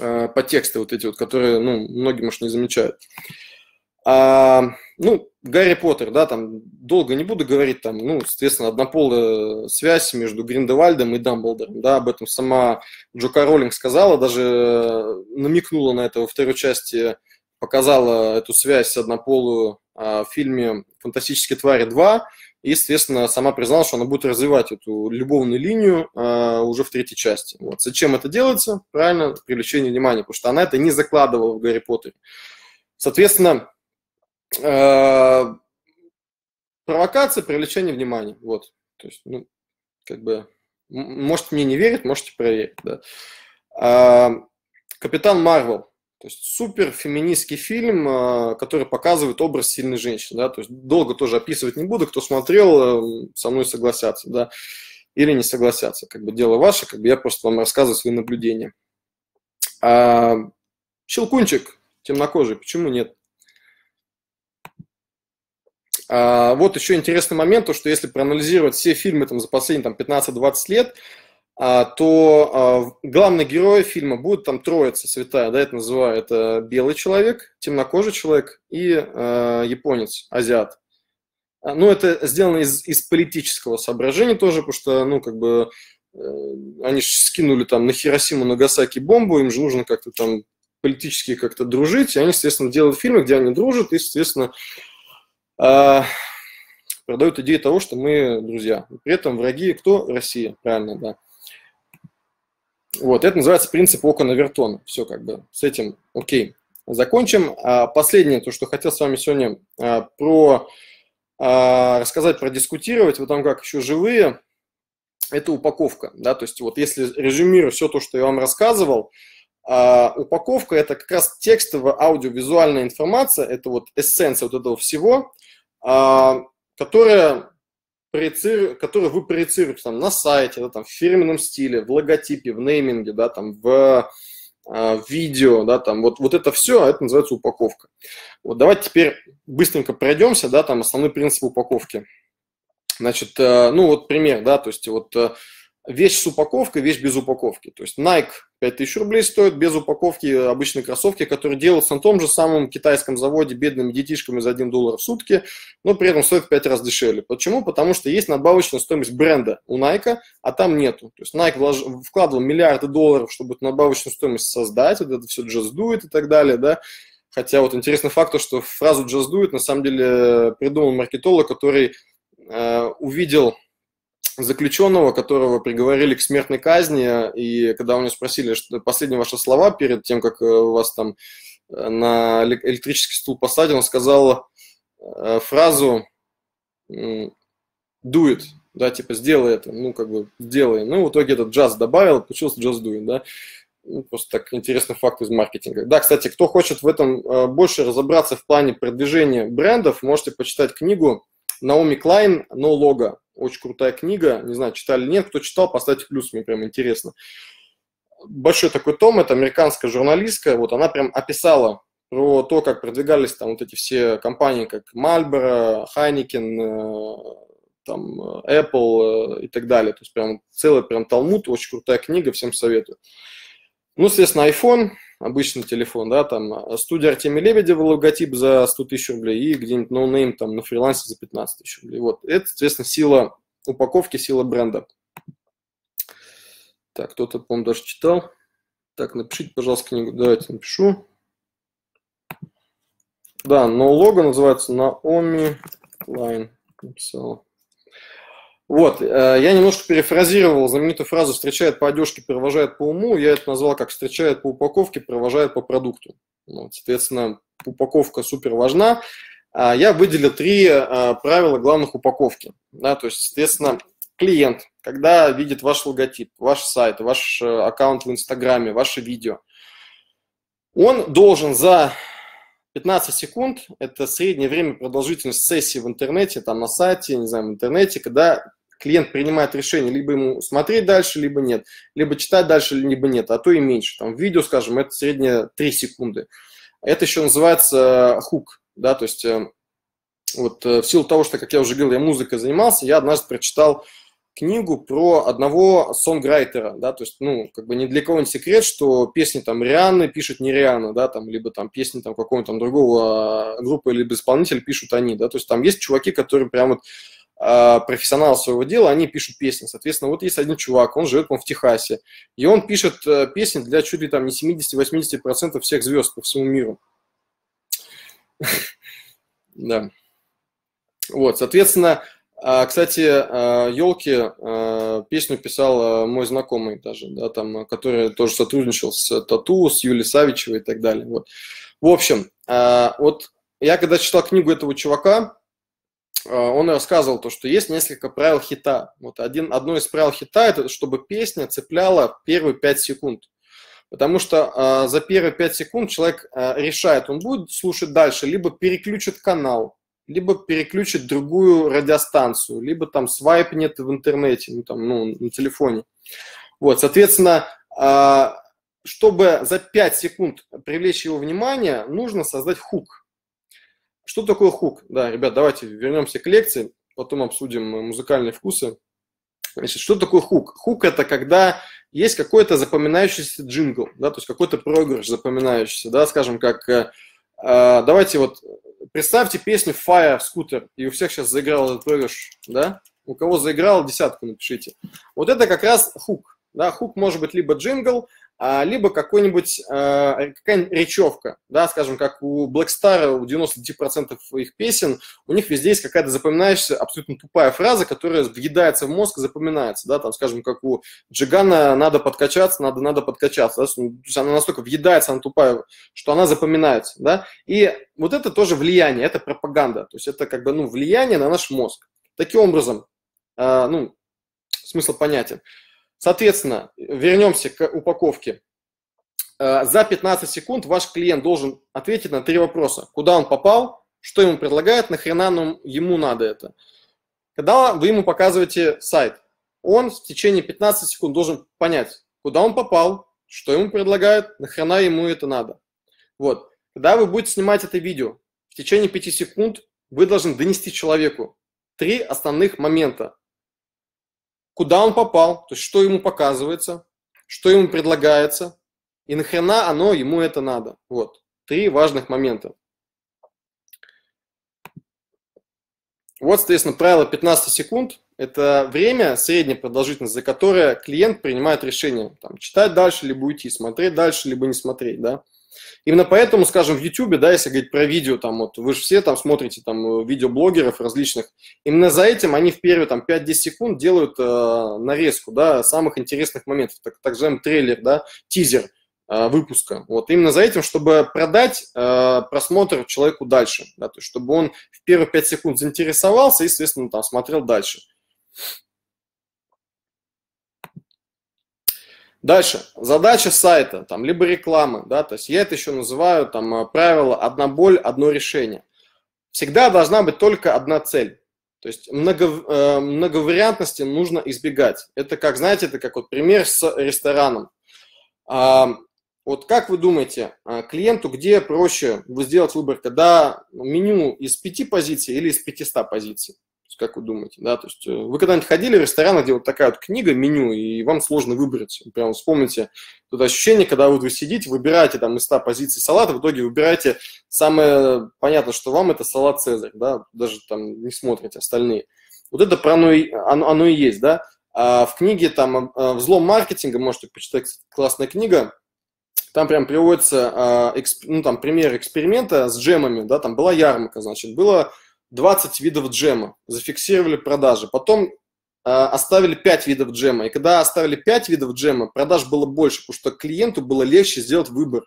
э, подтексты вот эти вот, которые, ну, многие, может, не замечают. А, ну, Гарри Поттер, да, там, долго не буду говорить, там, ну, соответственно, однополая связь между Гриндевальдом и Дамблдором, да, об этом сама Джока Роллинг сказала, даже намекнула на это во второй части, показала эту связь однополую а, в фильме «Фантастические твари два», и, соответственно, сама призналась, что она будет развивать эту любовную линию а, уже в третьей части. Вот. Зачем это делается? Правильно, привлечение внимания, потому что она это не закладывала в Гарри Поттере. Соответственно, провокация, привлечение внимания. Вот. То есть, ну, как бы, может, мне не верит, можете проверить. Да. А, «Капитан Марвел». То есть суперфеминистский фильм, который показывает образ сильной женщины. Да. То есть долго тоже описывать не буду. Кто смотрел, со мной согласятся, да, или не согласятся. Как бы дело ваше, как бы я просто вам рассказываю свои наблюдения. А, «Щелкунчик» темнокожий, почему нет? А, вот еще интересный момент, то, что если проанализировать все фильмы там, за последние пятнадцать-двадцать лет, а, то а, главный герой фильма будет там троица святая, да, это называю, это белый человек, темнокожий человек и а, японец, азиат. А, ну, это сделано из, из политического соображения тоже, потому что, ну, как бы, э, они же скинули там на Хиросиму, Нагасаки бомбу, им же нужно как-то там политически как-то дружить, и они, естественно, делают фильмы, где они дружат, и, естественно, продают идею того, что мы друзья. При этом враги кто? Россия. Правильно, да. Вот, это называется принцип окон Овертона. Все, как бы, с этим окей. Закончим. Последнее, то, что хотел с вами сегодня про, рассказать, продискутировать, вы там как еще живые, это упаковка, да, то есть вот если резюмирую все то, что я вам рассказывал, Uh, упаковка – это как раз текстово-аудиовизуальная информация, это вот эссенция вот этого всего, uh, которая проеци... которую вы проецируете там, на сайте, да, там, в фирменном стиле, в логотипе, в нейминге, да, там, в, uh, в видео. Да, там, вот, вот это все, это называется упаковка. Вот давайте теперь быстренько пройдемся, да, там основные принципы упаковки. Значит, uh, ну вот пример, да, то есть вот… Uh, вещь с упаковкой, вещь без упаковки. То есть Nike пять тысяч рублей стоит без упаковки, обычные кроссовки, которые делаются на том же самом китайском заводе бедными детишками за один доллар в сутки, но при этом стоят в пять раз дешевле. Почему? Потому что есть надбавочная стоимость бренда у Nike, а там нету. То есть Nike влож... вкладывал миллиарды долларов, чтобы эту надбавочную стоимость создать, вот это все just do it и так далее, да. Хотя вот интересный факт, что фразу just do it на самом деле придумал маркетолог, который э, увидел заключенного, которого приговорили к смертной казни, и когда у него спросили, что последние ваши слова перед тем, как вас там на электрический стул посадили, он сказал э, фразу «do it», да, типа «сделай это», ну, как бы «делай». Ну, в итоге этот джаз добавил, получился «just do it», да. Ну, просто так интересный факт из маркетинга. Да, кстати, кто хочет в этом э, больше разобраться в плане продвижения брендов, можете почитать книгу Наоми Клайн «No Logo». Очень крутая книга. Не знаю, читали или нет. Кто читал, поставьте плюс, мне прям интересно. Большой такой том, это американская журналистка. Вот она прям описала про то, как продвигались там вот эти все компании, как Marlboro, Heineken, э, там, Apple э, и так далее. То есть прям целый прям талмуд. Очень крутая книга, всем советую. Ну, соответственно, iPhone, обычный телефон, да, там, студия Артемия Лебедева, логотип за сто тысяч рублей и где-нибудь NoName там на фрилансе за пятнадцать тысяч рублей. Вот, это, соответственно, сила упаковки, сила бренда. Так, кто-то, по-моему, даже читал. Так, напишите, пожалуйста, книгу. Давайте напишу. Да, No Logo называется, Наоми Клайн написала. Вот, я немножко перефразировал знаменитую фразу «встречает по одежке, провожает по уму». Я это назвал как «встречает по упаковке, провожает по продукту». Вот, соответственно, упаковка супер важна. Я выделил три правила главных упаковки. Да, то есть, соответственно, клиент, когда видит ваш логотип, ваш сайт, ваш аккаунт в Инстаграме, ваше видео, он должен за пятнадцать секунд, это среднее время продолжительности сессии в интернете, там на сайте, не знаю, в интернете, когда клиент принимает решение, либо ему смотреть дальше, либо нет, либо читать дальше, либо нет, а то и меньше. Там видео, скажем, это среднее три секунды. Это еще называется хук, да, то есть вот в силу того, что, как я уже говорил, я музыкой занимался, я однажды прочитал книгу про одного сонграйтера, да, то есть, ну, как бы ни для кого не секрет, что песни там Рианны пишет не Рианна, да, там, либо там песни там какого-нибудь там другого группы, либо исполнителя пишут они, да, то есть там есть чуваки, которые прям вот э, профессионалы своего дела, они пишут песни, соответственно, вот есть один чувак, он живет, он в Техасе, и он пишет э, песни для чуть ли там не семьдесят-восемьдесят процентов всех звезд по всему миру. Да. Вот, соответственно, кстати, «Елки» песню писал мой знакомый даже, да, там, который тоже сотрудничал с Тату, с Юлией Савичевой и так далее. Вот. В общем, вот я когда читал книгу этого чувака, он рассказывал то, что есть несколько правил хита. Вот один, одно из правил хита – это чтобы песня цепляла первые пять секунд. Потому что за первые пять секунд человек решает, он будет слушать дальше, либо переключит канал, либо переключит другую радиостанцию, либо там свайпнет в интернете, ну, там, ну, на телефоне. Вот, соответственно, чтобы за пять секунд привлечь его внимание, нужно создать хук. Что такое хук? Да, ребят, давайте вернемся к лекции, потом обсудим музыкальные вкусы. Значит, что такое хук? Хук – это когда есть какой-то запоминающийся джингл, да, то есть какой-то проигрыш запоминающийся, да, скажем, как… Давайте вот представьте песню Fire Scooter, и у всех сейчас заиграл этот проигрыш, да? У кого заиграл, десятку напишите. Вот это как раз хук, да? Хук может быть либо джингл, либо какой-нибудь, какая-нибудь речевка, да? Скажем, как у Blackstar, у девяноста девяти процентов их песен, у них везде есть какая-то запоминающаяся, абсолютно тупая фраза, которая въедается в мозг и запоминается, да? Там, скажем, как у Джигана «надо подкачаться, надо, надо подкачаться», да? То есть она настолько въедается, она тупая, что она запоминается, да? И вот это тоже влияние, это пропаганда, то есть это как бы, ну, влияние на наш мозг. Таким образом, э, ну, смысл понятен. Соответственно, вернемся к упаковке. За пятнадцать секунд ваш клиент должен ответить на три вопроса. Куда он попал, что ему предлагают, нахрена ему надо это. Когда вы ему показываете сайт, он в течение пятнадцати секунд должен понять, куда он попал, что ему предлагают, нахрена ему это надо. Вот. Когда вы будете снимать это видео, в течение пяти секунд вы должны донести человеку три основных момента. Куда он попал, то есть что ему показывается, что ему предлагается, и нахрена оно ему это надо. Вот, три важных момента. Вот, соответственно, правило пятнадцать секунд. Это время, средняя продолжительность, за которое клиент принимает решение, там, читать дальше, либо уйти, смотреть дальше, либо не смотреть, да. Именно поэтому, скажем, в YouTube, да, если говорить про видео, там вот вы же все там смотрите там видеоблогеров различных, именно за этим они в первые там пять-десять секунд делают э, нарезку, да, самых интересных моментов, так, так называемый трейлер, да, тизер э, выпуска. Вот именно за этим, чтобы продать э, просмотр человеку дальше, да, то есть чтобы он в первые пять секунд заинтересовался и, соответственно, там смотрел дальше. Дальше. Задача сайта, там, либо рекламы, да, то есть я это еще называю, там, правило «одна боль, одно решение». Всегда должна быть только одна цель. То есть много, многовариантности нужно избегать. Это как, знаете, это как вот пример с рестораном. Вот как вы думаете, клиенту где проще сделать выбор, когда меню из пяти позиций или из пятисот позиций? Как вы думаете, да, то есть вы когда-нибудь ходили в ресторан, где вот такая вот книга, меню, и вам сложно выбрать, прям вспомните тут ощущение, когда вот вы сидите, выбираете там из ста позиций салата, в итоге выбираете самое, понятно, что вам это салат «Цезарь», да, даже там не смотрите остальные. Вот это про оно, и, оно, оно и есть, да. А в книге там «Взлом маркетинга», можете почитать, классная книга, там прям приводится, ну, там, пример эксперимента с джемами, да, там была ярмарка, значит, было двадцать видов джема, зафиксировали продажи, потом э, оставили пять видов джема, и когда оставили пять видов джема, продаж было больше, потому что клиенту было легче сделать выбор.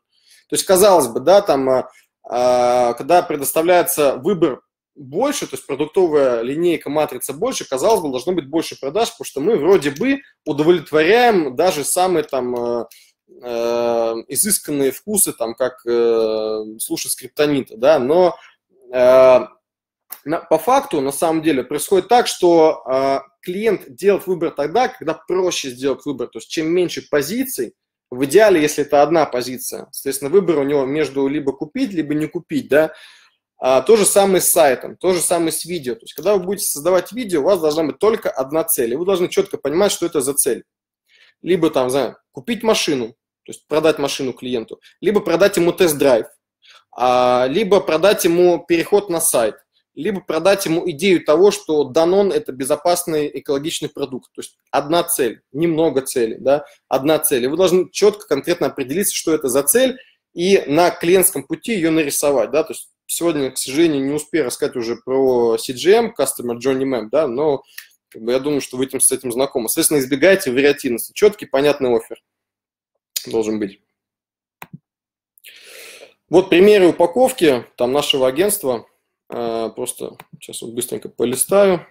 То есть, казалось бы, да, там, э, когда предоставляется выбор больше, то есть продуктовая линейка, матрица больше, казалось бы, должно быть больше продаж, потому что мы вроде бы удовлетворяем даже самые там... Э, э, изысканные вкусы, там, как э, слушать скриптонита, да, но... Э, По факту, на самом деле, происходит так, что э, клиент делает выбор тогда, когда проще сделать выбор. То есть, чем меньше позиций, в идеале, если это одна позиция, соответственно, выбор у него между либо купить, либо не купить, да. А, то же самое с сайтом, то же самое с видео. То есть, когда вы будете создавать видео, у вас должна быть только одна цель, и вы должны четко понимать, что это за цель. Либо, там, знаю, купить машину, то есть, продать машину клиенту, либо продать ему тест-драйв, а, либо продать ему переход на сайт, либо продать ему идею того, что Данон – это безопасный экологичный продукт. То есть одна цель, немного целей, да, одна цель. И вы должны четко, конкретно определиться, что это за цель, и на клиентском пути ее нарисовать, да. То есть сегодня, к сожалению, не успею рассказать уже про си джи эм, Customer Journey Map, да, но как бы, я думаю, что вы этим, с этим знакомы. Соответственно, избегайте вариативности. Четкий, понятный оффер должен быть. Вот примеры упаковки там, нашего агентства. Просто сейчас вот быстренько полистаю.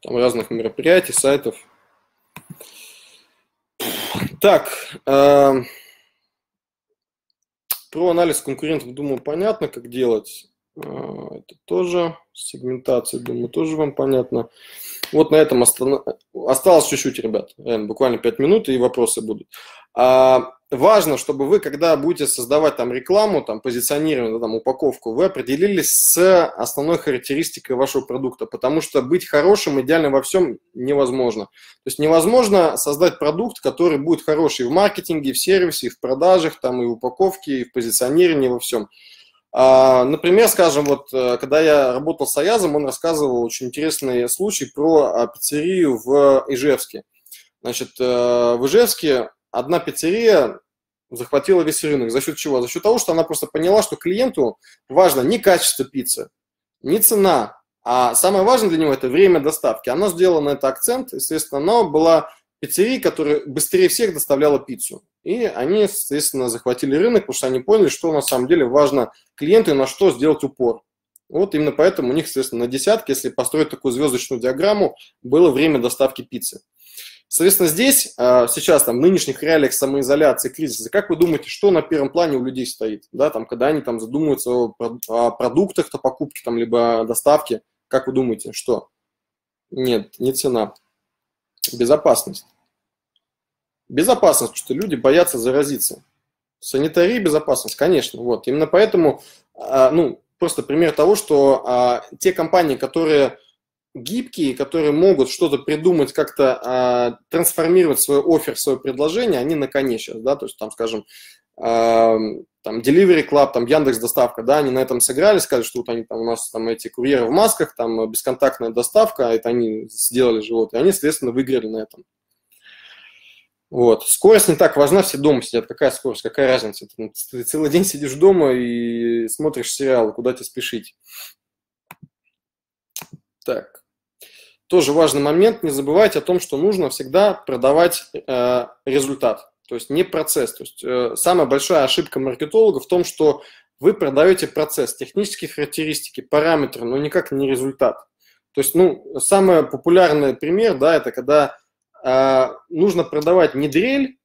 Там разных мероприятий, сайтов. Так, э, про анализ конкурентов, думаю, понятно, как делать. Э, это тоже. Сегментация, думаю, тоже вам понятно. Вот на этом остан... осталось чуть-чуть, ребят. Э, буквально пять минут, и вопросы будут. А, важно, чтобы вы, когда будете создавать там рекламу, там, позиционирование, там, упаковку, вы определились с основной характеристикой вашего продукта, потому что быть хорошим идеально во всем невозможно. То есть невозможно создать продукт, который будет хороший в маркетинге, в сервисе, и в продажах, там, и в упаковке, и в позиционировании, во всем. А, например, скажем, вот, когда я работал с Аязом, он рассказывал очень интересный случай про пиццерию в Ижевске. Значит, в Ижевске одна пиццерия захватила весь рынок. За счет чего? За счет того, что она просто поняла, что клиенту важно не качество пиццы, не цена, а самое важное для него – это время доставки. Она сделала на это акцент, и, соответственно, она была пиццерией, которая быстрее всех доставляла пиццу. И они, соответственно, захватили рынок, потому что они поняли, что на самом деле важно клиенту и на что сделать упор. Вот именно поэтому у них, соответственно, на десятке, если построить такую звездочную диаграмму, было время доставки пиццы. Соответственно, здесь, сейчас, там, в нынешних реалиях самоизоляции, кризиса, как вы думаете, что на первом плане у людей стоит, да, там, когда они там задумываются о, о продуктах, о покупке, там, либо доставке, как вы думаете, что? Нет, не цена. Безопасность. Безопасность, потому что люди боятся заразиться. Санитария, безопасность, конечно, вот. Именно поэтому, ну, просто пример того, что те компании, которые... гибкие, которые могут что-то придумать, как-то э, трансформировать свой оффер, свое предложение, они на коне сейчас, да, то есть там, скажем, э, там Delivery Club, там Яндекс.Доставка, да, они на этом сыграли, сказали, что вот они там у нас там эти курьеры в масках, там бесконтактная доставка, это они сделали живот, и они, соответственно, выиграли на этом. Вот. Скорость не так важна, все дома сидят. Какая скорость, какая разница? Ты, ты целый день сидишь дома и смотришь сериалы, куда тебе спешить. Так. Тоже важный момент. Не забывайте о том, что нужно всегда продавать э, результат. То есть не процесс. То есть, э, самая большая ошибка маркетолога в том, что вы продаете процесс, технические характеристики, параметры, но никак не результат. То есть, ну, самый популярный пример, да, это когда э, нужно продавать не дрель,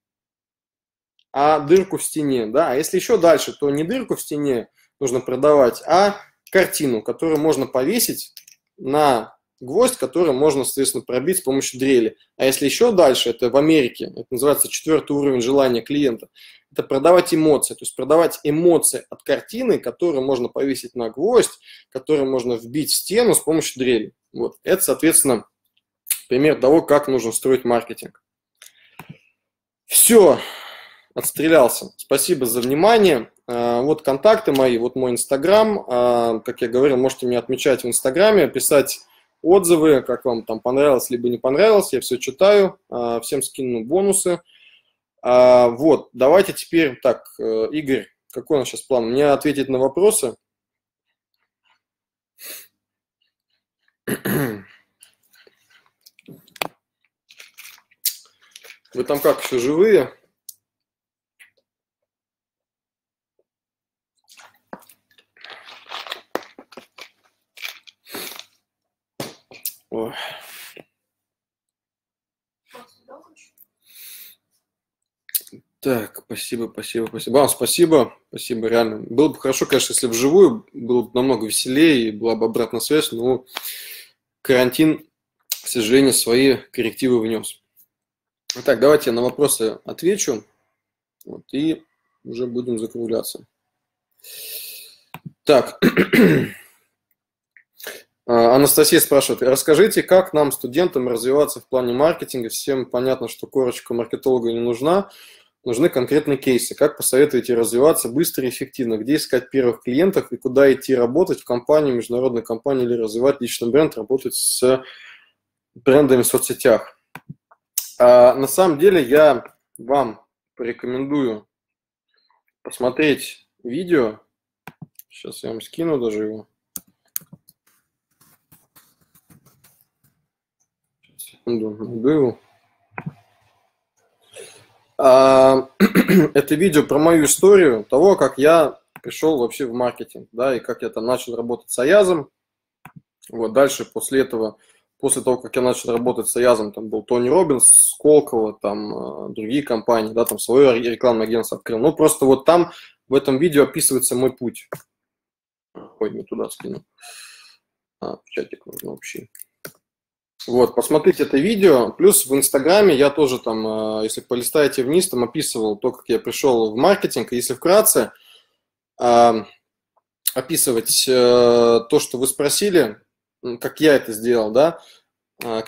а дырку в стене, да. А если еще дальше, то не дырку в стене нужно продавать, а картину, которую можно повесить на гвоздь, который можно, соответственно, пробить с помощью дрели. А если еще дальше, это в Америке, это называется четвертый уровень желания клиента, это продавать эмоции, то есть продавать эмоции от картины, которую можно повесить на гвоздь, которую можно вбить в стену с помощью дрели. Вот. Это, соответственно, пример того, как нужно строить маркетинг. Все, отстрелялся. Спасибо за внимание. Вот контакты мои, вот мой Инстаграм. Как я говорил, можете меня отмечать в Инстаграме, писать отзывы, как вам там понравилось, либо не понравилось, я все читаю, всем скину бонусы. Вот, давайте теперь, так, Игорь, какой у нас сейчас план? Мне ответить на вопросы? Вы там как, еще живые? Ой. Так, спасибо, спасибо, спасибо. Вам спасибо, спасибо, реально. Было бы хорошо, конечно, если вживую, было бы намного веселее и была бы обратная связь, но карантин, к сожалению, свои коррективы внес. Итак, давайте я на вопросы отвечу, вот, и уже будем закругляться. Так. Анастасия спрашивает, расскажите, как нам, студентам, развиваться в плане маркетинга? Всем понятно, что корочка маркетолога не нужна, нужны конкретные кейсы. Как посоветуете развиваться быстро и эффективно? Где искать первых клиентов и куда идти работать, в компанию, международной компании или развивать личный бренд, работать с брендами в соцсетях? А на самом деле я вам порекомендую посмотреть видео, сейчас я вам скину даже его. Это видео про мою историю того, как я пришел вообще в маркетинг, да, и как я там начал работать с Аязом. Вот дальше после этого, после того, как я начал работать с Аязом, там был Тони Роббинс, Сколково, там другие компании, да, там свое рекламное агентство открыл. Ну просто вот там в этом видео описывается мой путь. Ой, не туда скину. А, чатик нужно общий. Вот, посмотрите это видео, плюс в Инстаграме я тоже там, если полистаете вниз, там описывал то, как я пришел в маркетинг, и если вкратце описывать то, что вы спросили, как я это сделал, да,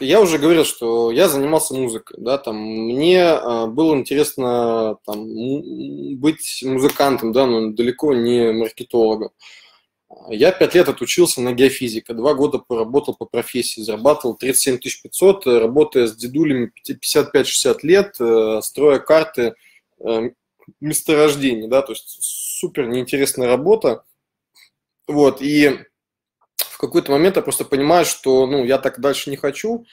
я уже говорил, что я занимался музыкой, да, там, мне было интересно там, быть музыкантом, да, но далеко не маркетологом. Я пять лет отучился на геофизика, два года поработал по профессии, зарабатывал тридцать семь тысяч пятьсот, работая с дедулями пятьдесят пять-шестьдесят лет, строя карты месторождений, да, то есть супер неинтересная работа, вот, и в какой-то момент я просто понимаю, что, ну, я так дальше не хочу,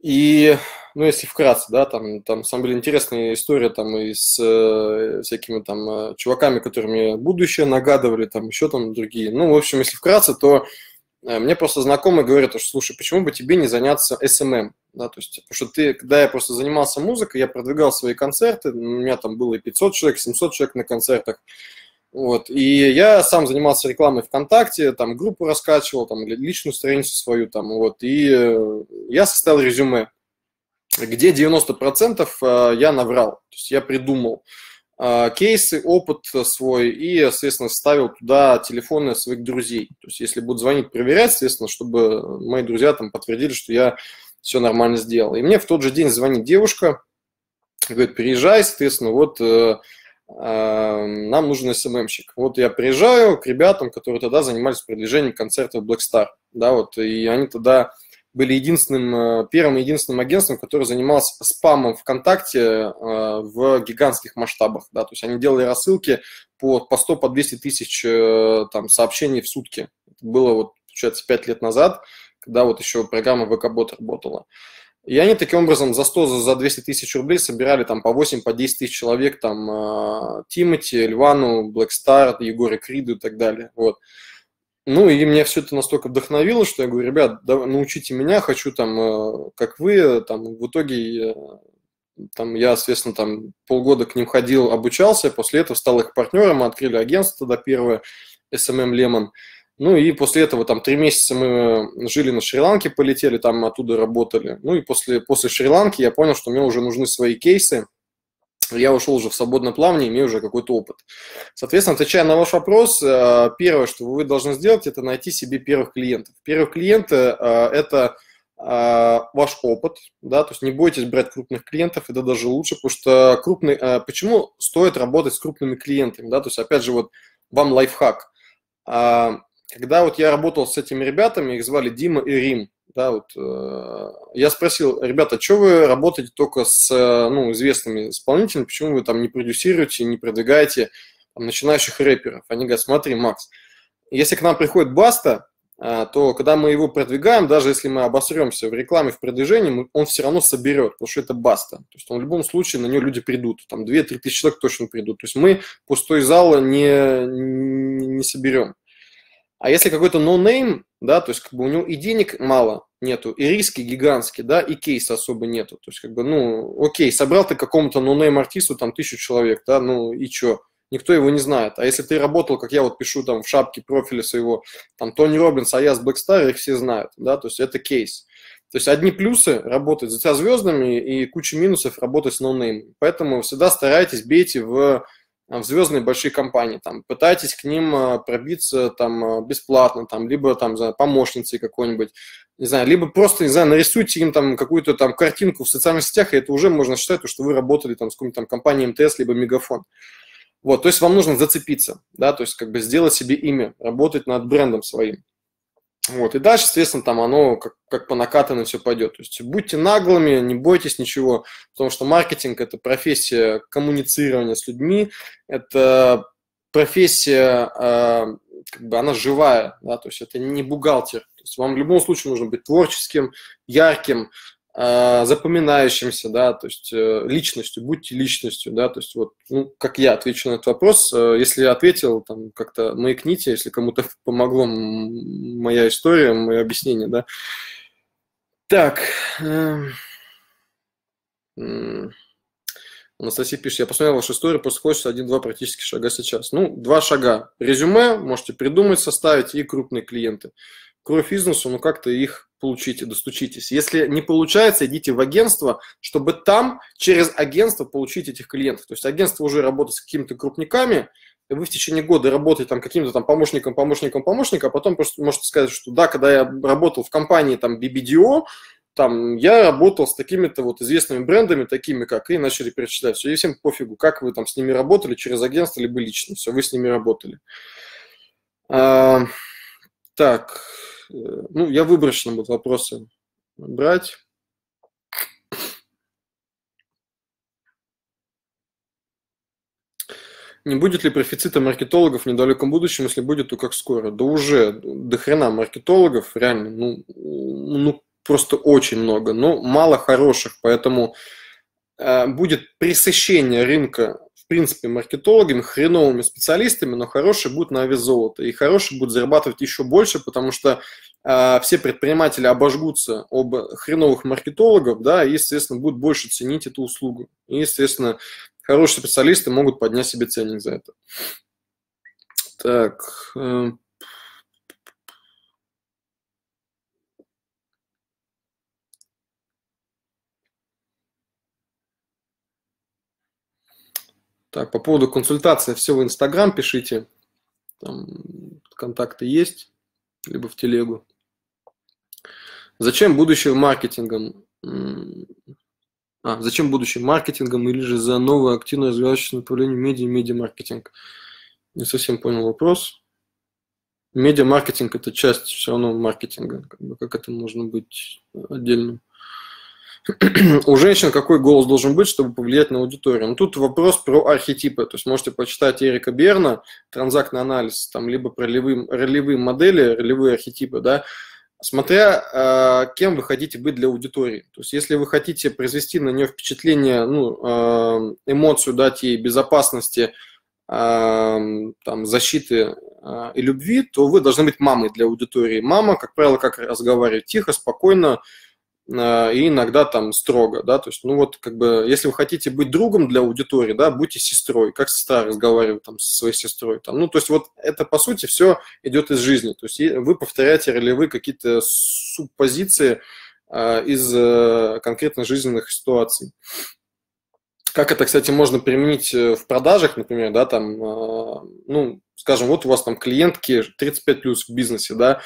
и, ну, если вкратце, да, там, там, на самом деле, интересная история, там, и с э, всякими, там, чуваками, которыми будущее нагадывали, там, еще, там, другие. Ну, в общем, если вкратце, то э, мне просто знакомые говорят, что, слушай, почему бы тебе не заняться эс эм эм, да, то есть, потому что ты, когда я просто занимался музыкой, я продвигал свои концерты, у меня там было и пятьсот человек, семьсот человек на концертах, вот, и я сам занимался рекламой ВКонтакте, там, группу раскачивал, там, или личную страницу свою, там, вот, и я составил резюме, где девяносто процентов я наврал, то есть я придумал кейсы, опыт свой и, соответственно, ставил туда телефоны своих друзей, то есть если будут звонить, проверять, соответственно, чтобы мои друзья там подтвердили, что я все нормально сделал. И мне в тот же день звонит девушка, говорит, приезжай, соответственно, вот... нам нужен эс эм эм-щик. Вот я приезжаю к ребятам, которые тогда занимались продвижением концертов Blackstar. Да, вот, и они тогда были единственным, первым и единственным агентством, которое занималось спамом ВКонтакте в гигантских масштабах. Да? То есть они делали рассылки по, по сто, по двести тысяч там, сообщений в сутки. Это было, вот, получается, пять лет назад, когда вот еще программа ВК-бот работала. И они таким образом за сто, за двести тысяч рублей собирали там по восемь, по десять тысяч человек, там, Тимати, Львану, Blackstar, Егора Криду и так далее. Вот. Ну, и меня все это настолько вдохновило, что я говорю, ребят, да, научите меня, хочу там, как вы, там, в итоге, там, я, соответственно, там, полгода к ним ходил, обучался, после этого стал их партнером, мы открыли агентство тогда первое, эс эм эм Lemon. Ну и после этого там три месяца мы жили на Шри-Ланке, полетели, там оттуда работали. Ну и после, после Шри-Ланки я понял, что мне уже нужны свои кейсы. Я ушел уже в свободное плавание, имею уже какой-то опыт. Соответственно, отвечая на ваш вопрос, первое, что вы должны сделать, это найти себе первых клиентов. Первые клиенты – это ваш опыт, да, то есть не бойтесь брать крупных клиентов, это даже лучше, потому что крупный, почему стоит работать с крупными клиентами, да, то есть опять же вот вам лайфхак. Когда вот я работал с этими ребятами, их звали Дима и Рим, да, вот, э, я спросил, ребята, что вы работаете только с э, ну, известными исполнителями, почему вы там не продюсируете, не продвигаете там, начинающих рэперов? Они говорят, смотри, Макс, если к нам приходит Баста, э, то когда мы его продвигаем, даже если мы обосремся в рекламе, в продвижении, мы, он все равно соберет, потому что это Баста. То есть он в любом случае, на нее люди придут, там две-три тысячи человек точно придут. То есть мы пустой зал не, не, не соберем. А если какой-то no-name, да, то есть как бы у него и денег мало нету, и риски гигантские, да, и кейса особо нету. То есть как бы, ну, окей, собрал ты какому-то no-name артисту там тысячу человек, да, ну и чё? Никто его не знает. А если ты работал, как я вот пишу там в шапке профиля своего, там Тони Роббинс, Аяз, Blackstar, их все знают, да, то есть это кейс. То есть одни плюсы работать за звездами и куча минусов работать с no-name. Поэтому всегда старайтесь, бейте в... в звездные большие компании, там, пытайтесь к ним пробиться там, бесплатно, там, либо там, помощницей какой-нибудь, не знаю, либо просто, не знаю, нарисуйте им там какую-то там картинку в социальных сетях, и это уже можно считать, что вы работали там с какой-нибудь там компанией эм тэ эс, либо Мегафон. Вот, то есть вам нужно зацепиться, да, то есть как бы сделать себе имя, работать над брендом своим. Вот, и дальше, соответственно, там оно как, как по накатанной все пойдет. То есть будьте наглыми, не бойтесь ничего, потому что маркетинг – это профессия коммуницирования с людьми, это профессия, э, как бы она живая, да, то есть это не бухгалтер. То есть вам в любом случае нужно быть творческим, ярким, э, запоминающимся, да, то есть э, личностью, будьте личностью, да, то есть вот, ну, как я отвечу на этот вопрос, э, если я ответил, там, как-то маякните, если кому-то помогло моя история, мое объяснение, да. Так, э, э, Анастасия пишет, я посмотрел вашу историю, просто хочется один-два практических шага сейчас. Ну, два шага. Резюме можете придумать, составить, и крупные клиенты. Кровь бизнесу, ну, как-то их... получите, достучитесь. Если не получается, идите в агентство, чтобы там через агентство получить этих клиентов. То есть агентство уже работает с какими-то крупниками, и вы в течение года работаете там каким-то там помощником, помощником, помощником, а потом просто можете сказать, что да, когда я работал в компании там би би ди о, там я работал с такими-то вот известными брендами, такими как, и начали перечислять. Все, и всем пофигу, как вы там с ними работали, через агентство либо лично. Все, вы с ними работали. А, так... Ну, я выборочно буду вопросы брать. Не будет ли профицита маркетологов в недалеком будущем, если будет, то как скоро? Да уже до хрена маркетологов, реально, ну, ну просто очень много, но мало хороших, поэтому э, будет пресыщение рынка, в принципе, маркетологами, хреновыми специалистами, но хорошие будут на вес золота. И хорошие будут зарабатывать еще больше, потому что э, все предприниматели обожгутся об хреновых маркетологов, да, и, естественно, будут больше ценить эту услугу. И, естественно, хорошие специалисты могут поднять себе ценник за это. Так... Э... Так, по поводу консультации, все в Инстаграм пишите, там контакты есть, либо в телегу. Зачем будущее маркетингом? А, зачем будущее маркетингом или же за новое активно развивающееся направление медиа и медиамаркетинг? Не совсем понял вопрос. медиамаркетинг – это часть все равно маркетинга, как бы, как это можно быть отдельным. У женщин какой голос должен быть, чтобы повлиять на аудиторию? Ну, тут вопрос про архетипы. То есть можете почитать Эрика Берна, транзактный анализ, там, либо про ролевые, ролевые модели, ролевые архетипы, да, смотря э, кем вы хотите быть для аудитории. То есть если вы хотите произвести на нее впечатление, ну, э, эмоцию дать ей безопасности, там, защиты и любви, то вы должны быть мамой для аудитории. Мама, как правило, как разговаривает тихо, спокойно и иногда там строго, да, то есть, ну вот, как бы, если вы хотите быть другом для аудитории, да, будьте сестрой, как сестра разговаривает там со своей сестрой, там, ну, то есть, вот это, по сути, все идет из жизни, то есть, вы повторяете ролевые какие-то субпозиции из конкретных жизненных ситуаций. Как это, кстати, можно применить в продажах, например, да, там, э, ну, скажем, вот у вас там клиентки тридцать пять плюс в бизнесе, да,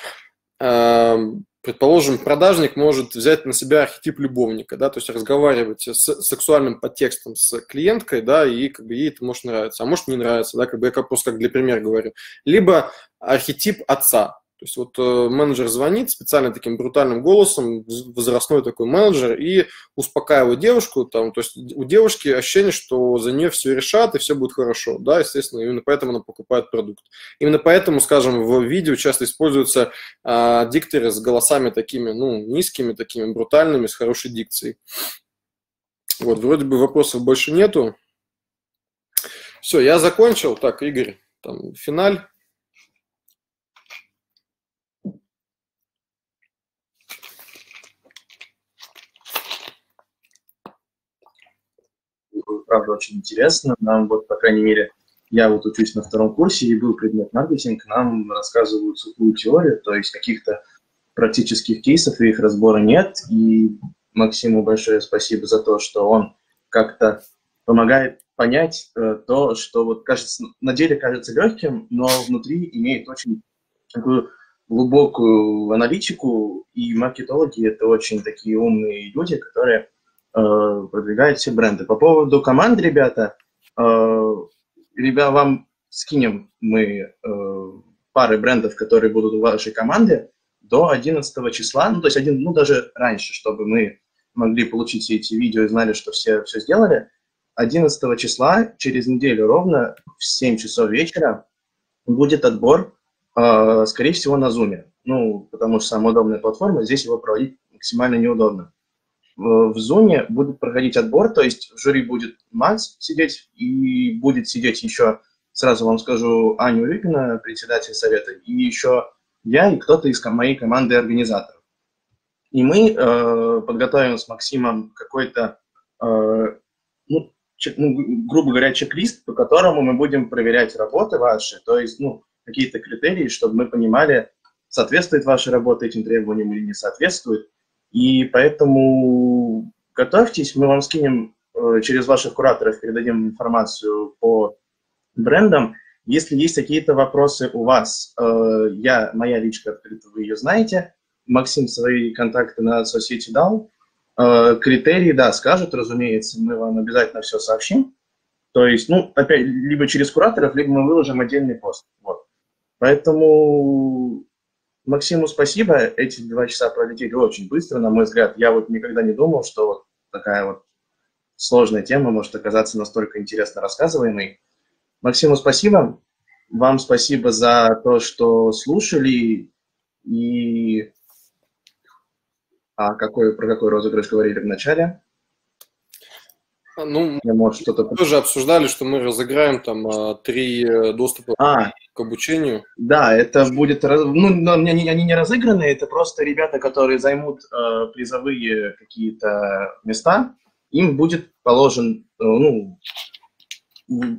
э, предположим, продажник может взять на себя архетип любовника, да, то есть разговаривать с сексуальным подтекстом с клиенткой, да, и как бы ей это может нравиться, а может не нравится, да, как бы я просто как для примера говорю. Либо архетип отца. То есть вот э, менеджер звонит специально таким брутальным голосом, возрастной такой менеджер, и успокаивает девушку, там, то есть у девушки ощущение, что за нее все решат и все будет хорошо, да, естественно, именно поэтому она покупает продукт. Именно поэтому, скажем, в видео часто используются э, дикторы с голосами такими, ну, низкими, такими брутальными, с хорошей дикцией. Вот, вроде бы вопросов больше нету. Все, я закончил. Так, Игорь, там, финаль. Правда, очень интересно. Нам, вот, по крайней мере, я вот учусь на втором курсе, и был предмет маркетинг, нам рассказывают сухую теорию, то есть каких-то практических кейсов и их разбора нет. И Максиму большое спасибо за то, что он как-то помогает понять э, то, что вот кажется, на деле кажется легким, но внутри имеет очень такую глубокую аналитику, и маркетологи – это очень такие умные люди, которые продвигают все бренды. По поводу команд, ребята, э, ребят, вам скинем мы э, пары брендов, которые будут у вашей команды до одиннадцатого числа, ну, то есть один, ну, даже раньше, чтобы мы могли получить все эти видео и знали, что все все сделали. одиннадцатого числа, через неделю ровно, в семь часов вечера, будет отбор, э, скорее всего, на Zoom. Ну, потому что самая удобная платформа, здесь его проводить максимально неудобно. В зоне будет проходить отбор, то есть в жюри будет Макс сидеть, и будет сидеть еще, сразу вам скажу, Аня Урюпина, председатель совета, и еще я и кто-то из моей команды организаторов. И мы э, подготовим с Максимом какой-то, э, ну, ну, грубо говоря, чек-лист, по которому мы будем проверять работы ваши, то есть, ну, какие-то критерии, чтобы мы понимали, соответствует ваша работа этим требованиям или не соответствует. И поэтому готовьтесь, мы вам скинем, через ваших кураторов передадим информацию по брендам. Если есть какие-то вопросы у вас, я, моя личка открыта, вы ее знаете. Максим свои контакты на соцсети дал. Критерии, да, скажут, разумеется, мы вам обязательно все сообщим. То есть, ну, опять, либо через кураторов, либо мы выложим отдельный пост. Вот. Поэтому... Максиму спасибо, эти два часа пролетели очень быстро, на мой взгляд. Я вот никогда не думал, что вот такая вот сложная тема может оказаться настолько интересно рассказываемой. Максиму спасибо, вам спасибо за то, что слушали. И а какой, про какой розыгрыш говорили в начале? Ну, может, что-то... мы тоже обсуждали, что мы разыграем там три доступа а, к обучению. Да, это будет... Ну, они, они не разыграны, это просто ребята, которые займут э, призовые какие-то места, им будет положен... Ну,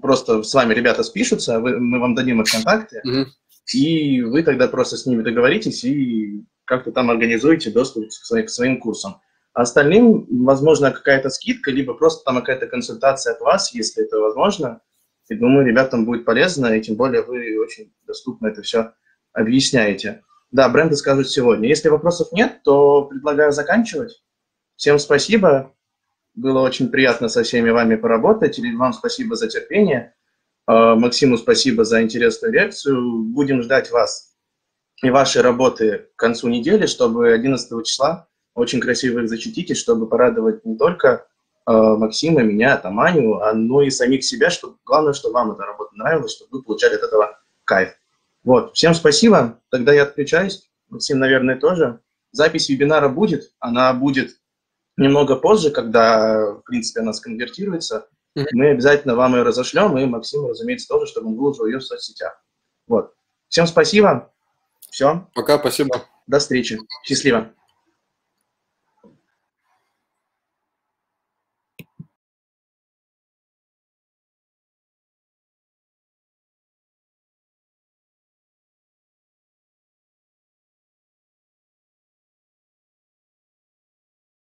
просто с вами ребята спишутся, вы, мы вам дадим их контакты, угу. И вы тогда просто с ними договоритесь и как-то там организуете доступ к своим, к своим курсам. Остальным, возможно, какая-то скидка, либо просто там какая-то консультация от вас, если это возможно. И думаю, ребятам будет полезно, и тем более вы очень доступно это все объясняете. Да, бренды скажут сегодня. Если вопросов нет, то предлагаю заканчивать. Всем спасибо. Было очень приятно со всеми вами поработать. И вам спасибо за терпение. Максиму спасибо за интересную лекцию. Будем ждать вас и ваши работы к концу недели, чтобы одиннадцатого числа очень красиво их защитите, чтобы порадовать не только э, Максима, меня, там, Аню, а, но и самих себя, чтобы главное, что вам эта работа нравилась, чтобы вы получали от этого кайф. Вот. Всем спасибо. Тогда я отключаюсь. Максим, наверное, тоже. Запись вебинара будет. Она будет немного позже, когда, в принципе, она сконвертируется. Mm-hmm. Мы обязательно вам ее разошлем, и Максиму, разумеется, тоже, чтобы он выложил ее в соцсетях. Вот. Всем спасибо. Все. Пока, спасибо. До встречи. Счастливо.